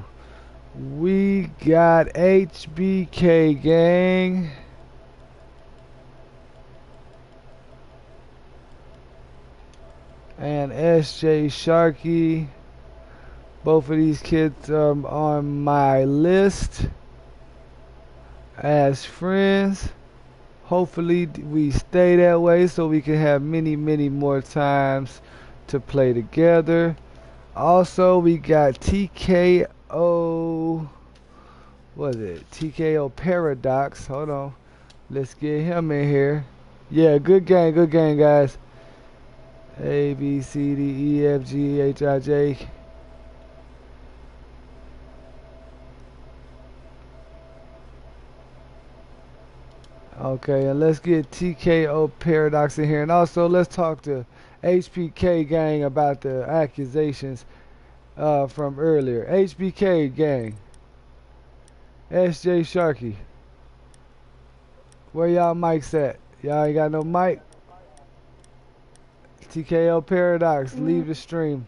we got H B K Gang. And S J Sharky. Both of these kids um, on my list. As friends, Hopefully we stay that way so we can have many, many more times to play together. Also, we got T K O, what is it? T K O Paradox. Hold on. Let's get him in here. Yeah, good game, good game, guys. A, B, C, D, E, F, G, H, I, J. Okay, and let's get T K O Paradox in here. And also, let's talk to H B K Gang about the accusations uh, from earlier. H B K Gang. S J Sharky. Where y'all mics at? Y'all ain't got no mic? T K O Paradox, mm-hmm. Leave the stream.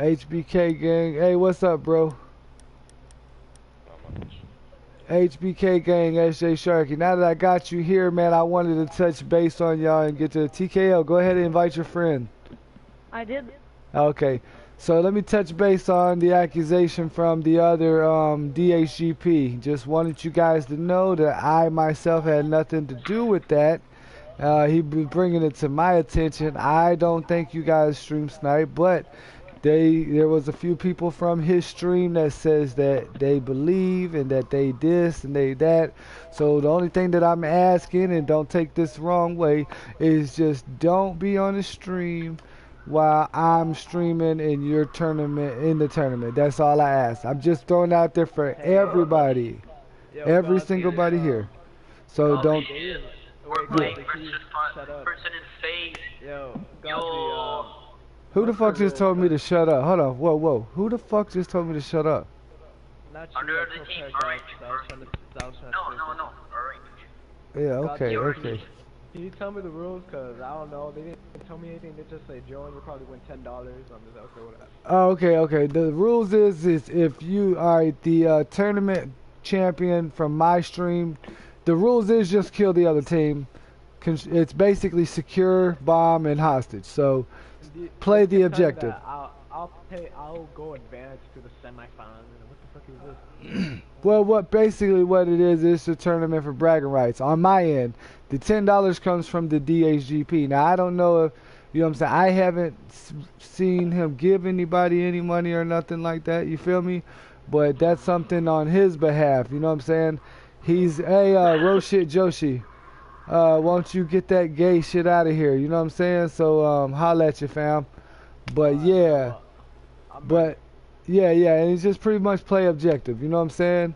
H B K Gang. Hey, what's up, bro? H B K Gang, S J Sharky. Now that I got you here, man, I wanted to touch base on y'all and get to the T K O. Go ahead and invite your friend. I did. Okay. So let me touch base on the accusation from the other um, D H G P. Just wanted you guys to know that I myself had nothing to do with that. Uh, he was bringing it to my attention. I don't think you guys stream snipe, but they there was a few people from his stream that says that they believe and that they this and they that. So the only thing that I'm asking, and don't take this the wrong way, is just don't be on the stream while I'm streaming in your tournament, in the tournament. That's all I ask. I'm just throwing it out there for everybody, yo, every single body here. So oh, don't. We're playing versus person in face. Yo, yo. Who the fuck just told me to shut up? Hold on, whoa, whoa. Who the fuck just told me to shut up? Under the team, alright. No, no, no, alright. Yeah, okay, okay. Can you tell me the rules? Cause I don't know. They didn't tell me anything. They just say join. You probably win ten dollars. I'm just okay with that. Oh, okay, okay. The rules is is if you all right, the uh, tournament champion from my stream. The rules is just kill the other team. It's basically secure, bomb, and hostage. So you, play the objective. I'll I'll pay. I'll go advance to the semifinals. What the fuck is this? Well, what basically what it is is a tournament for bragging rights. On my end, the ten dollars comes from the D H G P. Now I don't know if you know what I'm saying. I haven't s seen him give anybody any money or nothing like that. You feel me? But that's something on his behalf. You know what I'm saying? He's a hey, uh, Roshit Joshi. Uh, won't you get that gay shit out of here? You know what I'm saying? So um, holla at you, fam. But yeah, but. Yeah, yeah, and it's just pretty much play objective. You know what I'm saying?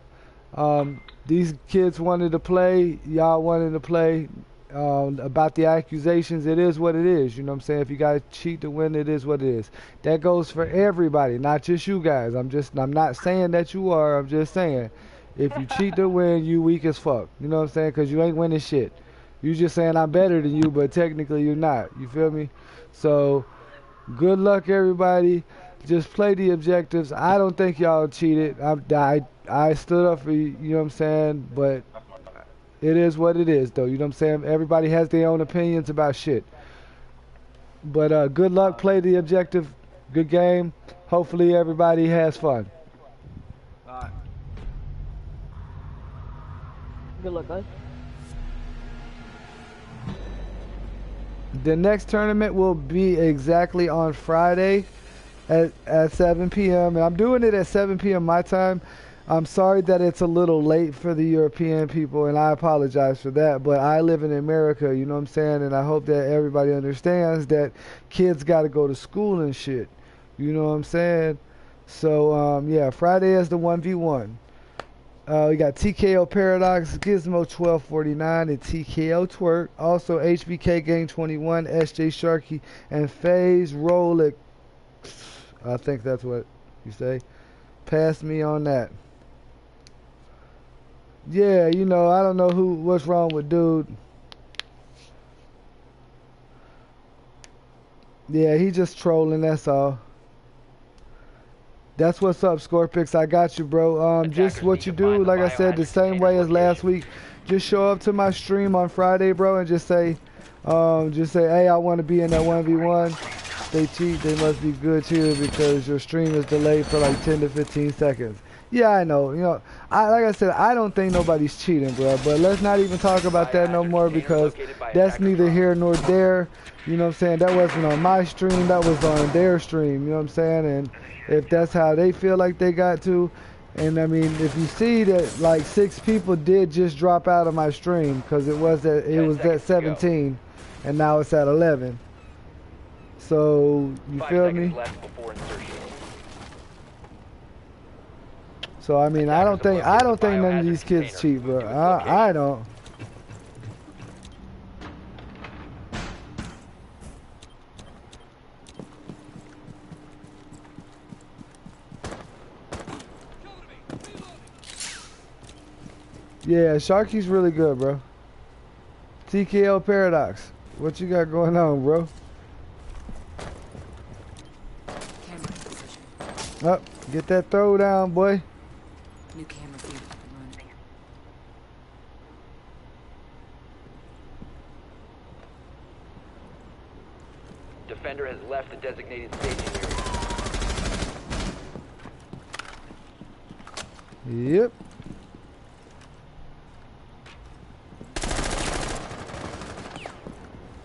Um, these kids wanted to play. Y'all wanted to play. Um, about the accusations, it is what it is. You know what I'm saying? If you gotta cheat to win, it is what it is. That goes for everybody, not just you guys. I'm just, I'm not saying that you are. I'm just saying, if you cheat to win, you weak as fuck. You know what I'm saying? Because you ain't winning shit. You just saying I'm better than you, but technically you're not. You feel me? So, good luck, everybody. Just play the objectives. I don't think y'all cheated. I, I, I stood up for you, you know what I'm saying? But it is what it is, though. You know what I'm saying? Everybody has their own opinions about shit. But uh, good luck. Play the objective. Good game. Hopefully everybody has fun. All right. Good luck, guys. The next tournament will be exactly on Friday. At, at seven P M and I'm doing it at seven P M my time. I'm sorry that it's a little late for the European people, and I apologize for that, but I live in America, you know what I'm saying, and I hope that everybody understands that kids got to go to school and shit, you know what I'm saying? So um, yeah, Friday is the one v one. Uh, we got T K O Paradox, Gizmo twelve forty-nine, and T K O Twerk. Also H B K Gang twenty-one, S J Sharky, and FaZe Rolex. I think that's what you say. Pass me on that. Yeah, you know, I don't know who, what's wrong with dude. Yeah, he just trolling, that's all. That's what's up, Scorpex. I got you, bro. Um, just what you do, like I said, the same way as last week. Just show up to my stream on Friday, bro, and just say, um, just say, hey, I want to be in that one v one. they cheat, they must be good cheaters because your stream is delayed for like ten to fifteen seconds. Yeah, I know. You know, I like I said, I don't think nobody's cheating, bro. But let's not even talk about that no more because that's neither here nor there. You know what I'm saying? That wasn't on my stream. That was on their stream. You know what I'm saying? And if that's how they feel like they got to, and I mean, if you see that like six people did just drop out of my stream because it was at it was at seventeen, and now it's at eleven. So you feel me? So I mean, I don't think I don't think none of these kids cheat, bro. I I don't. Yeah, Sharky's really good, bro. T K O Paradox, what you got going on, bro? Up, oh, get that throw down, boy. New camera feed. Defender has left the designated staging area. Yep.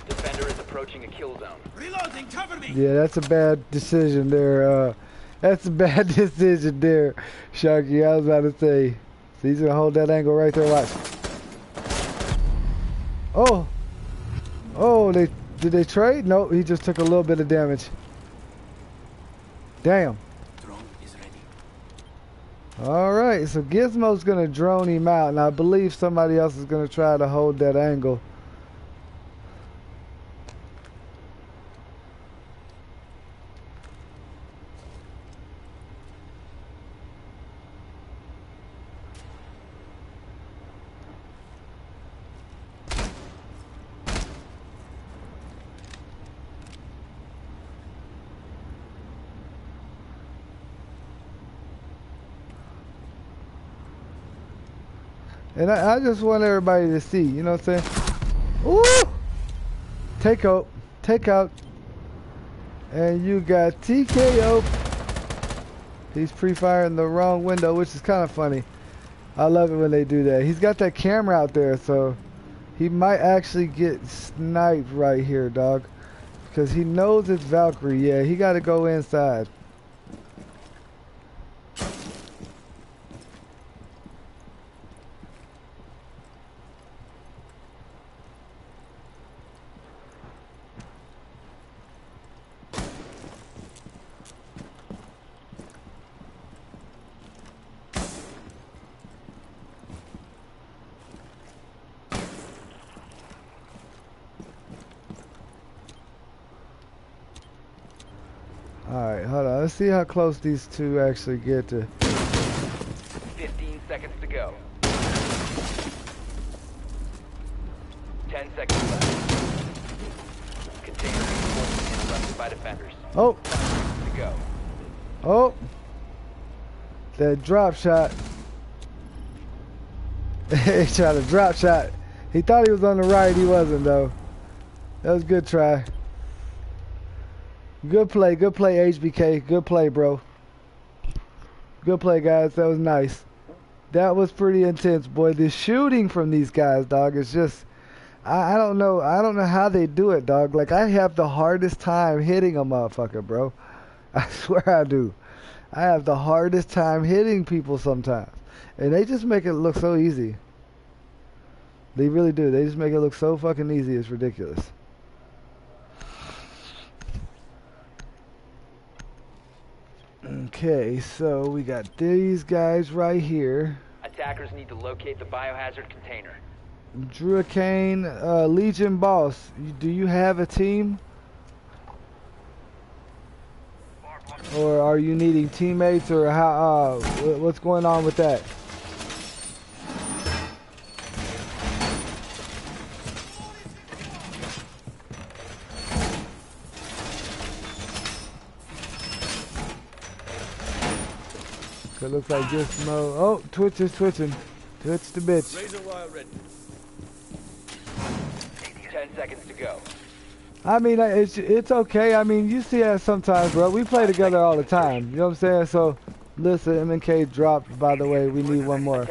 Defender is approaching a kill zone. Reloading, cover me. Yeah, that's a bad decision there. Uh, that's a bad decision there, Sharky. I was about to say. So he's gonna hold that angle right there. Watch. Oh, oh, they did they trade? No, he just took a little bit of damage. Damn. Drone is ready. All right, so Gizmo's gonna drone him out, and I believe somebody else is gonna try to hold that angle. And I, I just want everybody to see, you know what I'm saying? Ooh! Take out, take out. And you got T K O. He's pre-firing the wrong window, which is kind of funny. I love it when they do that. He's got that camera out there, so he might actually get sniped right here, dog. Because he knows it's Valkyrie. Yeah, he got to go inside. See how close these two actually get to. fifteen seconds to go. ten seconds left. Container being interrupted by defenders. Oh. To go. Oh. That drop shot. He tried a drop shot. He thought he was on the right. He wasn't, though. That was a good try. Good play, good play, H B K. Good play, bro. Good play, guys. That was nice. That was pretty intense, boy. The shooting from these guys, dog, is just... I, I don't know. I don't know how they do it, dog. Like, I have the hardest time hitting a motherfucker, bro. I swear I do. I have the hardest time hitting people sometimes. And they just make it look so easy. They really do. They just make it look so fucking easy. It's ridiculous. Okay, so we got these guys right here. Attackers need to locate the biohazard container. Drew a cane, uh, Legion Boss, do you have a team? Or are you needing teammates, or how? Uh, what's going on with that? It looks like just mo. Oh, Twitch is twitching. Twitch the bitch. Razor wire ready. Ten seconds to go. I mean, it's it's okay. I mean, you see that sometimes, bro. We play together all the time. You know what I'm saying? So, listen, M N K dropped, by the way. We need one more.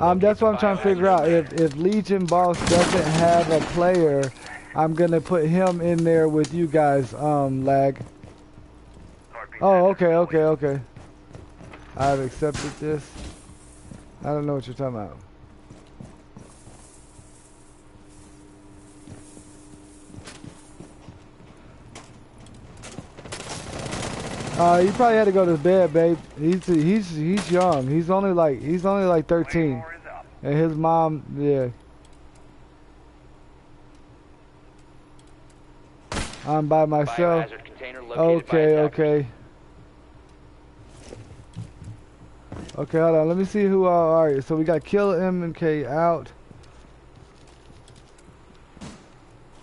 Um, that's what I'm trying to figure out. If, if Legion Boss doesn't have a player, I'm going to put him in there with you guys, um, Lag. Oh, okay, okay, okay. I've accepted this. I don't know what you're talking about. Uh, you probably had to go to bed, babe. He's he's he's young. He's only like he's only like thirteen, and his mom, yeah. I'm by myself. Okay, okay. Okay, hold on. Let me see who. Uh, all right, so we got Kill M N K out.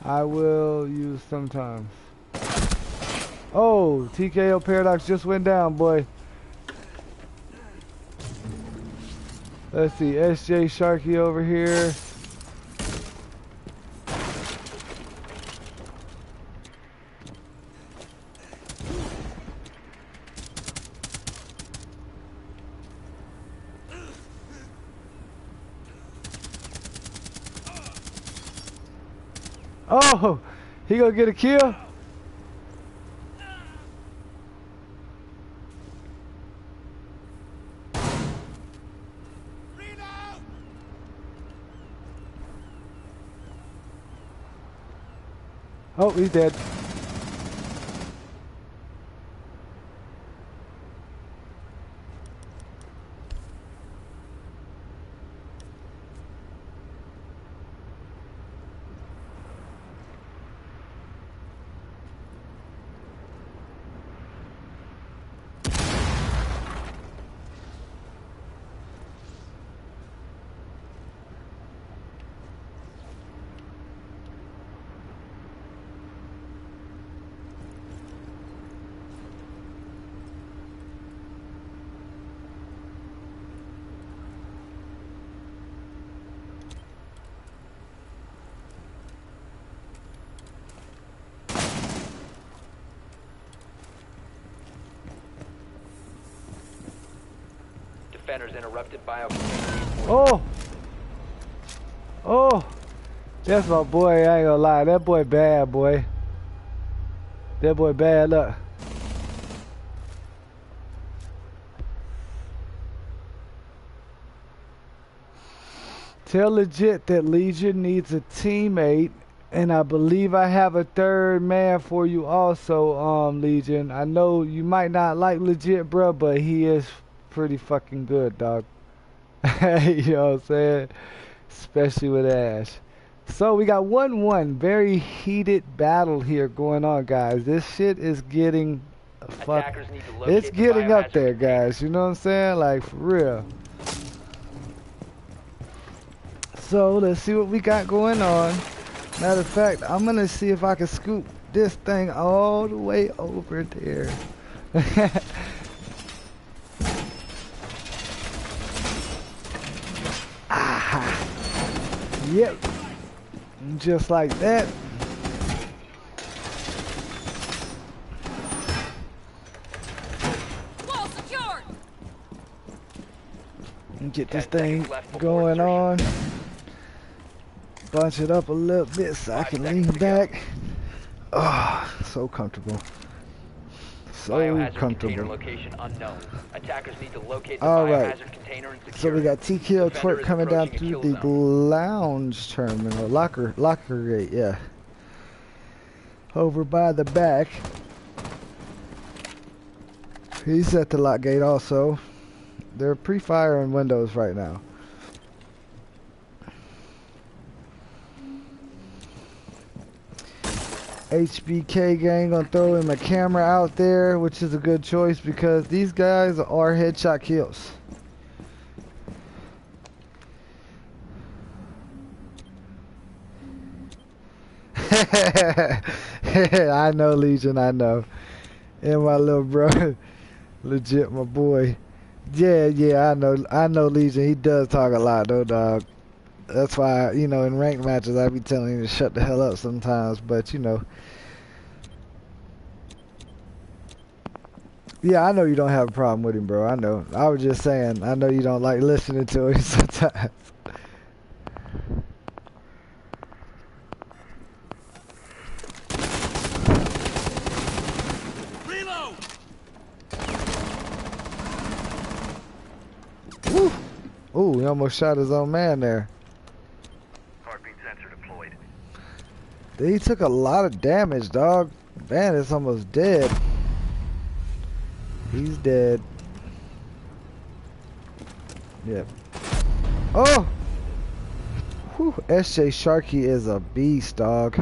I will use sometimes. Oh, T K O Paradox just went down, boy. Let's see, S J Sharky over here. Oh, he gonna get a kill? Oh, he's dead. Interrupted by a oh, oh, that's my boy. I ain't gonna lie, that boy bad, boy. That boy bad. Look, tell Legit that Legion needs a teammate, and I believe I have a third man for you, also, um, Legion. I know you might not like Legit, bro, but he is pretty fucking good, dog. You know what I'm saying? Especially with Ash. So we got one one. Very heated battle here going on, guys. This shit is getting fuck. It's getting up there, guys. You know what I'm saying? Like, for real. So let's see what we got going on. Matter of fact, I'm gonna see if I can scoop this thing all the way over there. Yep, just like that. Wall secured. And get this thing going on. Bunch it up a little bit so I can lean back. Oh, so comfortable. So comfortable. Alright, so we got T K O Twerk coming down through the lounge terminal, locker, locker gate, yeah. Over by the back. He's at the lock gate also. They're pre-firing windows right now. H B K Gang gonna throw him a camera out there, which is a good choice because these guys are headshot kills. I know, Legion, I know. And my little bro, Legit, my boy. Yeah, yeah, I know, I know, Legion. He does talk a lot, though, dog. That's why, you know, in ranked matches, I be telling him to shut the hell up sometimes, but, you know, Yeah, I know you don't have a problem with him, bro. I know. I was just saying, I know you don't like listening to him sometimes. Reload! Woo! Ooh, he almost shot his own man there. Heartbeat sensor deployed. He took a lot of damage, dog. Man, it's almost dead. He's dead. Yep. Oh! Whew, S J Sharky is a beast, dog.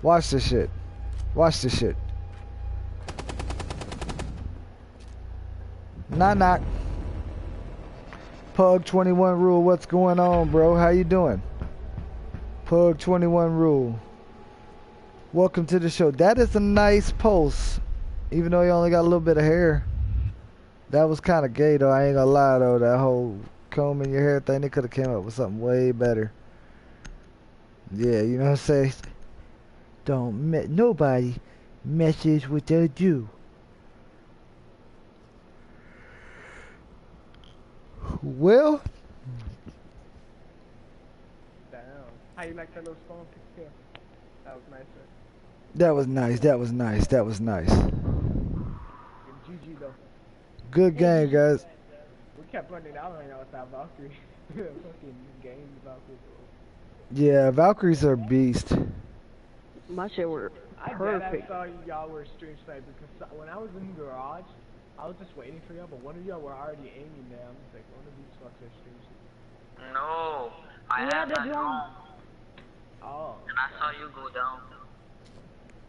Watch this shit. Watch this shit. Knock knock. Pug twenty-one rule, what's going on, bro? How you doing? Pug twenty-one rule. Welcome to the show. That is a nice pulse. Even though he only got a little bit of hair. That was kind of gay, though. I ain't gonna lie, though. That whole comb in your hair thing, they could have came up with something way better. Yeah, you know what I'm saying? Don't me nobody messes with their Jew. Well. Damn. How you like that little song? Yeah. That was nice, right? That was nice. That was nice. That was nice. Good game, guys. We kept running out on y'all without Valkyrie. Fucking game Valkyrie. Yeah, Valkyries are beast. My shit were perfect. I saw y'all were stream sniping because when I was in the garage, I was just waiting for y'all, but one of y'all were already aiming there. I'm just like, one of these fucks are stream sniping. No, I had that drone. Oh. And I saw you go down.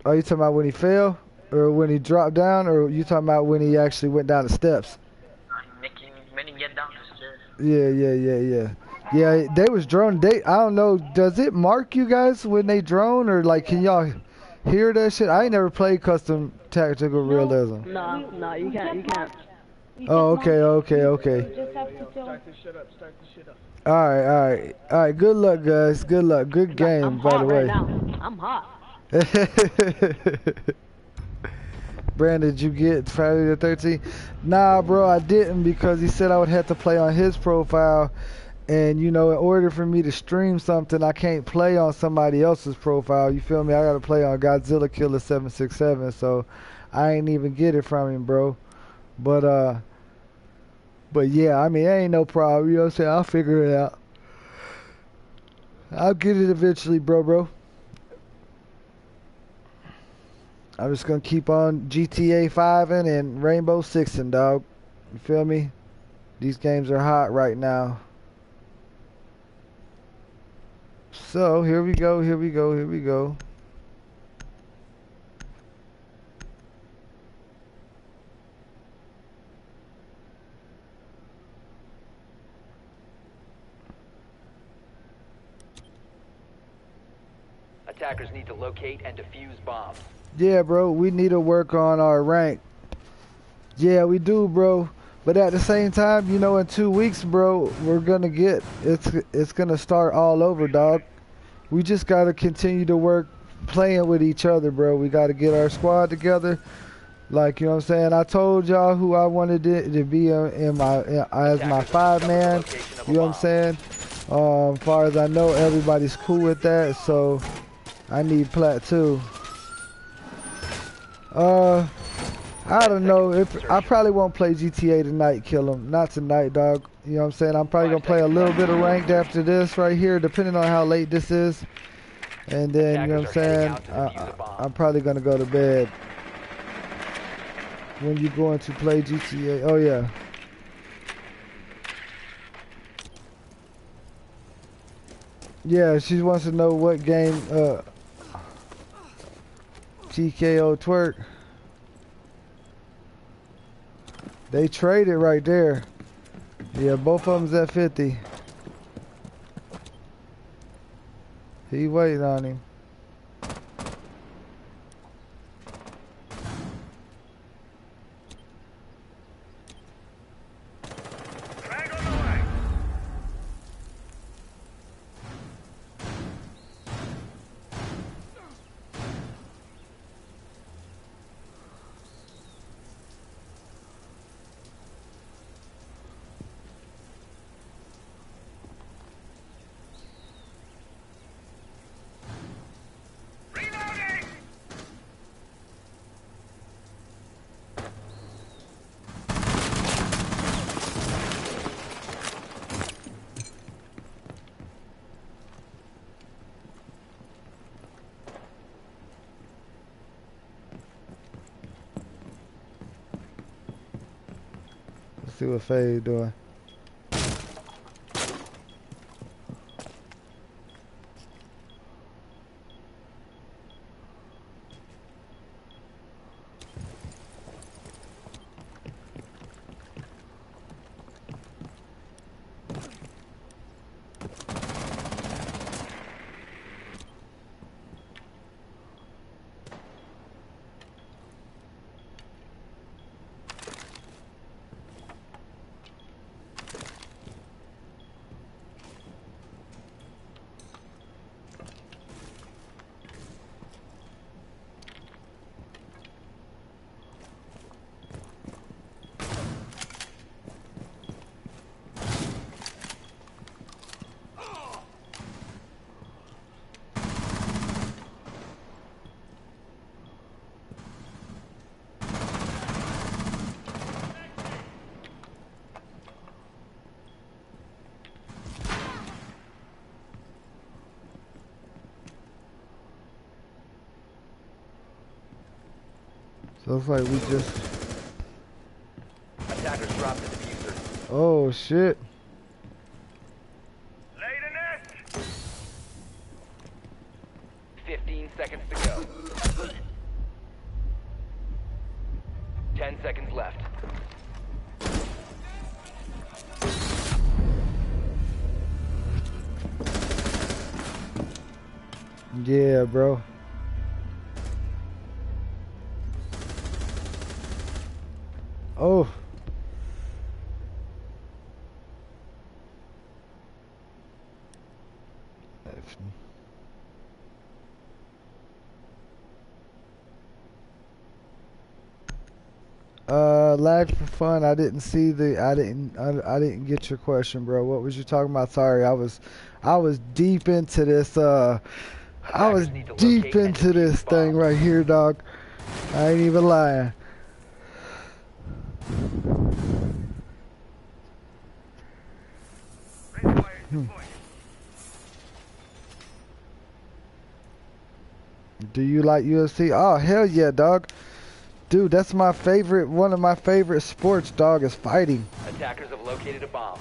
Are you talking about when he fell? Or when he dropped down, or you talking about when he actually went down the steps? When he get down the stairs. Yeah, yeah, yeah, yeah, yeah. They was drone. They, I don't know. Does it mark you guys when they drone, or like can y'all hear that shit? I ain't never played custom tactical no, realism. No, no, you can't. You can't. Oh, okay, okay, okay. Just have to start this shit up. Start this shit up. All right, all right, all right. Good luck, guys. Good luck. Good game. I'm by the way. Right now. I'm hot. Brandon, did you get Friday the thirteenth? Nah, bro, I didn't because he said I would have to play on his profile. And, you know, in order for me to stream something, I can't play on somebody else's profile. You feel me? I got to play on Godzillakilla seven six seven. So I ain't even get it from him, bro. But, uh, but yeah, I mean, it ain't no problem. You know what I'm saying? I'll figure it out. I'll get it eventually, bro, bro. I'm just gonna keep on G T A five-ing and Rainbow six-ing, dog. You feel me? These games are hot right now. So, here we go, here we go, here we go. Attackers need to locate and defuse bombs. Yeah, bro, we need to work on our rank. Yeah, we do, bro. But at the same time, you know, in two weeks, bro, we're gonna get it's it's gonna start all over, dog. We just gotta continue to work playing with each other, bro. We gotta get our squad together. Like, you know what I'm saying? I told y'all who I wanted it to be in, in my in, as my five man. You know what I'm saying? Um, far as I know, everybody's cool with that. So I need plat too. Uh, I don't know if I probably won't play G T A tonight, kill him. Not tonight, dog. You know what I'm saying? I'm probably gonna play a little bit of ranked after this right here, depending on how late this is. And then, you know what I'm saying? I, I, I'm probably gonna go to bed. When you going to play G T A? Oh yeah. Yeah, she wants to know what game. Uh. T K O Twerk. They traded right there. Yeah, both of them's at fifty. He waiting on him. Let's see what FaZe doing. So it's like we just attackers dropped the diffuser. Oh shit. Lay the net. Fifteen seconds to go. Ten seconds left. Yeah, bro. Oh. Uh, lag for fun. I didn't see the. I didn't. I, I didn't get your question, bro. What was you talking about? Sorry, I was. I was deep into this. Uh, I was deep into this thing right here, dog. I ain't even lying. Hmm. Do you like U F C? Oh hell yeah, dog. Dude, that's my favorite, one of my favorite sports, dog, is fighting. Attackers have located a bomb.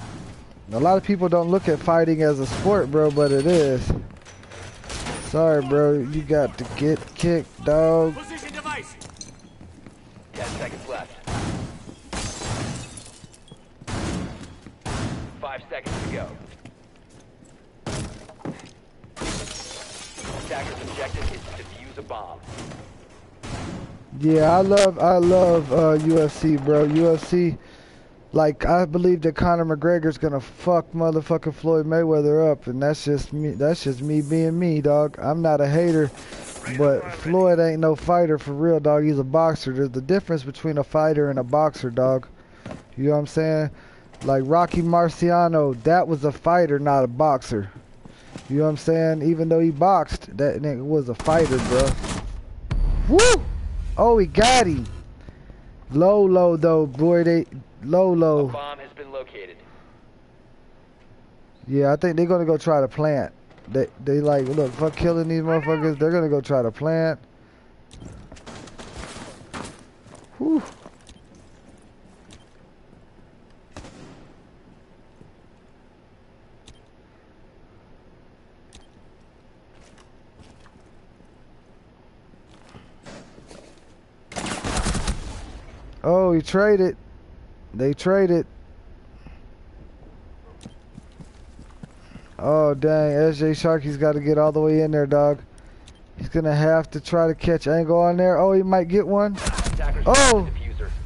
A lot of people don't look at fighting as a sport, bro, but it is. Sorry, bro, you got to get kicked, dog. Position device. Ten seconds left. Five seconds to go. Attacker's objective is to defuse a bomb. Yeah, I love, I love uh, U F C, bro. U F C, like, I believe that Conor McGregor's gonna fuck motherfucking Floyd Mayweather up, and that's just me. That's just me being me, dog. I'm not a hater, but Floyd ain't no fighter for real, dog. He's a boxer. There's the difference between a fighter and a boxer, dog. You know what I'm saying? Like Rocky Marciano, that was a fighter, not a boxer. You know what I'm saying? Even though he boxed, that nigga was a fighter, bro. Woo! Oh, he got him. Low, low, though, boy. They low, low. A bomb has been located. Yeah, I think they're gonna go try to plant. They, they like, look, fuck killing these motherfuckers. They're gonna go try to plant. Woo! Oh, he traded. They traded. Oh, dang. S J Sharky's got to get all the way in there, dog. He's going to have to try to catch angle on there. Oh, he might get one. Oh!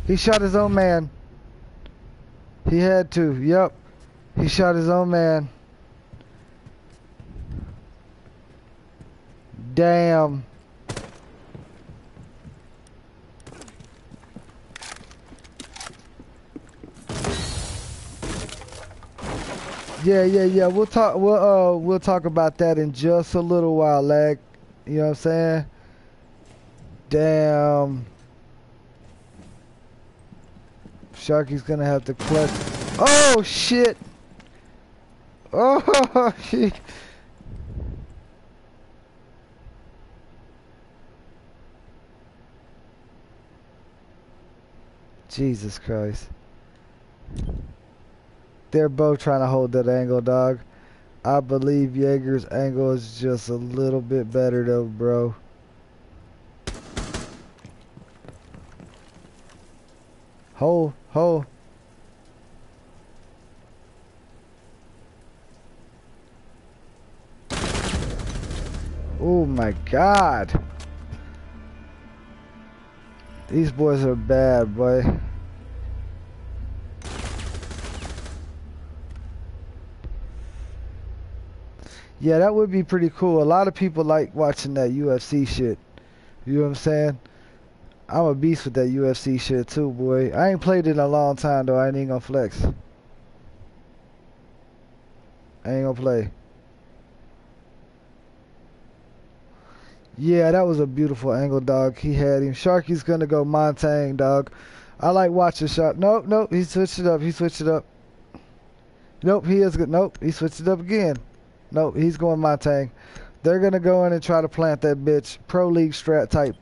He shot his own man. He had to. Yep. He shot his own man. Damn. Yeah, yeah, yeah. We'll talk. We'll uh, we'll talk about that in just a little while, lag. You know what I'm saying? Damn. Sharky's gonna have to clutch. Oh shit! Oh shit! Jesus Christ! they're both trying to hold that angle, dog. I believe Jaeger's angle is just a little bit better though, bro. Hold, hold. Oh my God. These boys are bad, boy. Yeah, that would be pretty cool. A lot of people like watching that U F C shit. You know what I'm saying? I'm a beast with that U F C shit too, boy. I ain't played it in a long time though. I ain't even gonna flex. I ain't gonna play. Yeah, that was a beautiful angle, dog. He had him. Sharky's gonna go Montagne, dog. I like watching Shark. Nope, nope. He switched it up. He switched it up. Nope, he is good. Nope, he switched it up again. Nope, he's going Montagne. They're gonna go in and try to plant that bitch. Pro league strat type.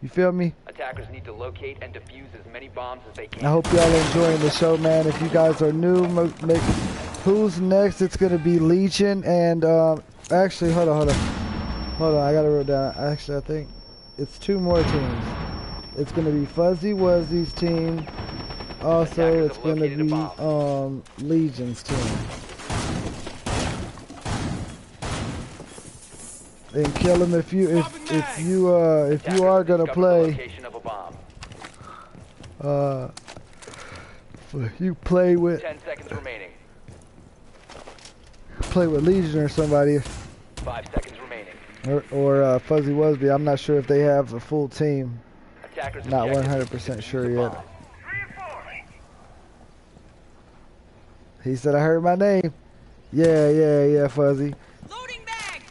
You feel me? Attackers need to locate and defuse as many bombs as they can. I hope y'all enjoying the show, man. If you guys are new, make. Who's next? It's gonna be Legion and um. Actually, hold on, hold on. Hold on, I gotta write down. Actually, I think it's two more teams. It's gonna be Fuzzy Wuzzy's team. Also, it's gonna be um, Legion's team. And kill them if you if if you uh, if you are gonna play. Uh, you play with. Ten seconds remaining. Play with Legion or somebody. Five seconds remaining. Or, or uh, Fuzzy Wuzzy. I'm not sure if they have a full team. Attackers not one hundred percent sure yet. He said, I heard my name. Yeah, yeah, yeah, Fuzzy. Loading bag.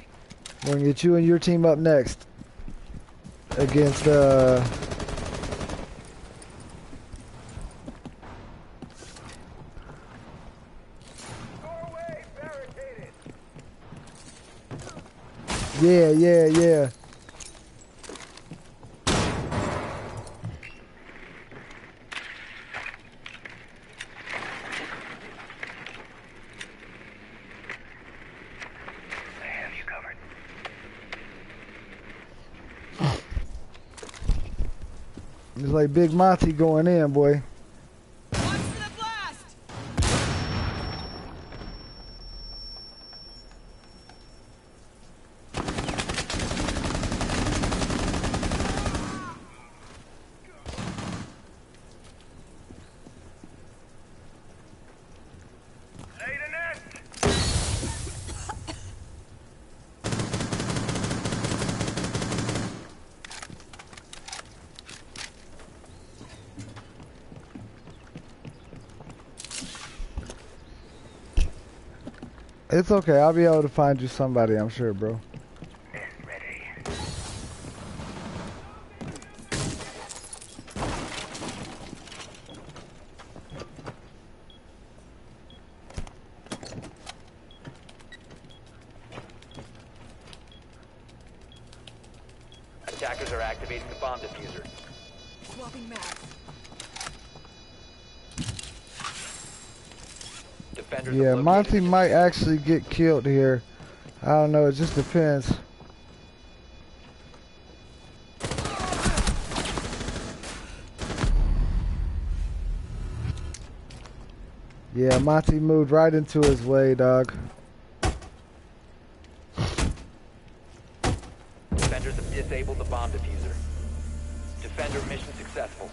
We're going to get you and your team up next. Against, uh... Yeah, yeah, yeah. I have you covered. It's like Big Monty going in, boy. It's okay, I'll be able to find you somebody, I'm sure, bro. Ready. Attackers are activating the bomb diffuser. Swapping maps. Yeah, Monty might actually get killed here. I don't know, it just depends. Yeah, Monty moved right into his way, dog. Defenders have disabled the bomb diffuser. Defender mission successful.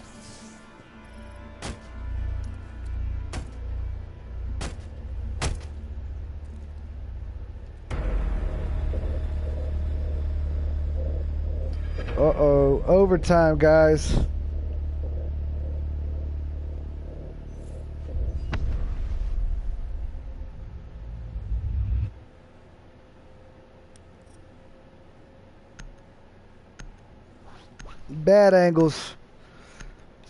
Uh-oh, overtime, guys. Bad angles.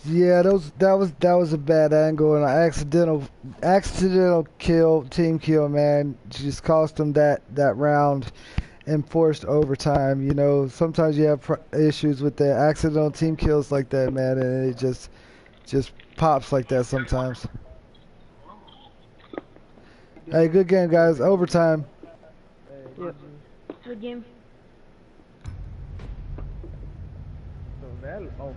Yeah, those that was that was a bad angle and an accidental accidental kill, team kill, man. Just cost them that that round. Enforced overtime, you know. Sometimes you have pr issues with the accidental team kills like that, man, and it just, just pops like that sometimes. Hey, good game, guys. Overtime. Yep. Good game. So that, oh.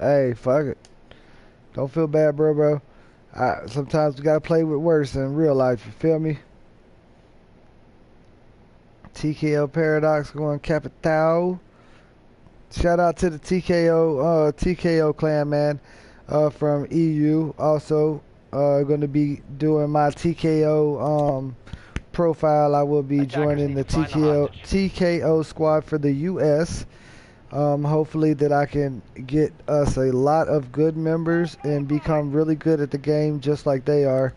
Hey, fuck it. Don't feel bad, bro, bro. I, sometimes we gotta play with worse in real life. You feel me? T K O Paradox going Capital. Shout out to the T K O, uh, T K O clan, man, uh, from E U. Also, uh, going to be doing my T K O um profile. I will be joining the T K O T K O squad for the U S. Um, hopefully that I can get us a lot of good members and become really good at the game just like they are.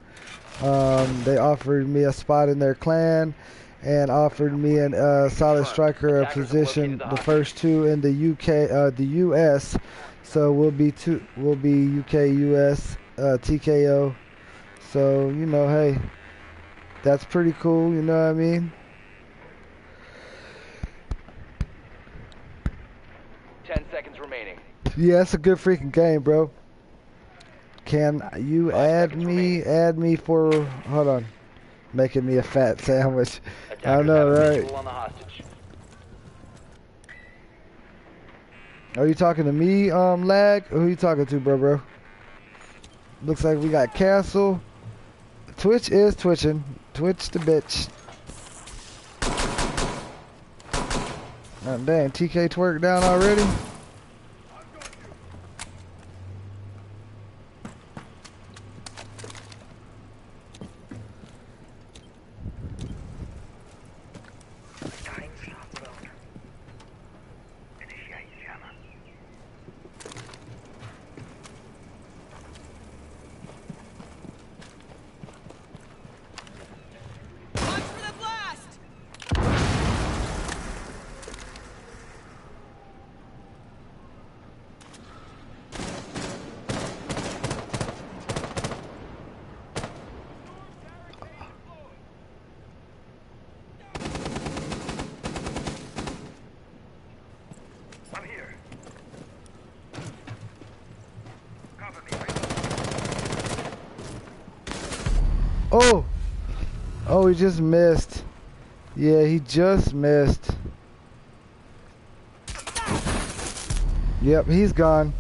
Um, they offered me a spot in their clan and offered me a uh, solid striker a position, the first two in the U K, uh, the U S. So we'll be two, we'll be U K, U S, uh, T K O. So, you know, hey, that's pretty cool. You know what I mean? Yeah, that's a good freaking game, bro. Can you add me, add me for, hold on, making me a fat sandwich. I don't know, right? Are you talking to me, um, Lag? Who you talking to, bro, bro? Looks like we got Castle. Twitch is twitching. Twitch the bitch. Oh, dang, T K Twerk down already? Oh, oh, he just missed. Yeah, he just missed. Yep, he's gone.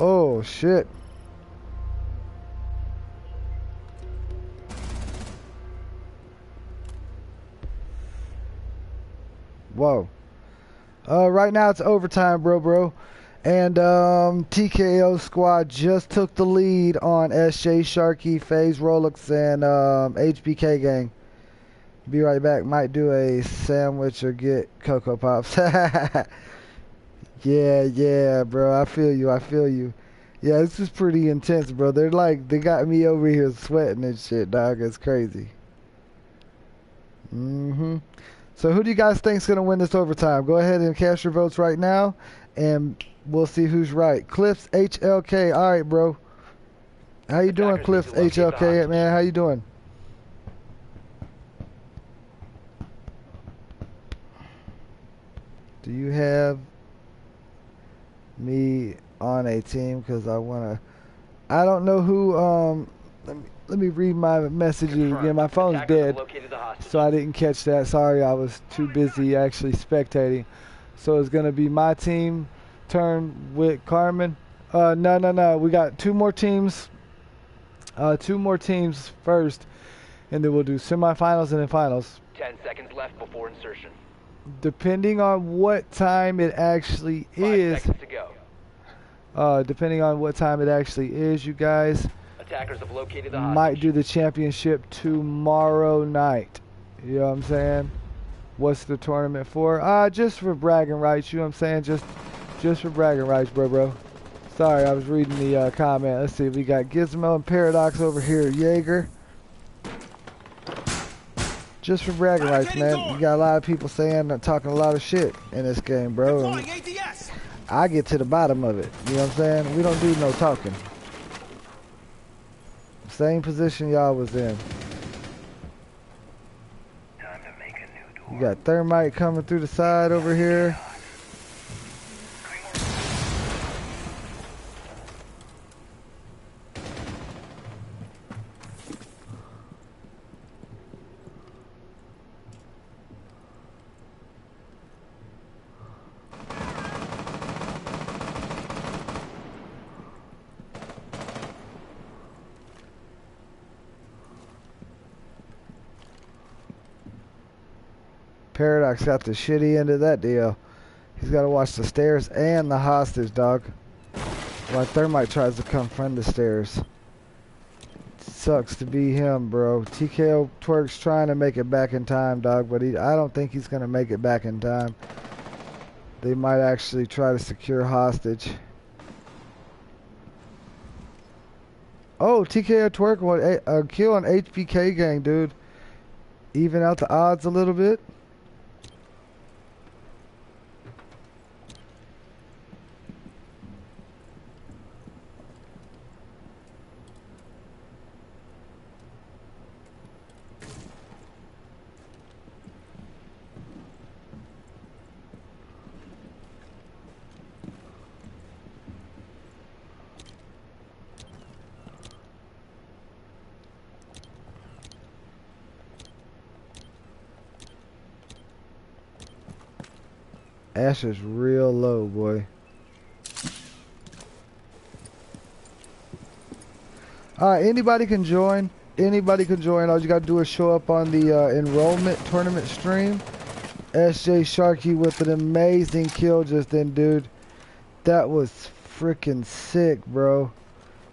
Oh shit. Whoa. Uh, right now it's overtime, bro, bro. And um, T K O squad just took the lead on S J Sharky, FaZe Rolex, and um, H B K Gang. Be right back. Might do a sandwich or get Cocoa Pops. Yeah, yeah, bro. I feel you. I feel you. Yeah, this is pretty intense, bro. They're like, they got me over here sweating and shit, dog. It's crazy. Mm-hmm. So who do you guys think's going to win this overtime? Go ahead and cast your votes right now, and we'll see who's right. Cliffs H L K. All right, bro. How you doing, Cliffs H L K, man? How you doing? Do you have me on a team? Because I want to, I don't know who um Let me let me read my messages again. My phone's dead, so I didn't catch that. Sorry, I was too busy actually spectating. So it's gonna be my team turn with Carmen. Uh, no, no, no. We got two more teams. Uh, two more teams first, and then we'll do semifinals and then finals. Ten seconds left before insertion. Depending on what time it actually is. Five seconds to go. Uh, depending on what time it actually is, you guys. Attackers have located the hostage. Might do the championship tomorrow night. You know what I'm saying? What's the tournament for? Uh, just for bragging rights. You know what I'm saying? Just, just for bragging rights, bro, bro. Sorry, I was reading the uh, comment. Let's see. We got Gizmo and Paradox over here. Jäger. Just for bragging rights, man. You got a lot of people saying and talking a lot of shit in this game, bro. And I get to the bottom of it. You know what I'm saying? We don't do no talking. Same position y'all was in. Time to make a new door. You got Thermite coming through the side over here. Paradox got the shitty end of that deal. He's got to watch the stairs and the hostage, dog. While Thermite tries to come from the stairs. Sucks to be him, bro. T K O Twerk's trying to make it back in time, dog, but he, I don't think he's going to make it back in time. They might actually try to secure hostage. Oh, T K O Twerk won a, a kill on H B K Gang, dude. Even out the odds a little bit. Ash is real low, boy. Uh, anybody can join. Anybody can join. All you got to do is show up on the uh, enrollment tournament stream. S J Sharky with an amazing kill just then, dude. That was freaking sick, bro.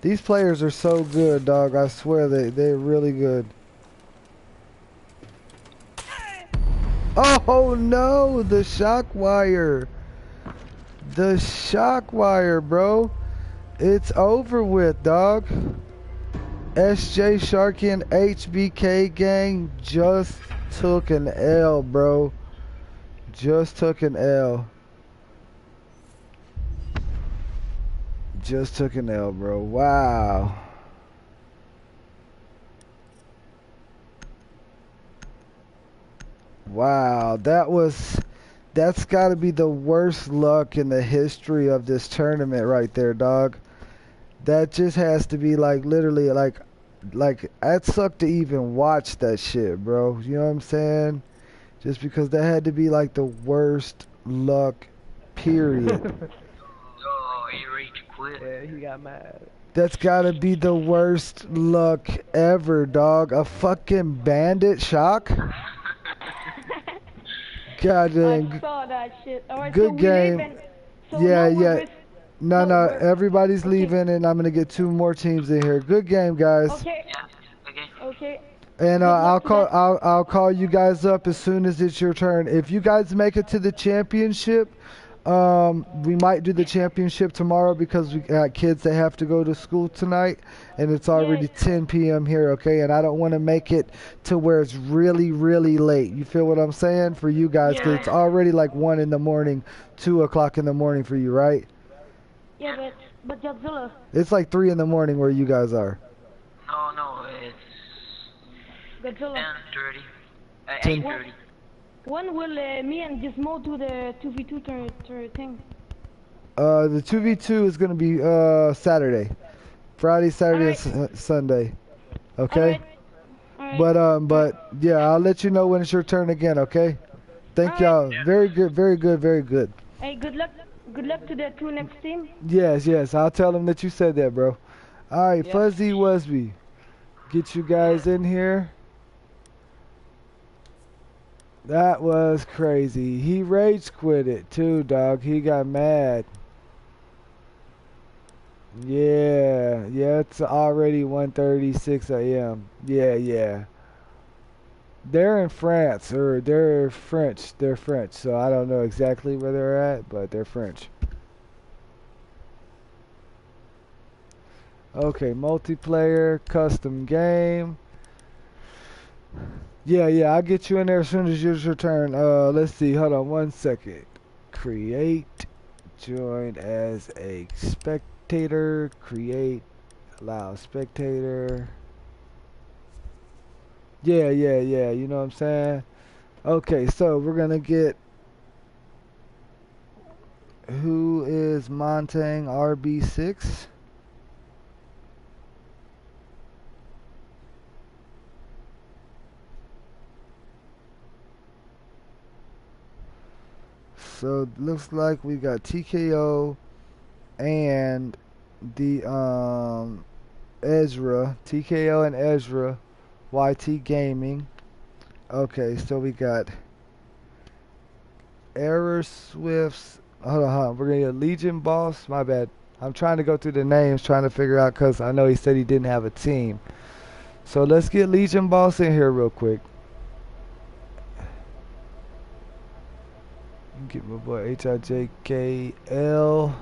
These players are so good, dog. I swear they, they're really good. Oh no, the shock wire. The shock wire, bro. It's over with, dog. S J Sharky and H B K Gang just took an L, bro. Just took an L. Just took an L, bro. Wow. Wow, that was, that's got to be the worst luck in the history of this tournament right there, dog. That just has to be like literally like, like I'd suck to even watch that shit, bro. You know what I'm saying? Just because that had to be like the worst luck, period. Oh, he ready to quit. Yeah, he got mad. That's got to be the worst luck ever, dog. A fucking bandit shock? God dang. I saw that shit. Right, good so game. And, so yeah, no yeah. Risk, no, no, no everybody's okay. Leaving, and I'm gonna get two more teams in here. Good game, guys. Okay. Yeah. Okay. Okay. And uh, I'll call. I'll I'll call you guys up as soon as it's your turn. If you guys make it to the championship, um, we might do the championship tomorrow because we got kids that have to go to school tonight, and it's already yes. ten p m here, okay? And I don't want to make it to where it's really, really late. You feel what I'm saying for you guys? Because yeah. It's already like one in the morning, two o'clock in the morning for you, right? Yeah, but but Godzilla. It's like three in the morning where you guys are. No, no, it's Godzilla. ten thirty. Uh, eight thirty. When will uh, me and Gizmo do the two v two thing? Uh, the two v two is going to be uh, Saturday. Friday, Saturday, right. S Sunday. Okay? All right. But, um, but, yeah, I'll let you know when it's your turn again, okay? Thank y'all. Right. Very good, very good, very good. Hey, good luck. Good luck to the two next team. Yes, yes. I'll tell them that you said that, bro. All right, yeah. Fuzzy Wuzzy. Get you guys in here. That was crazy. He rage quit it too, dog. He got mad. Yeah, yeah, it's already one thirty-six A M Yeah, yeah. They're in France, or they're French. They're French, so I don't know exactly where they're at, but they're French. Okay, multiplayer, custom game. Yeah, yeah, I'll get you in there as soon as it's your turn. Uh, let's see, hold on one second. Create, join as a spectator, create, allow spectator. Yeah, yeah, yeah, you know what I'm saying? Okay, so we're going to get... Who is Montagne R B six? So it looks like we got T K O and the um, Ezra. T K O and Ezra Y T Gaming. Okay, so we got Error Swifts. Hold on, hold on. We're going to get Legion Boss. My bad. I'm trying to go through the names, trying to figure out, because I know he said he didn't have a team. So let's get Legion Boss in here real quick. Get my boy H I J K L.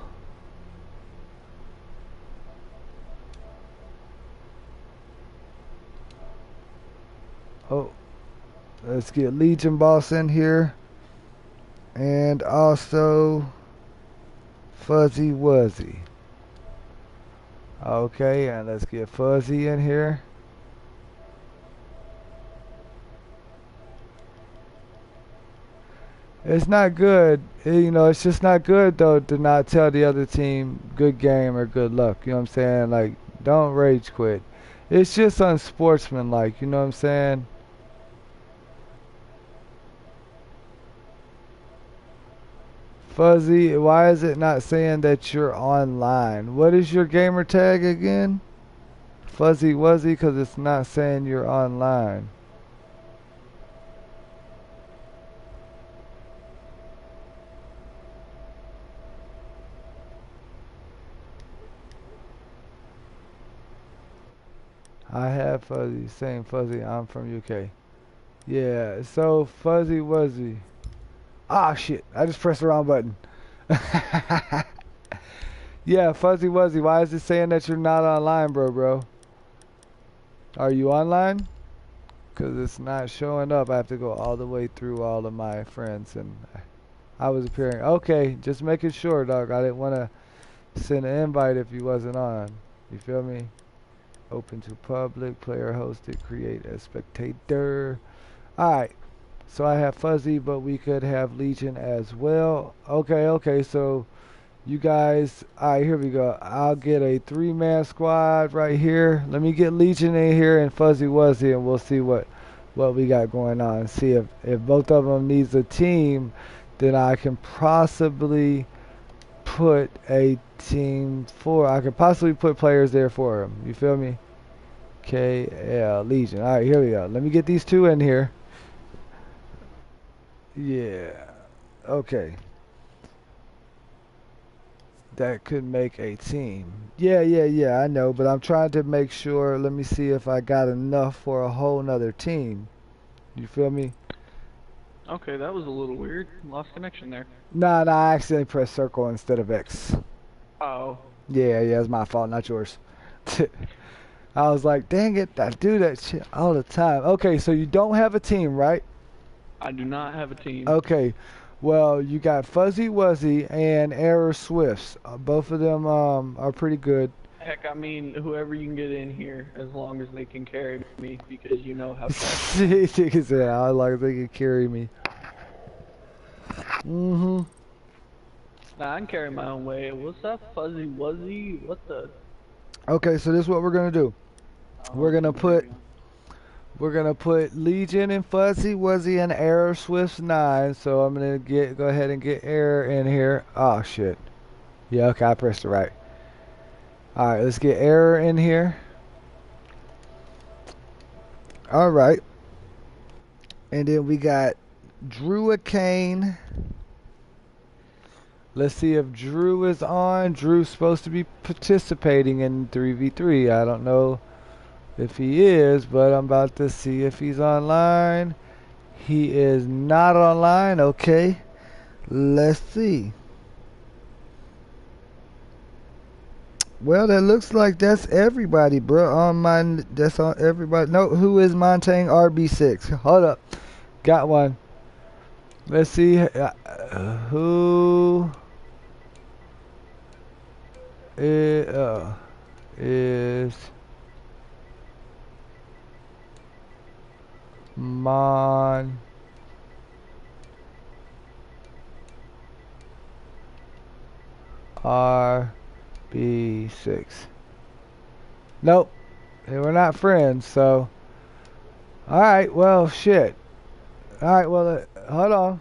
Oh, let's get Legion Boss in here, and also Fuzzy Wuzzy. Okay, and let's get Fuzzy in here. It's not good, it, you know, it's just not good, though, to not tell the other team good game or good luck, you know what I'm saying? Like, don't rage quit. It's just unsportsmanlike, you know what I'm saying? Fuzzy, why is it not saying that you're online? What is your gamer tag again? Fuzzy Wuzzy, because it's not saying you're online. I have Fuzzy, same Fuzzy, I'm from U K. Yeah, so Fuzzy Wuzzy. Ah, shit, I just pressed the wrong button. Yeah, Fuzzy Wuzzy, why is it saying that you're not online, bro, bro? Are you online? Because it's not showing up. I have to go all the way through all of my friends, and I was appearing. Okay, just making sure, dog. I didn't want to send an invite if you wasn't on. You feel me? Open to public, player hosted, create a spectator. Alright, so I have Fuzzy, but we could have Legion as well. Okay, okay, so you guys, alright, here we go. I'll get a three-man squad right here. Let me get Legion in here and Fuzzy Wuzzy, and we'll see what, what we got going on. See if, if both of them needs a team, then I can possibly put a team four. I could possibly put players there for him. You feel me? K L Legion. All right, here we go. Let me get these two in here. Yeah. Okay. That could make a team. Yeah, yeah, yeah. I know, but I'm trying to make sure. Let me see if I got enough for a whole nother team. You feel me? Okay, that was a little weird. Lost connection there. Nah, nah, I accidentally pressed circle instead of X. Oh. Yeah, yeah, it's my fault, not yours. I was like, dang it, I do that shit all the time. Okay, so you don't have a team, right? I do not have a team. Okay, well, you got Fuzzy Wuzzy and Error Swifts. Uh, both of them um, are pretty good. Heck, I mean, whoever you can get in here, as long as they can carry me, because you know how fast. Yeah, I like they can carry me. Mm-hmm. Nah, I can carry my own way. What's that Fuzzy Wuzzy? What the? Okay, so this is what we're going to do. We're gonna put we're gonna put Legion and Fuzzy Wuzzy and Error Swifts nine. So I'm gonna get go ahead and get Error in here. Oh shit. Yeah, okay, I pressed it right. Alright, let's get Error in here. Alright. And then we got Drew a Kane. Let's see if Drew is on. Drew's supposed to be participating in three v three. I don't know if he is, but I'm about to see if he's online. He is not online. Okay. Let's see. Well, that looks like that's everybody, bro. On my, that's on everybody. No, who is Montagne R B six? Hold up. Got one. Let's see uh, who is, uh, is Mon R B six. Nope, they were not friends. So, all right. Well, shit. All right. Well. Uh, Hold on.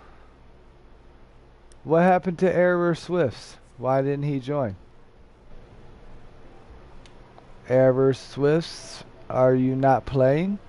What happened to Error Swifts? Why didn't he join? Error Swifts, are you not playing?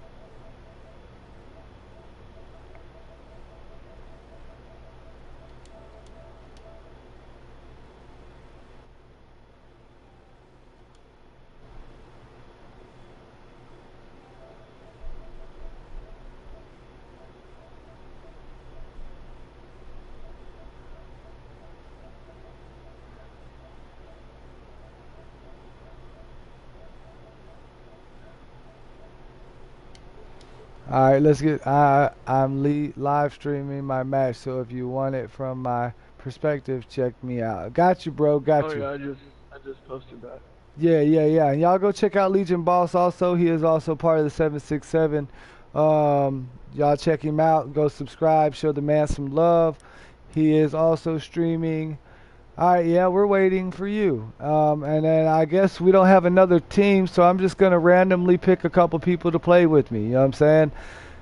All right, let's get, I, I'm le live streaming my match, so if you want it from my perspective, check me out. Got you, bro, got oh, you. Oh, yeah, I just, I just posted that. Yeah, yeah, yeah, and y'all go check out Legion Boss also. He is also part of the seven six seven. Um, y'all check him out, go subscribe, show the man some love. He is also streaming. All right, yeah, we're waiting for you. Um, and then I guess we don't have another team, so I'm just going to randomly pick a couple people to play with me. You know what I'm saying?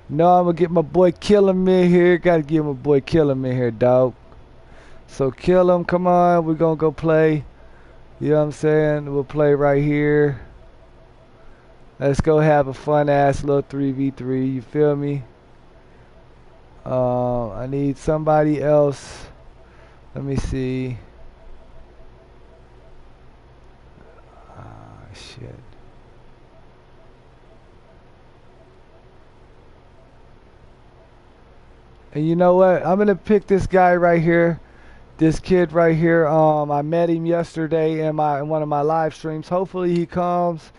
No, I'm going to get my boy Kill M N K here. Got to get my boy Kill M N K here, dog. So Kill M N K, come on. We're going to go play. You know what I'm saying? We'll play right here. Let's go have a fun-ass little three v three. You feel me? Uh, I need somebody else. Let me see. Shit. And you know what? I'm gonna pick this guy right here, this kid right here. Um, I met him yesterday in my in one of my live streams. Hopefully he comes,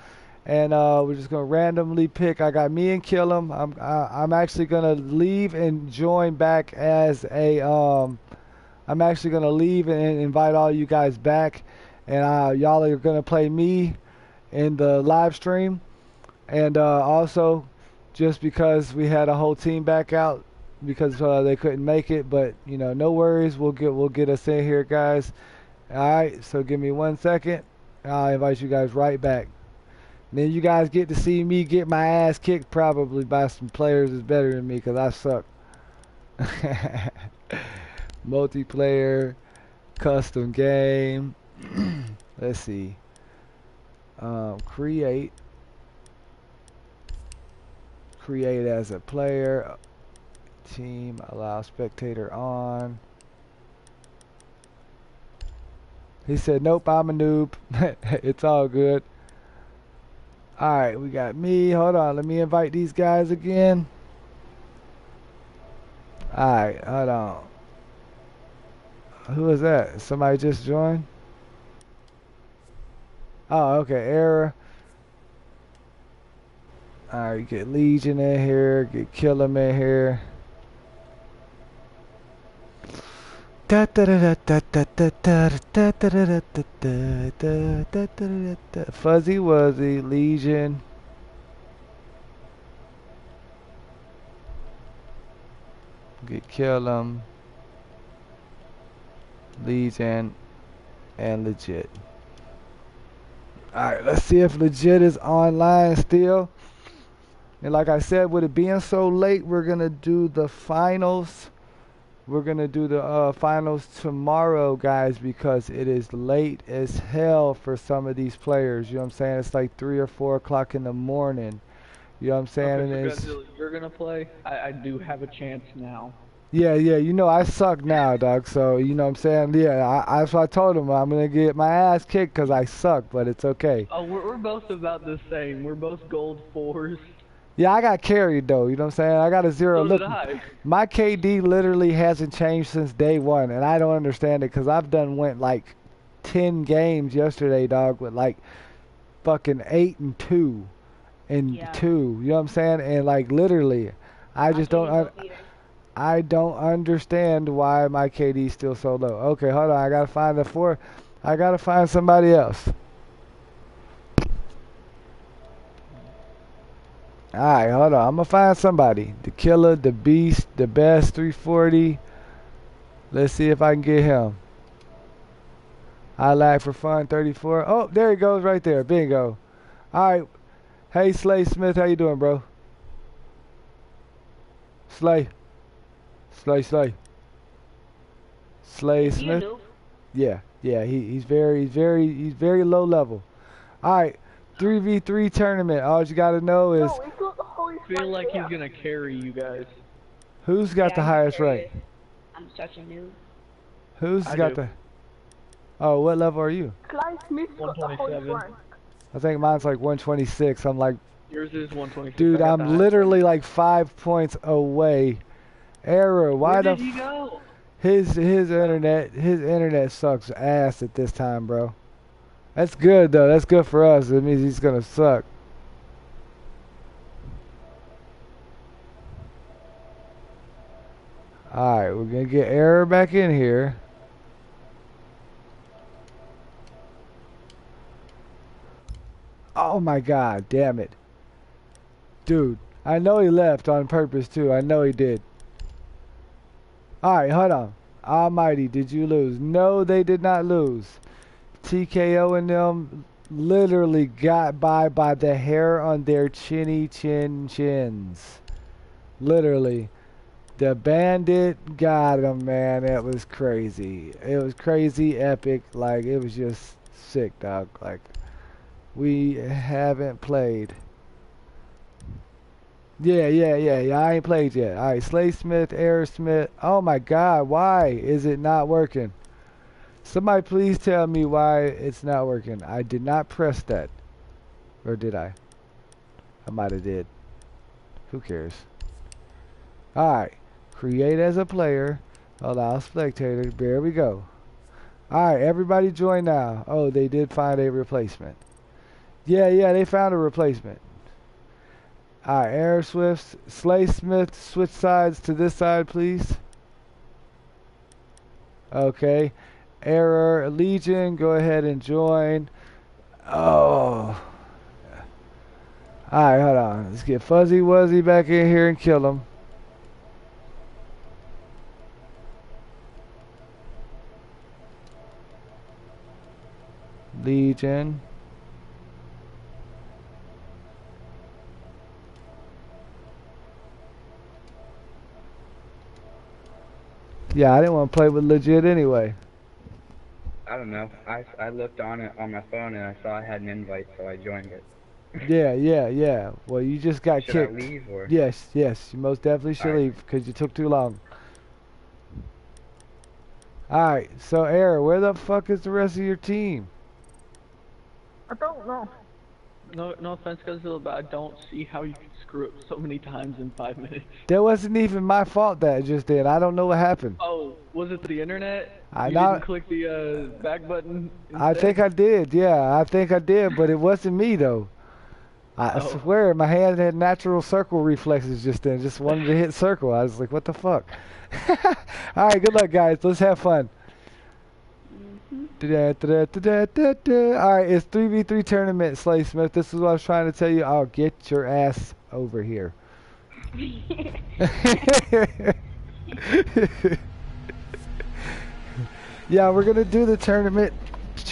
and uh, we're just gonna randomly pick. I got me and Kill him. I'm I, I'm actually gonna leave and join back as a um. I'm actually gonna leave and invite all you guys back, and uh, y'all are gonna play me in the live stream. And uh, also, just because we had a whole team back out because uh, they couldn't make it, but you know, no worries, we'll get we'll get us in here, guys. All right, so give me one second. I'll invite you guys right back. And then you guys get to see me get my ass kicked probably by some players that's better than me because I suck. Multiplayer, custom game. Let's see. Um, create create as a player team, allow spectator on. He said nope, I'm a noob. It's all good. All right, we got me. Hold on, let me invite these guys again. All right, hold on. Who is that? Somebody just joined. Oh, okay, Error. Alright, get Legion in here, get Kill M N K in here. Fuzzy Wuzzy, Legion. Get Kill M N K. Legion and Legit. Alright, let's see if Legit is online still. And like I said, with it being so late, we're going to do the finals. We're going to do the uh, finals tomorrow, guys, because it is late as hell for some of these players. You know what I'm saying? It's like three or four o'clock in the morning. You know what I'm saying? Okay, and so you're going to play? I, I do have a chance now. Yeah, yeah, you know, I suck now, dog. So, you know what I'm saying? Yeah, I, I, so I told him I'm going to get my ass kicked because I suck, but it's okay. Oh, we're, we're both about the same. We're both gold fours. Yeah, I got carried, though. You know what I'm saying? I got a zero. So look, did I. My K D literally hasn't changed since day one, and I don't understand it because I've done went like ten games yesterday, dog, with like fucking eight and two. And yeah. two. You know what I'm saying? And like literally, I just I don't... I don't understand why my K D is still so low. Okay, hold on. I gotta find the four. I gotta find somebody else. All right, hold on. I'm gonna find somebody. The killer, the beast, the best, three forty. Let's see if I can get him. I lag for fun, thirty-four. Oh, there he goes, right there. Bingo. All right. Hey, Slay Smith, how you doing, bro? Slay. Slay, Slay. Slay Smith. You know. Yeah, yeah. He he's very he's very he's very low level. All right, three v three tournament. All you gotta know is. No, I feel like he's gonna carry you guys. Who's got yeah, the I'm highest rank? I'm such a noob. Who's I got do. the? Oh, what level are you? Slay Smith got the highest rank. I think mine's like one twenty-six. I'm like. Yours is one twenty-six. Dude, I'm literally like five points away. Error, why the f his his internet his internet sucks ass at this time, bro. That's good though. That's good for us. It means he's gonna suck. All right, we're gonna get Error back in here. Oh my God, damn it, dude! I know he left on purpose too. I know he did. Alright, hold on. Almighty, did you lose? No, they did not lose. T K O and them literally got by by the hair on their chinny chin chins. Literally. The Bandit got him, man. That was crazy. It was crazy, epic. Like, it was just sick, dog. Like, we haven't played. Yeah, yeah, yeah, yeah. I ain't played yet. All right, Slay Smith, Error Smith. Oh my God, why is it not working? Somebody please tell me why it's not working. I did not press that, or did I? I might have did. Who cares? All right, create as a player, allow spectator. There we go. All right, everybody join now. Oh, they did find a replacement. Yeah, yeah, they found a replacement. Alright, Error Swifts, Slay Smith, switch sides to this side, please. Okay. Error, Legion, go ahead and join. Oh. Alright, hold on. Let's get Fuzzy Wuzzy back in here and kill him. Legion. Yeah, I didn't want to play with Legit anyway. I don't know. I, I looked on it on my phone and I saw I had an invite, so I joined it. Yeah, yeah, yeah. Well, you just got should kicked. Should I leave or? Yes, yes. You most definitely should All leave because right. you took too long. All right. So, Error, where the fuck is the rest of your team? I don't know. No, no offense, Godzilla, but I don't see how you can screw up so many times in five minutes. That wasn't even my fault that I just did. I don't know what happened. Oh, was it the internet? I you not, didn't click the uh, back button instead? I think I did, yeah. I think I did, but it wasn't me, though. I oh. swear, my hand had natural circle reflexes just then. Just wanted to hit circle. I was like, what the fuck? All right, good luck, guys. Let's have fun. Da, da, da, da, da. All right, it's three v three tournament, Slay Smith. This is what I was trying to tell you. I'll get your ass over here. Yeah, we're going to do the tournament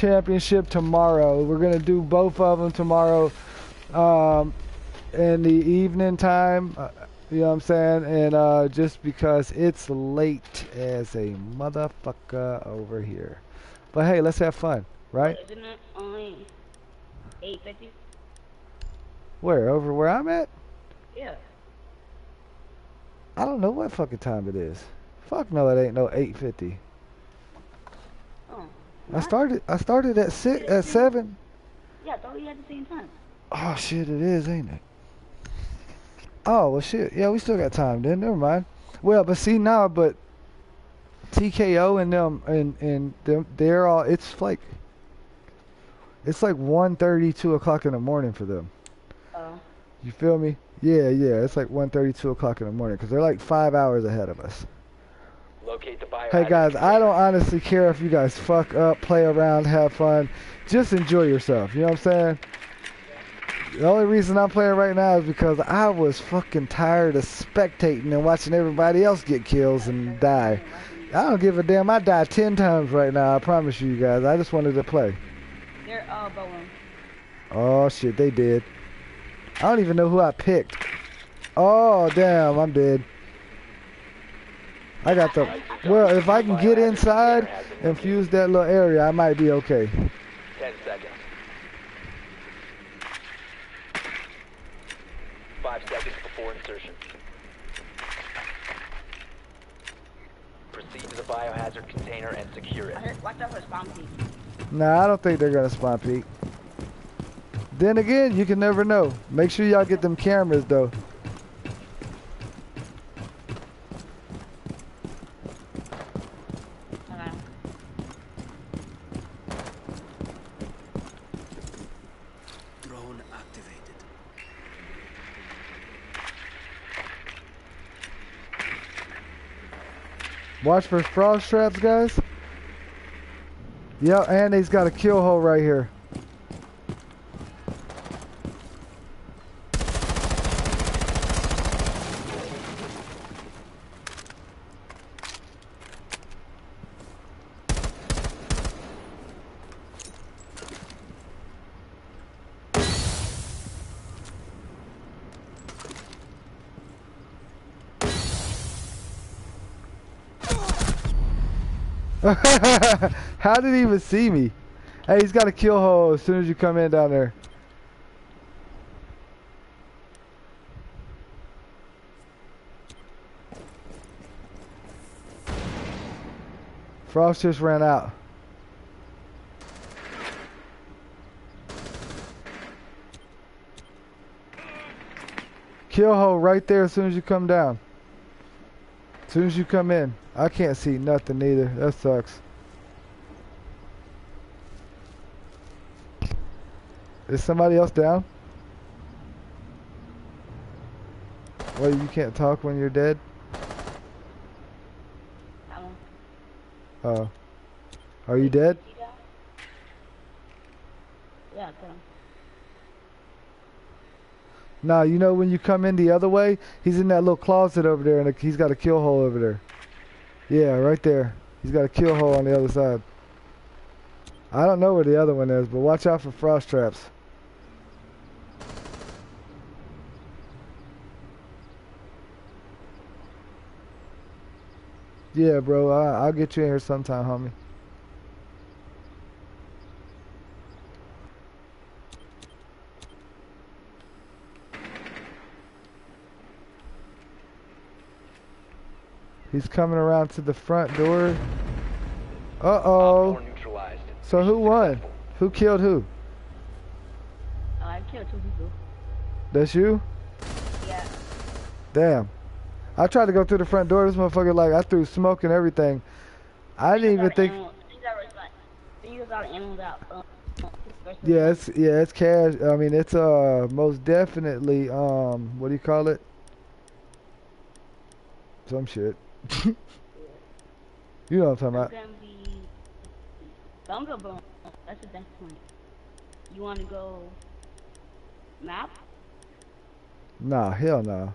championship tomorrow. We're gonna do both of them tomorrow, um, in the evening time. Uh, you know what I'm saying? And uh, just because it's late as a motherfucker over here. But hey, let's have fun, right? Isn't it only eight fifty? Where? Over where I'm at? Yeah. I don't know what fucking time it is. Fuck no, it ain't no eight fifty. Oh. I started I started at six at seven. Yeah, I thought we had the same time. Oh shit, it is, ain't it? Oh well shit. Yeah, we still got time then, never mind. Well but see now nah, but T K O and them and, and them they're all it's like it's like one thirty, two o'clock in the morning for them. Oh. You feel me? Yeah, yeah, it's like one thirty, two o'clock in the morning because they're like five hours ahead of us. Locate the bio. Hey guys, I don't honestly care if you guys fuck up, play around, have fun. Just enjoy yourself, you know what I'm saying? The only reason I'm playing right now is because I was fucking tired of spectating and watching everybody else get kills and die. I don't give a damn. I die ten times right now, I promise you guys. I just wanted to play. They're all bowling. Oh shit, they did. I don't even know who I picked. Oh, damn, I'm dead. I got the... Well, if I can get inside and fuse that little area, I might be okay. Ten seconds. Five seconds before insertion. Proceed to the biohazard container and secure it. Watch out for spawn peak. Nah, I don't think they're going to spawn peak. Then again, you can never know. Make sure y'all get them cameras, though. Okay. Drone activated. Watch for frost traps, guys. Yeah, and he's got a kill hole right here. How did he even see me? Hey, he's got a kill hole as soon as you come in down there. Frost just ran out. Kill hole right there as soon as you come down. As soon as you come in. I can't see nothing either. That sucks. Is somebody else down? Well, you can't talk when you're dead? No. Oh. Are you dead? Yeah, I got him. Nah, you know when you come in the other way? He's in that little closet over there and he's got a kill hole over there. Yeah, right there. He's got a kill hole on the other side. I don't know where the other one is, but watch out for frost traps. Yeah, bro, I, I'll get you in here sometime, homie. He's coming around to the front door. Uh-oh. So who won? Who killed who? Uh, I killed two people. That's you? Yeah. Damn. I tried to go through the front door. This motherfucker, like, I threw smoke and everything. I didn't even think... Yeah, it's, yeah, it's cash. I mean, it's uh most definitely, um, what do you call it? Some shit. You know what I'm talking about. Bunga Boom. That's the best point. You want to go map? Nah, hell no. Nah.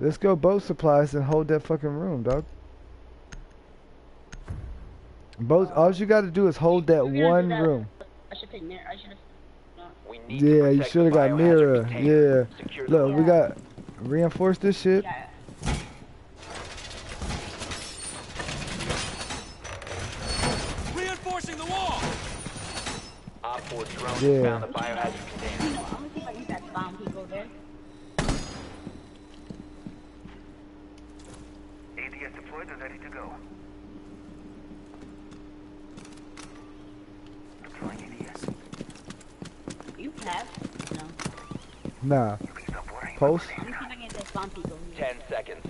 Let's go boat supplies and hold that fucking room, dog. Both, all you got to do is hold that one that. room. I should pick Mira. I should have. No. We need yeah, you should have got Mira. Yeah. Secure Look, yeah. we got reinforce this shit. Yeah. Reinforcing the wall. Op four drones yeah. found the biohazard container. You know, I'm gonna see if I use that bomb people there. A D S deployed and ready to go. You have? No. Nah. Post. Ten seconds.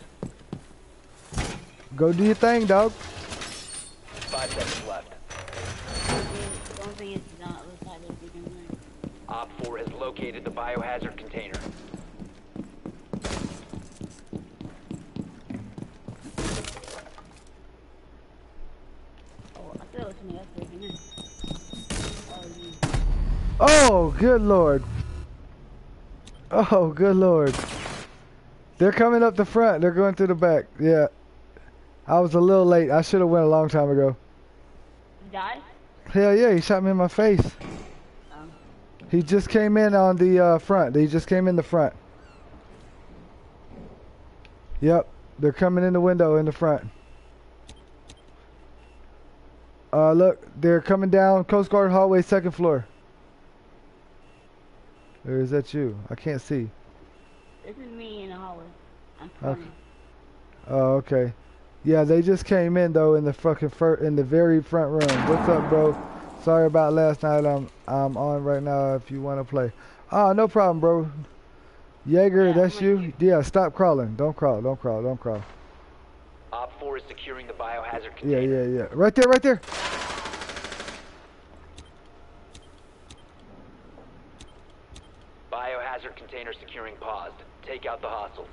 Go do your thing, dog. Five seconds left. Don't think it's not outside of the room. Op four has located the biohazard container. Oh, good lord. Oh, good lord. They're coming up the front. They're going through the back. Yeah. I was a little late. I should have went a long time ago. You died? Hell yeah, he shot me in my face. Um. He just came in on the uh, front. He just came in the front. Yep. They're coming in the window in the front. Uh, look. They're coming down. Coast Guard hallway, second floor. Or is that you? I can't see. This is me in the hallway. I'm coming. Oh, okay. Yeah, they just came in though in the fucking fir in the very front room. What's up, bro? Sorry about last night. I'm I'm on right now. If you want to play, ah, oh, no problem, bro. Jäger, yeah, that's you. Here. Yeah, stop crawling. Don't crawl. Don't crawl. Don't crawl. Op four is securing the biohazard container. Yeah, yeah, yeah. Right there. Right there. Biohazard container securing paused. Take out the hostiles.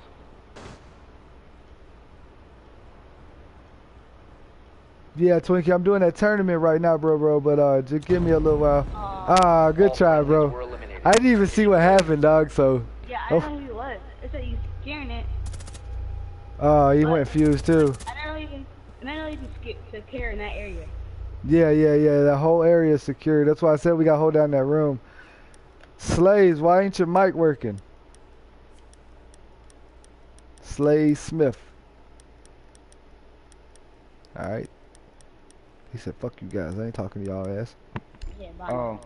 Yeah, Twinkie, I'm doing that tournament right now, bro, bro. But uh, just give me a little while. Aww. Ah, good All try, bro. I didn't even see what happened, dog. So yeah, I don't oh. know who it was. It's that you scaring it. Oh, you went fused too. I don't even, I don't even secure in that area. Yeah, yeah, yeah. The whole area is secure. That's why I said we got to hold down that room. Slays, why ain't your mic working? Slay Smith. Alright. He said, fuck you guys, I ain't talking to y'all ass. Yeah, oh.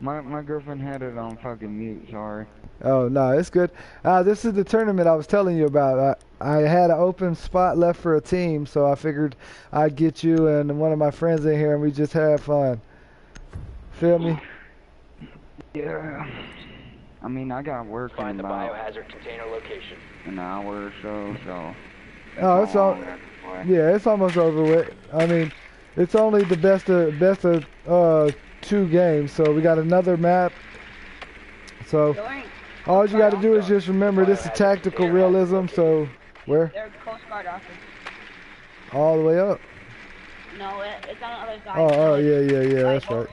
My my girlfriend had it on fucking mute, sorry. Oh, no, it's good. Uh, this is the tournament I was telling you about. I, I had an open spot left for a team, so I figured I'd get you and one of my friends in here and we just have fun. Feel me? Yeah, I mean, I got work Find in about the biohazard container location. an hour or so, so... Oh, it's all... Yeah, it's almost over with. I mean, it's only the best of, best of uh, two games, so we got another map. So, all you got to do is just remember this is tactical realism, so... Where? They're Coast Guard office. All the way up? No, it's on the other side. Oh, oh yeah, yeah, yeah, that's right.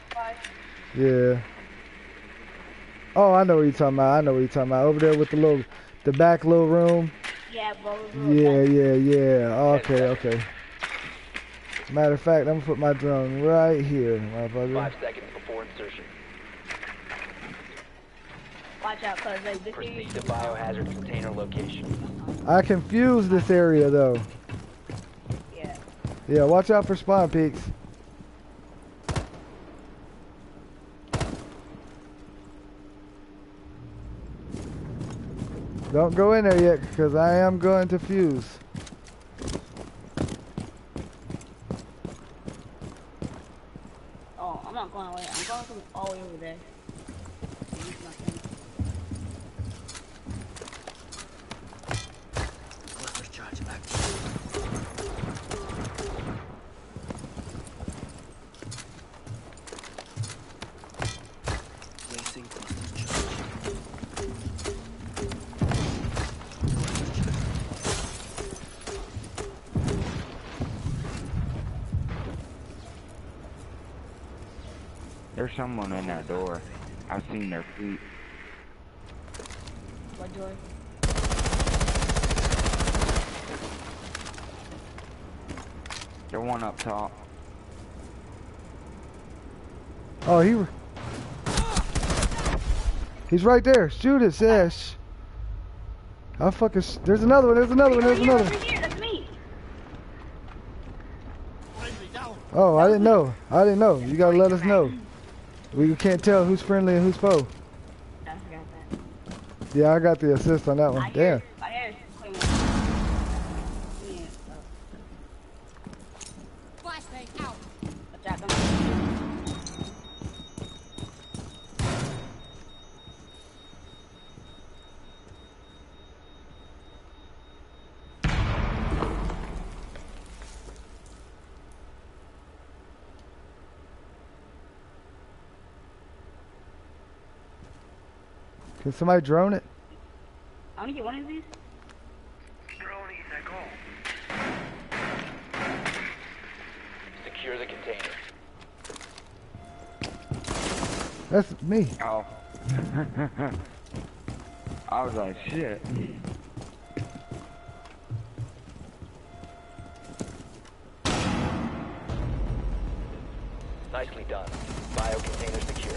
Yeah. Oh, I know what you're talking about. I know what you're talking about. Over there with the little, the back little room. Yeah, bro. Yeah, yeah, yeah. Okay, okay. Matter of fact, I'm gonna put my drone right here, motherfucker. Five seconds before insertion. Watch out, cause like this area. Proceed to biohazard container location. I confused this area though. Yeah. Yeah. Watch out for spawn peaks. Don't go in there yet, because I am going to fuse. Oh, I'm not going away. I'm going from all the way over there. There's someone in that door. I've seen their feet. What door? There's one up top. Oh, he... He's right there. Shoot his ass. I fucking... There's another one. There's another one. There's another one. There's another one. Oh, I didn't know. I didn't know. You gotta let us know. We can't tell who's friendly and who's foe. I forgot that. Yeah, I got the assist on that one. Damn. Can somebody drone it? I want to get one of these. Droning that goal. Secure the container. That's me. Oh. I was like, shit. Nicely done. Bio container secure.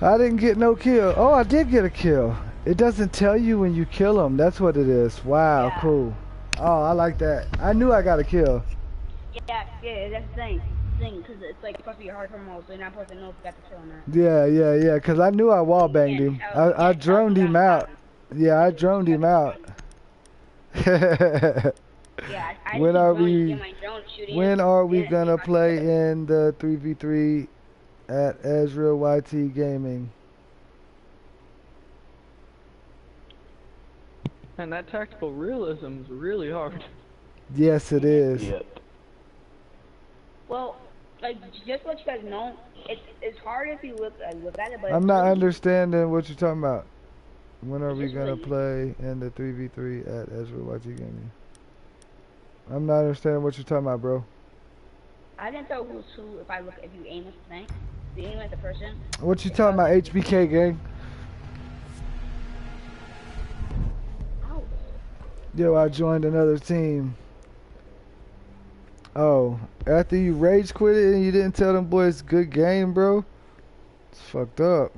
I didn't get no kill. Oh, I did get a kill. It doesn't tell you when you kill them. That's what it is. Wow, yeah. Cool. Oh, I like that. I knew I got a kill. Yeah, yeah, that's the thing. Thing, because it's like supposed to be hard for most, so you're not supposed to know if you got the kill or not. Yeah, yeah, yeah, because I knew I wall banged him. I, I droned him out. Yeah, I droned him out. Yeah, I when are we, when are we going to play in the three v three? At Ezra Y T Gaming. And that tactical realism is really hard. Yes, it is. Yep. Well, like, just to let you guys know, it's it's hard if you look, uh, look at it, but I'm not really understanding what you're talking about. When are we gonna play in the three v three at Ezra Y T Gaming? I'm not understanding what you're talking about, bro. I didn't know who's who if I look if you aim at the thing. You aim at the person. What you talking about, H B K Gang? Ow. Yo, I joined another team. Oh, after you rage quit it and you didn't tell them boys good game, bro. It's fucked up.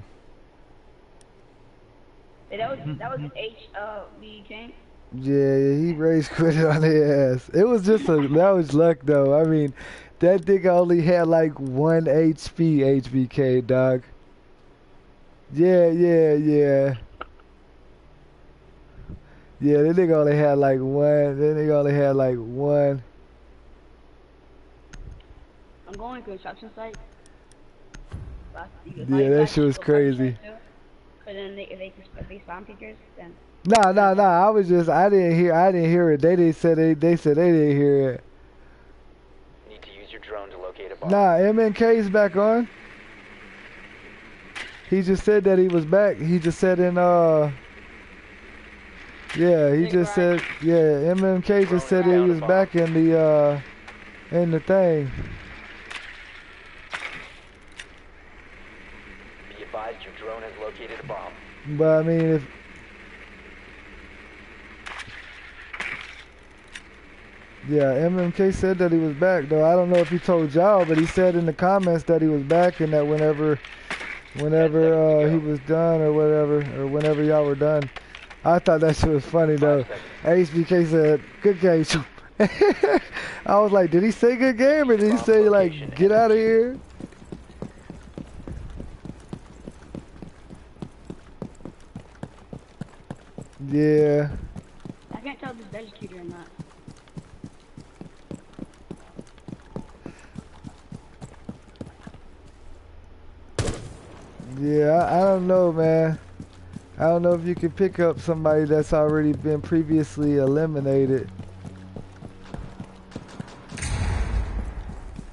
Hey, that was that was H uh B Gang. Yeah, yeah, he rage quit it on their ass. It was just a that was luck though. I mean, that nigga only had like one H P, H B K, dog. Yeah, yeah, yeah. Yeah, that nigga only had like one. That nigga only had like one. I'm going to a construction site. Yeah, that shit was crazy. Because then they, if they, if they spawn pictures, then... Nah, nah, nah. I was just, I didn't hear, I didn't hear it. They didn't say, they, they said they didn't hear it. Drone to locate a bomb. Nah, M N K's back on. He just said that he was back. He just said in uh Yeah, he Big just Ryan. said yeah, M N K Throwing just said he was back in the uh in the thing. Be advised your drone has located a bomb. But I mean if Yeah, M M K said that he was back, though. I don't know if he told y'all, but he said in the comments that he was back and that whenever whenever uh, he was done or whatever, or whenever y'all were done. I thought that shit was funny, though. H B K said, good game. I was like, did he say good game or did he say, like, get out of here? Yeah. I can't tell if it's educated or not. Yeah, I don't know, man. I don't know if you can pick up somebody that's already been previously eliminated.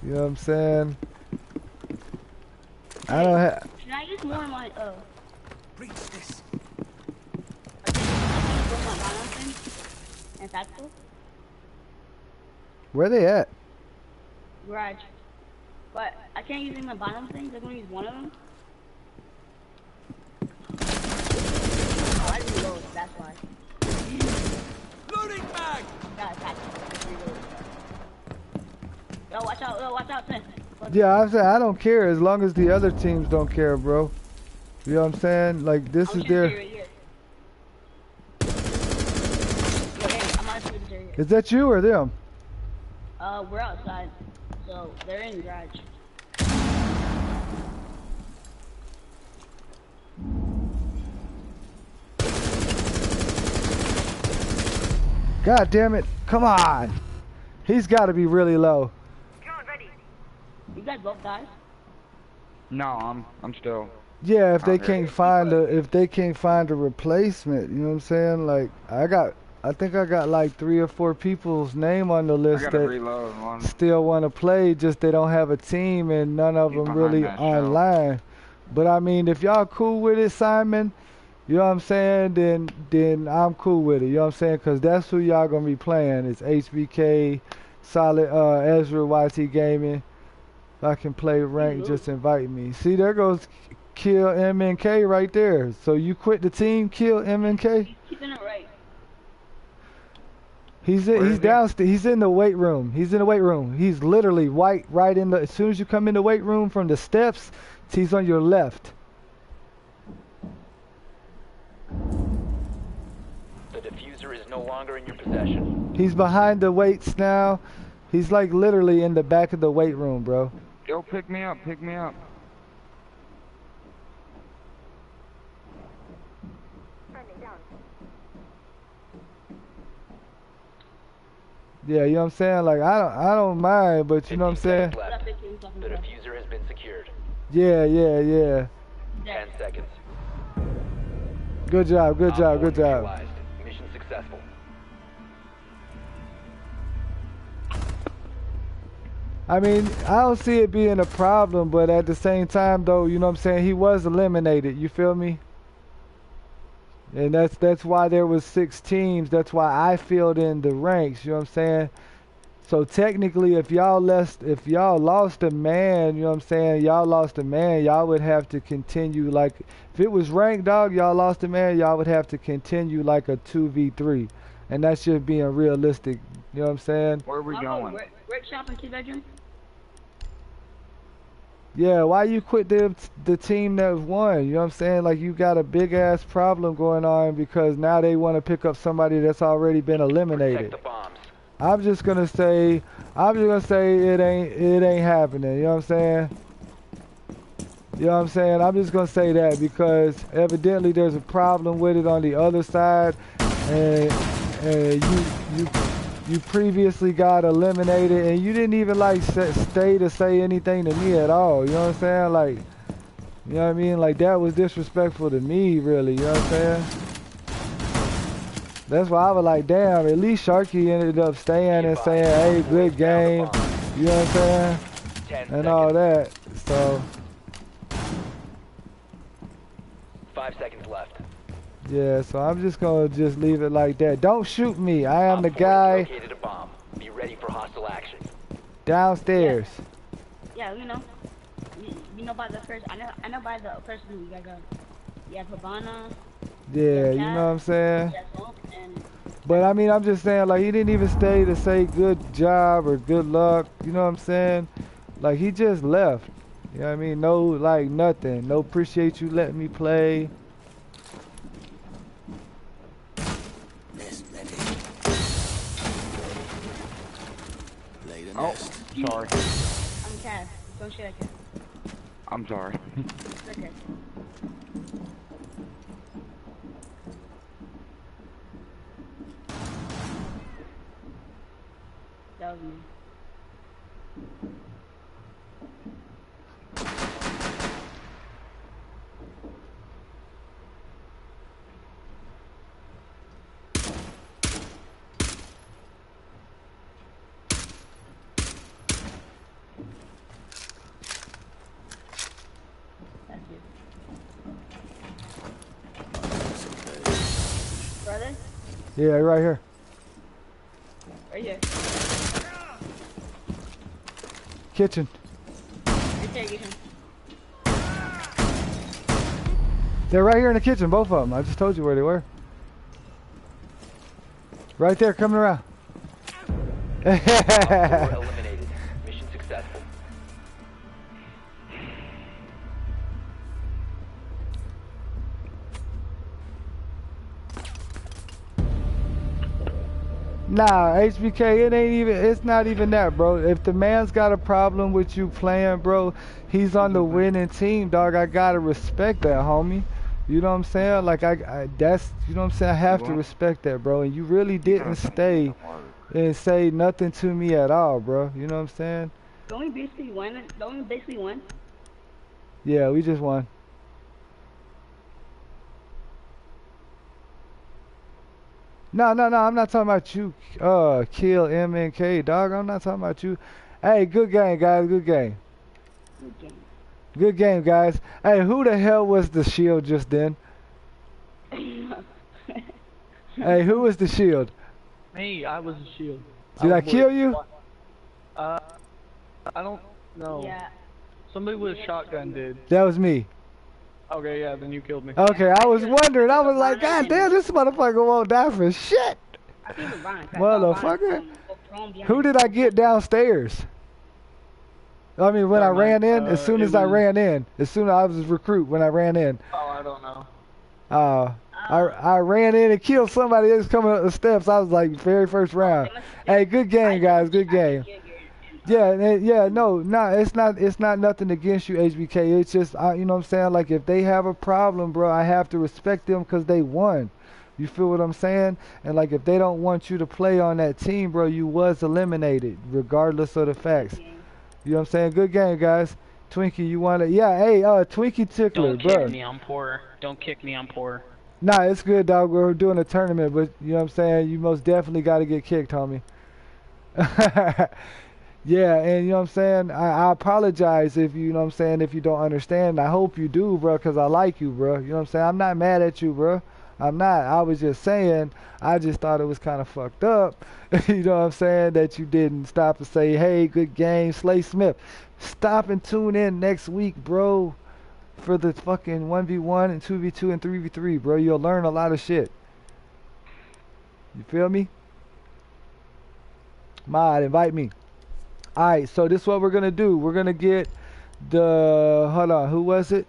You know what I'm saying? I don't have. Can I use more of my uh? Reach this. And that's cool. Where they at? Garage. But I can't use my bottom things. I'm gonna use one of them. I reload, that's why. Loading bag! Got attacked. Yo, watch out, yo, watch out, Smith. Yeah, I'm saying I don't care as long as the other teams don't care, bro. You know what I'm saying? Like this I'm is their. Right here. Yo, hey, I'm on the here. Is that you or them? Uh, we're outside, so they're in the garage. God damn it! Come on, he's got to be really low. You guys both died? No, I'm I'm still. Yeah, if they can't find a if they can't find a replacement, you know what I'm saying? Like I got, I think I got like three or four people's name on the list that still want to play, just they don't have a team and none of them really online. But I mean, if y'all cool with it, Simon, you know what I'm saying? Then then I'm cool with it. You know what I'm saying? Cause that's who y'all gonna be playing. It's H B K, Solid, uh, Ezra Y T Gaming. If I can play rank, mm-hmm. just invite me. See, there goes Kill M N K right there. So you quit the team, Kill M N K? He's in it right. He's in, he's downstairs. He's in the weight room. He's in the weight room. He's literally white right in the. As soon as you come in the weight room from the steps, he's on your left. The diffuser is no longer in your possession. He's behind the weights now. He's like literally in the back of the weight room, bro. Yo, pick me up, pick me up. Yeah, you know what I'm saying? Like I don't I don't mind, but you know what I'm saying? Left. The diffuser has been secured. Yeah, yeah, yeah. Ten seconds. Good job, good job, good job. Mission successful. I mean, I don't see it being a problem, but at the same time, though, you know what I'm saying? He was eliminated, you feel me? And that's that's why there was six teams. That's why I filled in the ranks, you know what I'm saying? So technically, if y'all lost, if y'all lost a man, you know what I'm saying? Y'all lost a man, y'all would have to continue like, if it was ranked, dog, y'all lost a man, y'all would have to continue like a two v three. And that's just being realistic, you know what I'm saying? Where are we going? Work, workshop and two bedroom? Yeah, why you quit the the team that won? You know what I'm saying? Like you got a big ass problem going on because now they want to pick up somebody that's already been eliminated. Protect the bombs. I'm just gonna say, I'm just gonna say it ain't it ain't happening. You know what I'm saying? You know what I'm saying? I'm just gonna say that because evidently there's a problem with it on the other side, and and you you. You previously got eliminated, and you didn't even like stay to say anything to me at all. You know what I'm saying? Like, you know what I mean? Like that was disrespectful to me, really. You know what I'm saying? That's why I was like, damn. At least Sharky ended up staying and saying, "Hey, good game." You know what I'm saying? And all that. So. Five seconds left. Yeah, so I'm just gonna just leave it like that. Don't shoot me. I am the guy. Located a bomb. Be ready for hostile action. Downstairs. Yeah, yeah, you know, you, you know by the first. I know, I know by the person you gotta. Yeah, Pavana. Yeah, you know what I'm saying. But I mean, I'm just saying, like he didn't even stay to say good job or good luck. You know what I'm saying? Like he just left. You know what I mean? No, like nothing. No, appreciate you letting me play. Oh, sorry. I'm Cass. Don't shoot at Cass. I'm sorry. It's okay. That was me. Yeah, right here. Right here. Kitchen. Right there, get him. They're right here in the kitchen, both of them. I just told you where they were. Right there, coming around. Eliminated. Mission successful. Nah, H B K, it ain't even, it's not even that, bro. If the man's got a problem with you playing, bro, he's on the winning team, dog. I gotta respect that, homie. You know what I'm saying? Like, I, I that's, you know what I'm saying? I have to respect that, bro. And you really didn't stay and say nothing to me at all, bro. You know what I'm saying? Don't we basically win? Don't we basically win? Yeah, we just won. No, no, no, I'm not talking about you, uh, Kill M N K, dog. I'm not talking about you. Hey, good game, guys. Good game. Good game. Good game, guys. Hey, who the hell was the shield just then? Hey, who was the shield? Me, I was the shield. Did I, I kill you? Uh, I don't know. Yeah. Somebody with a shotgun did. That was me. Okay, yeah, then you killed me. Okay, I was wondering. I was like, God damn, this motherfucker won't die for shit. Motherfucker. Who did I get downstairs? I mean, when I ran in, as soon as I ran in, as soon as I was a recruit, when I ran in. Oh, I don't know. Uh, I I ran in and killed somebody that was coming up the steps. I was like, very first round. Hey, good game, guys. Good game. Yeah, yeah, no, nah, it's not, it's not nothing against you, H B K. It's just, I, you know what I'm saying? Like, if they have a problem, bro, I have to respect them because they won. You feel what I'm saying? And, like, if they don't want you to play on that team, bro, you was eliminated regardless of the facts. You know what I'm saying? Good game, guys. Twinkie, you want to, yeah, hey, uh, Twinkie Tickler, bro. Don't kick me, I'm poor. Don't kick me, I'm poor. Nah, it's good, dog. We're doing a tournament, but, you know what I'm saying? You most definitely got to get kicked, homie. Yeah, and you know what I'm saying? I, I apologize if you, you know what I'm saying, if you don't understand. I hope you do, bro, because I like you, bro. You know what I'm saying? I'm not mad at you, bro. I'm not. I was just saying, I just thought it was kind of fucked up, you know what I'm saying, that you didn't stop and say, hey, good game, Slay Smith. Stop and tune in next week, bro, for the fucking one v one and two v two and three v three, bro. You'll learn a lot of shit. You feel me? Mod, invite me. Alright, so this is what we're going to do. We're going to get the... Hold on, who was it?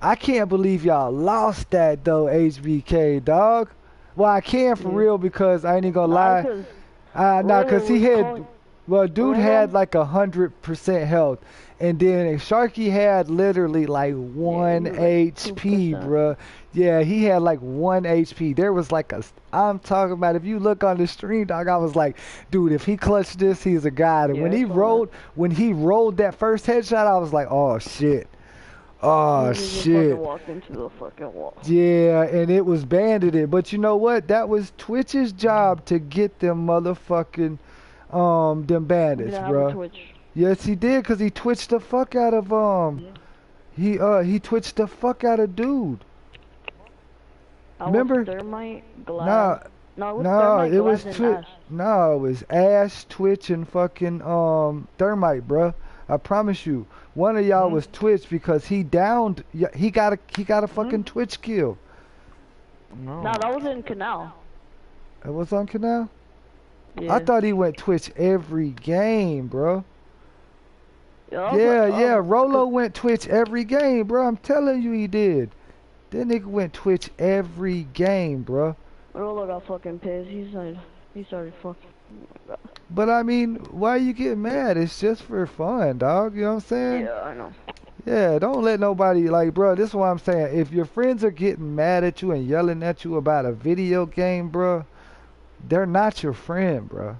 I can't believe y'all lost that, though, H B K, dog. Well, I can for yeah. real because I ain't going to lie. No, because uh, nah, really he had... Going. Well, dude uh-huh. had like one hundred percent health. And then Sharky had literally like one yeah, H P, like bruh. Yeah, he had like one H P. There was like a... I'm talking about if you look on the stream, dog, I was like, dude, if he clutched this, he's a god. And yeah, when he rolled, right. when he rolled that first headshot, I was like, oh shit, oh shit. Fucking walked into the fucking wall. Yeah, and it was Bandit. But you know what? That was Twitch's job to get them motherfucking um them bandits, bro. Yes, he did, cause he twitched the fuck out of um, yeah. he uh he twitched the fuck out of dude. I Remember? Thermite, nah, no, it was, nah, Thermite, it was Twitch. No, it was Ash, Twitch, and fucking um Thermite, bro. I promise you, one of y'all mm-hmm. was Twitch because he downed. He got a he got a fucking mm-hmm. Twitch kill. No. no, that was in Canal. It was on Canal. Yeah. I thought he went Twitch every game, bro. Yeah, yeah, like, yeah. Oh. Rolo went Twitch every game, bro. I'm telling you, he did. That nigga went Twitch every game, bro. Rolo got fucking pissed. He started, he started fucking. But I mean, why you get mad? It's just for fun, dog. You know what I'm saying? Yeah, I know. Yeah, don't let nobody like, bro. This is what I'm saying. If your friends are getting mad at you and yelling at you about a video game, bro, they're not your friend, bro.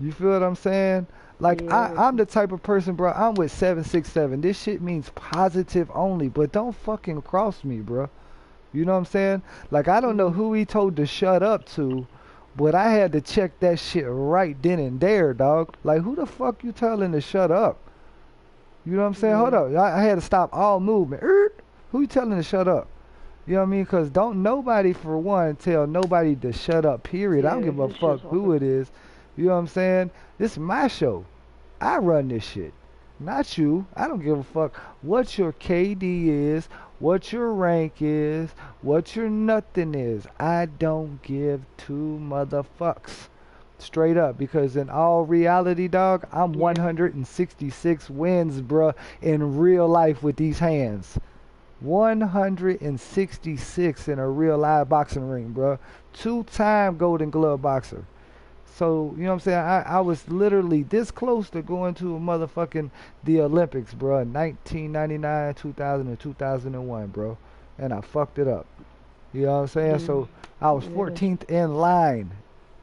You feel what I'm saying? Like, yeah. I, I'm the type of person, bro, I'm with seven six seven. This shit means positive only, but don't fucking cross me, bro. You know what I'm saying? Like, I don't know who he told to shut up to, but I had to check that shit right then and there, dog. Like, who the fuck you telling to shut up? You know what I'm saying? Yeah. Hold up. I, I had to stop all movement. Er, who you telling to shut up? You know what I mean? Because don't nobody, for one, tell nobody to shut up, period. Yeah, I don't give a fuck who it is. You know what I'm saying? This is my show. I run this shit. Not you. I don't give a fuck what your K D is, what your rank is, what your nothing is. I don't give two motherfucks. Straight up, because in all reality, dog, I'm yeah. one hundred sixty-six wins, bruh, in real life with these hands. one hundred sixty-six in a real live boxing ring, bruh. Two-time Golden Glove boxer. So, you know what I'm saying? I, I was literally this close to going to a motherfucking the Olympics, bruh. nineteen ninety-nine, two thousand, and two thousand one, bro. And I fucked it up. You know what I'm saying? Mm-hmm. So, I was fourteenth in line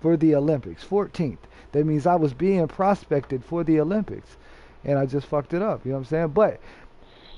for the Olympics, fourteenth. That means I was being prospected for the Olympics, and I just fucked it up, you know what I'm saying? But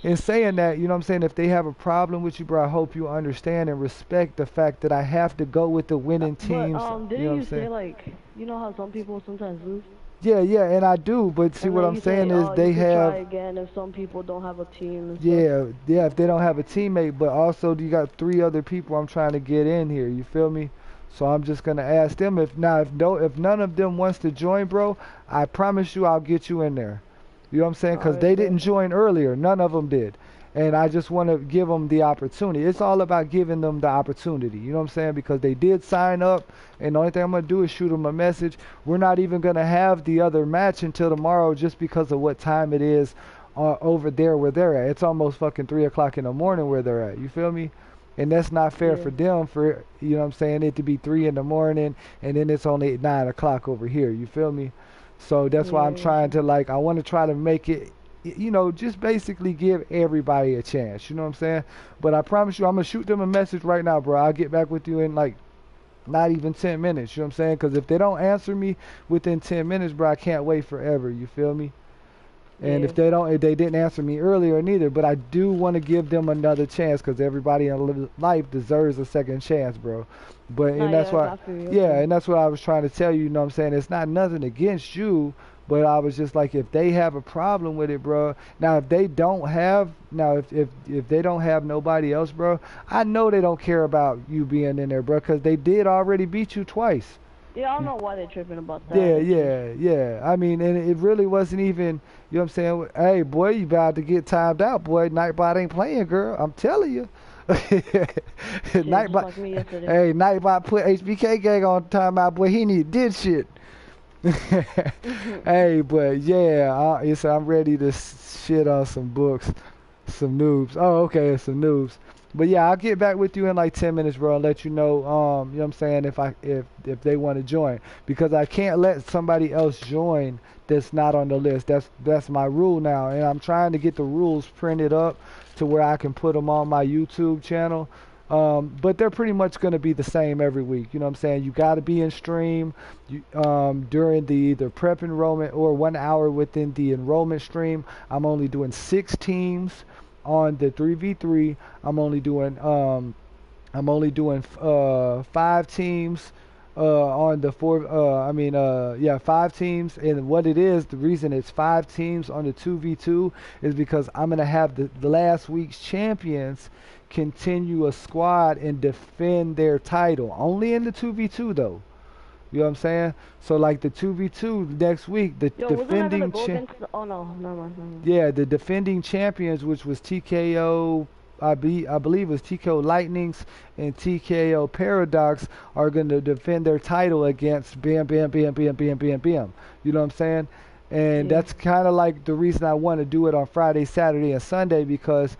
in saying that, you know what I'm saying, if they have a problem with you, bro, I hope you understand and respect the fact that I have to go with the winning teams. But, um, didn't you, know you say, like, you know how some people sometimes lose? Yeah, yeah, and I do, but see, what I'm saying say, is oh, they you have... Try again if some people don't have a team. Yeah, stuff. yeah, if they don't have a teammate, but also you got three other people I'm trying to get in here, you feel me? So I'm just gonna ask them if now if no if none of them wants to join, bro, I promise you I'll get you in there. You know what I'm saying? Because they didn't join earlier, none of them did, and I just want to give them the opportunity. It's all about giving them the opportunity. You know what I'm saying? Because they did sign up, and the only thing I'm gonna do is shoot them a message. We're not even gonna have the other match until tomorrow, just because of what time it is uh, over there where they're at. It's almost fucking three o'clock in the morning where they're at. You feel me? And that's not fair yeah. for them for, you know what I'm saying, it to be three in the morning and then it's only nine o'clock over here. You feel me? So that's yeah. why I'm trying to, like, I want to try to make it, you know, just basically give everybody a chance. You know what I'm saying? But I promise you, I'm going to shoot them a message right now, bro. I'll get back with you in, like, not even ten minutes. You know what I'm saying? Because if they don't answer me within ten minutes, bro, I can't wait forever. You feel me? And yeah. if they don't, if they didn't answer me earlier neither, but I do want to give them another chance because everybody in life deserves a second chance, bro. But and that's why, yeah, and that's what I was trying to tell you. You know what I'm saying? It's not nothing against you, but I was just like, if they have a problem with it, bro. Now if they don't have, now if if if they don't have nobody else, bro, I know they don't care about you being in there, bro, because they did already beat you twice. Yeah, I don't know why they're tripping about that. Yeah, yeah, yeah. I mean, and it really wasn't even, you know what I'm saying? Hey, boy, you about to get timed out, boy. Nightbot ain't playing, girl. I'm telling you. Nightbot, like me yesterday. Hey, Nightbot put H B K Gang on timeout, boy. He need did shit. Hey, but yeah, I, it's, I'm ready to shit on some books, some noobs. Oh, okay, some noobs. But yeah, I'll get back with you in like ten minutes, bro, and let you know, um, you know what I'm saying, if I if if they want to join. Because I can't let somebody else join that's not on the list. That's that's my rule now. And I'm trying to get the rules printed up to where I can put them on my YouTube channel. Um, but they're pretty much going to be the same every week. You know what I'm saying? You got to be in stream you, um, during the either prep enrollment or one hour within the enrollment stream. I'm only doing six teams. On the three v three, I'm only doing um, I'm only doing uh five teams, uh on the four uh I mean uh yeah five teams. And what it is, the reason it's five teams on the two v two is because I'm gonna have the, the last week's champions continue a squad and defend their title only in the two v two though. You know what I'm saying? So like the two v two next week, the Yo, defending champ. Oh no, no, no, no. Yeah, the defending champions, which was T K O, I be I believe it was T K O Lightnings and T K O Paradox, are going to defend their title against Bam Bam Bam Bam Bam Bam Bam. You know what I'm saying? And yeah. that's kind of like the reason I want to do it on Friday, Saturday, and Sunday, because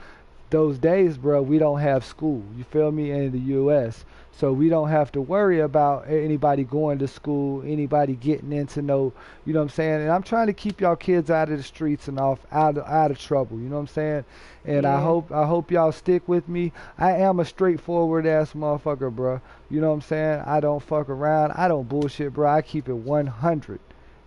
those days, bro, we don't have school. You feel me? In the U S So we don't have to worry about anybody going to school, anybody getting into no, you know what I'm saying? And I'm trying to keep y'all kids out of the streets and off out of, out of trouble. You know what I'm saying? And yeah. I hope I hope y'all stick with me. I am a straightforward ass motherfucker, bro. You know what I'm saying? I don't fuck around. I don't bullshit, bro. I keep it one hundred.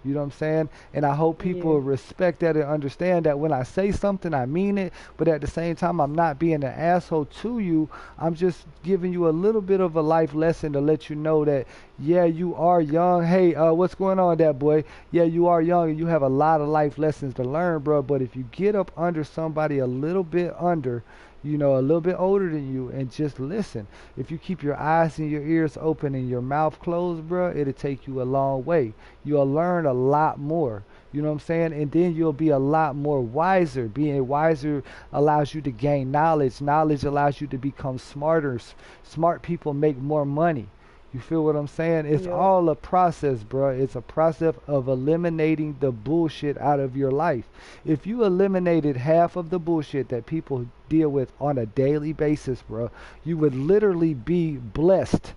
You know what I'm saying? And I hope people yeah. respect that and understand that when I say something, I mean it. But at the same time, I'm not being an asshole to you. I'm just giving you a little bit of a life lesson to let you know that, yeah, you are young. Hey, uh, what's going on, that boy? Yeah, you are young and you have a lot of life lessons to learn, bro. But if you get up under somebody a little bit under, you know, a little bit older than you, and just listen. If you keep your eyes and your ears open and your mouth closed, bro, it'll take you a long way. You'll learn a lot more. You know what I'm saying? And then you'll be a lot more wiser. Being wiser allows you to gain knowledge. Knowledge allows you to become smarter. Smart people make more money. You feel what I'm saying? It's yeah. all a process, bro. It's a process of eliminating the bullshit out of your life. If you eliminated half of the bullshit that people deal with on a daily basis, bro, you would literally be blessed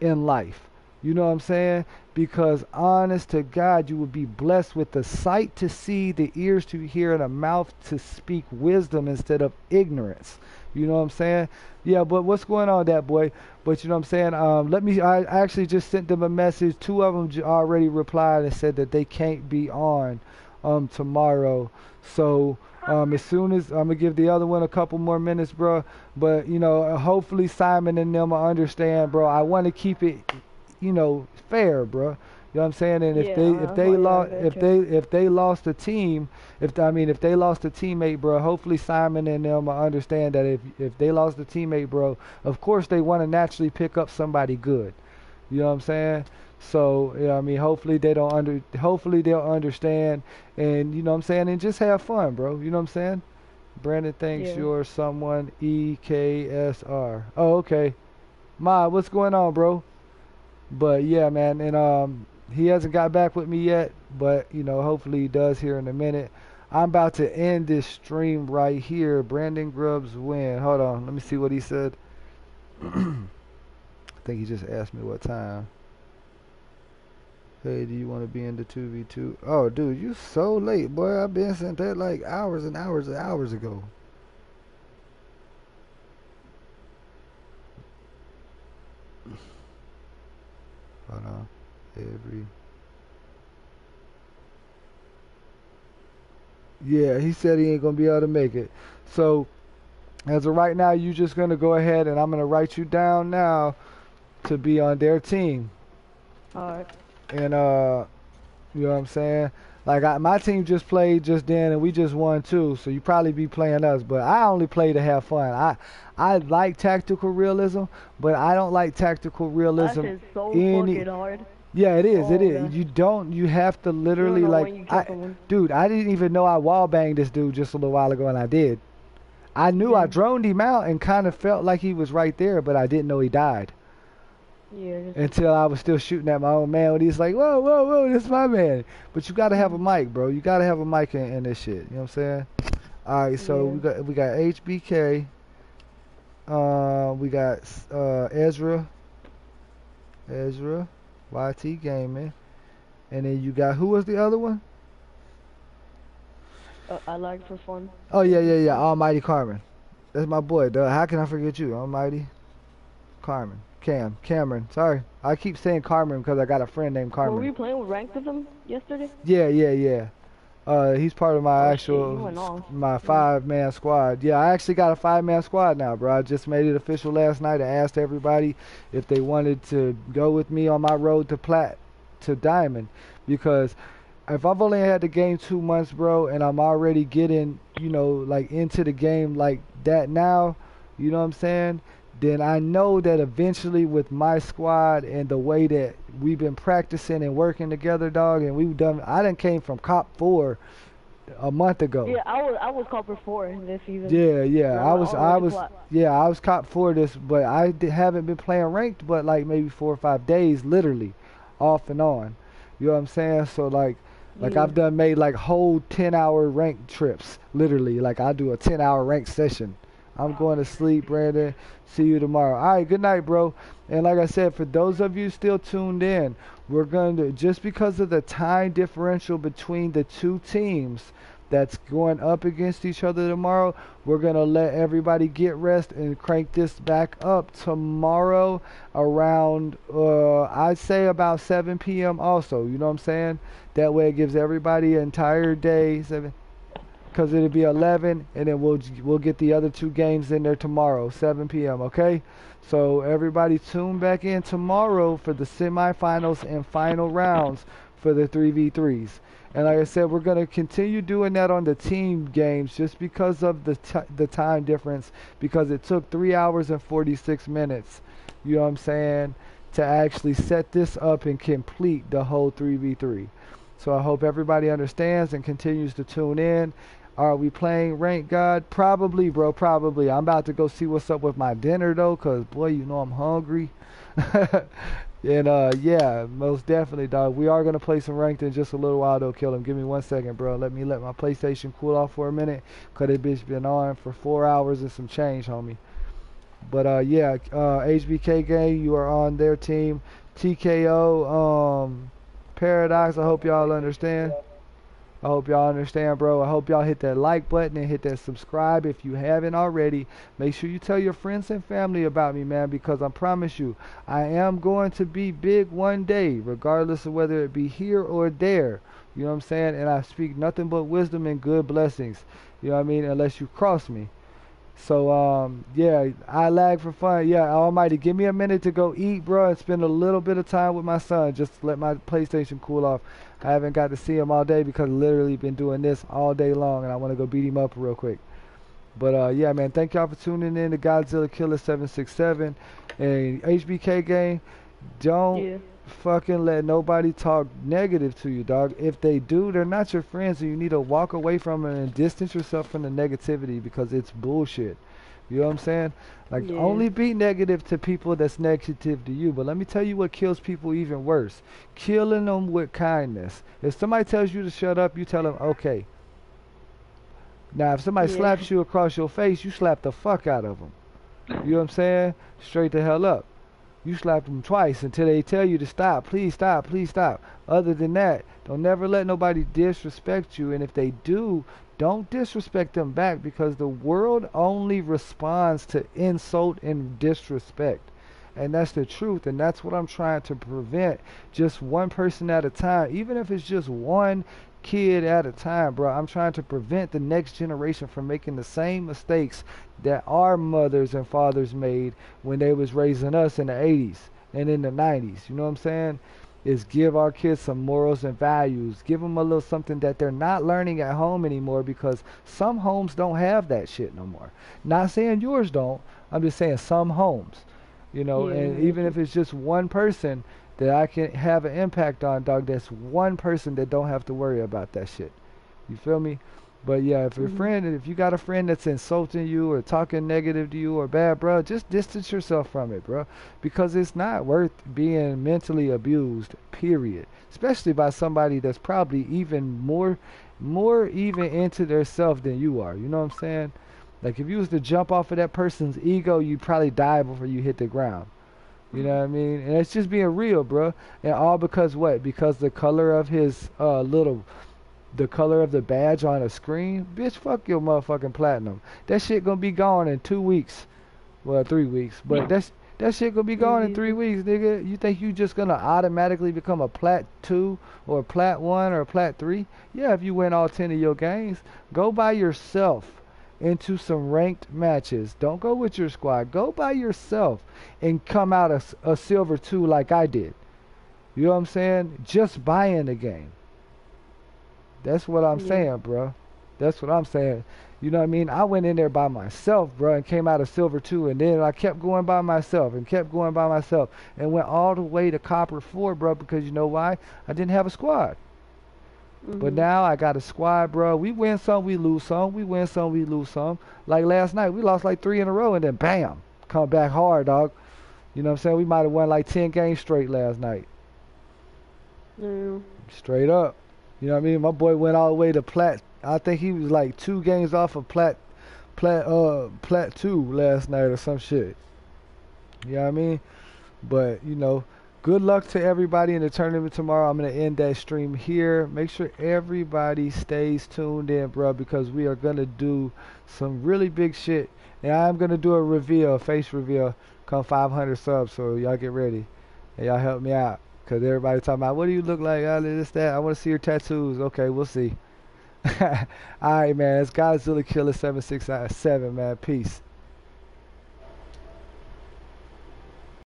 in life. You know what I'm saying? Because honest to God, you would be blessed with the sight to see, the ears to hear, and a mouth to speak wisdom instead of ignorance. You know what I'm saying? Yeah, but what's going on with that boy? But you know what I'm saying? Um, let me, I actually just sent them a message. Two of them already replied and said that they can't be on um, tomorrow. So um, as soon as, I'm going to give the other one a couple more minutes, bro. But, you know, hopefully Simon and them will understand, bro. I want to keep it, you know, fair, bro. You know what I'm saying? And if yeah, they if they lost if they if they lost a team, if I mean if they lost a teammate, bro, hopefully Simon and them will understand that if if they lost a teammate, bro, of course they want to naturally pick up somebody good. You know what I'm saying? So, you know what I mean, hopefully they don't under hopefully they'll understand, and you know what I'm saying, and just have fun, bro. You know what I'm saying? Brandon thinks yeah. you're someone E K S R. Oh, okay. Ma, what's going on, bro? But yeah, man, and um he hasn't got back with me yet, but you know, hopefully he does here in a minute. I'm about to end this stream right here. Brandon Grubbs win. Hold on, let me see what he said. I think he just asked me what time. Hey, do you want to be in the two v two? Oh, dude, you so late, boy. I've been sent that like hours and hours and hours ago. Hold on. Every. Yeah, he said he ain't gonna be able to make it. So, as of right now, you just gonna go ahead and I'm gonna write you down now to be on their team. All right. And uh, you know what I'm saying? Like I, my team just played just then, and we just won too. So you probably be playing us, but I only play to have fun. I I like tactical realism, but I don't like tactical realism. That is so any, fucking hard. Yeah, it is. Oh, it is. God. You don't. You have to literally like, I, dude. I didn't even know I wall banged this dude just a little while ago, and I did. I knew yeah. I droned him out and kind of felt like he was right there, but I didn't know he died. Yeah, until I was still shooting at my own man when he's like, whoa, whoa, whoa, this is my man. But you got to have a mic, bro. You got to have a mic in, in this shit. You know what I'm saying? All right, so yeah. we got we got H B K. Uh, we got uh, Ezra. Ezra. Y T Gaming. And then you got, who was the other one? Uh, I like for fun. Oh, yeah, yeah, yeah. Almighty Cameron. That's my boy, duh. How can I forget you? Almighty Cameron. Cam. Cameron. Sorry. I keep saying Cameron because I got a friend named Cameron. Were we playing with ranked with him yesterday? Yeah, yeah, yeah. Uh, he's part of my oh, actual, my five-man squad. Yeah, I actually got a five-man squad now, bro. I just made it official last night. I asked everybody if they wanted to go with me on my road to plat, to diamond. Because if I've only had the game two months, bro, and I'm already getting, you know, like into the game like that now, you know what I'm saying? Then I know that eventually with my squad and the way that we've been practicing and working together, dog, and we've done, I done came from Cop four a month ago. Yeah, I was I was Copper four this season. Yeah, yeah, no, I was I was plot. yeah I was Cop four this, but I haven't been playing ranked, but like maybe four or five days, literally, off and on. You know what I'm saying? So like. Like, yeah. I've done made, like, whole ten-hour rank trips, literally. Like, I do a ten-hour rank session. I'm going to sleep, Brandon. See you tomorrow. All right, good night, bro. And like I said, for those of you still tuned in, we're going to, just because of the time differential between the two teams that's going up against each other tomorrow, we're going to let everybody get rest and crank this back up tomorrow around, uh, I'd say about seven p m also. You know what I'm saying? That way it gives everybody an entire day, seven. Because it'll be eleven, and then we'll we'll get the other two games in there tomorrow, seven p m Okay, so everybody tune back in tomorrow for the semifinals and final rounds for the three v threes. And like I said, we're gonna continue doing that on the team games just because of the t the time difference, because it took three hours and forty-six minutes. You know what I'm saying? To actually set this up and complete the whole three v three. So I hope everybody understands and continues to tune in. Are we playing Rank God? Probably, bro, probably. I'm about to go see what's up with my dinner, though, because, boy, you know I'm hungry. And, uh, yeah, most definitely, dog. We are going to play some Ranked in just a little while, though, Kill him. Give me one second, bro. Let me let my PlayStation cool off for a minute, because this bitch been on for four hours and some change, homie. But, uh, yeah, uh, H B K Gang, you are on their team. T K O um, Paradox, I hope y'all understand. I hope y'all understand, bro. I hope y'all hit that like button and hit that subscribe if you haven't already. Make sure you tell your friends and family about me, man, because I promise you, I am going to be big one day, regardless of whether it be here or there. You know what I'm saying? And I speak nothing but wisdom and good blessings. You know what I mean? Unless you cross me. So, um, yeah, I lag for fun. Yeah, Almighty, give me a minute to go eat, bro, and spend a little bit of time with my son. Just to let my PlayStation cool off. I haven't got to see him all day because I've literally been doing this all day long, and I want to go beat him up real quick. But, uh, yeah, man, thank y'all for tuning in to Godzillakilla seven six seven and H B K Game. Don't yeah. fucking let nobody talk negative to you, dog. If they do, they're not your friends, and you need to walk away from it and distance yourself from the negativity because it's bullshit. You know what I'm saying? Like, yeah. only be negative to people that's negative to you. But let me tell you what kills people even worse. Killing them with kindness. If somebody tells you to shut up, you tell them, okay. Now, if somebody yeah. slaps you across your face, you slap the fuck out of them. You know what I'm saying? Straight the hell up. You slap them twice until they tell you to stop. Please stop. Please stop. Other than that, don't never let nobody disrespect you. And if they do, don't disrespect them back, because the world only responds to insult and disrespect. And that's the truth, and that's what I'm trying to prevent. Just one person at a time, even if it's just one kid at a time, bro. I'm trying to prevent the next generation from making the same mistakes that our mothers and fathers made when they was raising us in the eighties and in the nineties. You know what I'm saying? Is give our kids some morals and values. Give them a little something that they're not learning at home anymore, because some homes don't have that shit no more. Not saying yours don't. I'm just saying some homes. You know, yeah. and even if it's just one person that I can have an impact on, dog, that's one person that don't have to worry about that shit. You feel me? But yeah, if your mm-hmm. friend, if you got a friend that's insulting you or talking negative to you or bad, bro, just distance yourself from it, bro, because it's not worth being mentally abused, period. Especially by somebody that's probably even more, more even into their self than you are. You know what I'm saying? Like, if you was to jump off of that person's ego, you'd probably die before you hit the ground. You know what I mean? And it's just being real, bro. And all because what? Because the color of his uh, little... the color of the badge on a screen, bitch, fuck your motherfucking platinum. That shit gonna be gone in two weeks, well, three weeks. But yeah. that's that shit gonna be gone in three weeks, nigga. You think you just gonna automatically become a plat two or a plat one or a plat three? Yeah, if you win all ten of your games, go by yourself into some ranked matches. Don't go with your squad. Go by yourself and come out a, a silver two like I did. You know what I'm saying? Just buying the game. That's what I'm yeah. saying, bro. That's what I'm saying. You know what I mean? I went in there by myself, bro, and came out of Silver two, and then I kept going by myself and kept going by myself and went all the way to Copper four, bro, because you know why? I didn't have a squad. Mm-hmm. But now I got a squad, bro. We win some, we lose some. We win some, we lose some. Like last night, we lost like three in a row, and then bam, come back hard, dog. You know what I'm saying? We might have won like ten games straight last night. Mm. Straight up. You know what I mean? My boy went all the way to plat. I think he was like two games off of plat, plat, uh, plat two last night or some shit. You know what I mean? But you know, good luck to everybody in the tournament tomorrow. I'm gonna end that stream here. Make sure everybody stays tuned in, bro, because we are gonna do some really big shit, and I'm gonna do a reveal, a face reveal, come five hundred subs. So y'all get ready, and y'all help me out. Because everybody talking about, what do you look like? Oh, this, that. I want to see your tattoos. Okay, we'll see. All right, man. It's Godzillakilla seven six seven, man. Peace.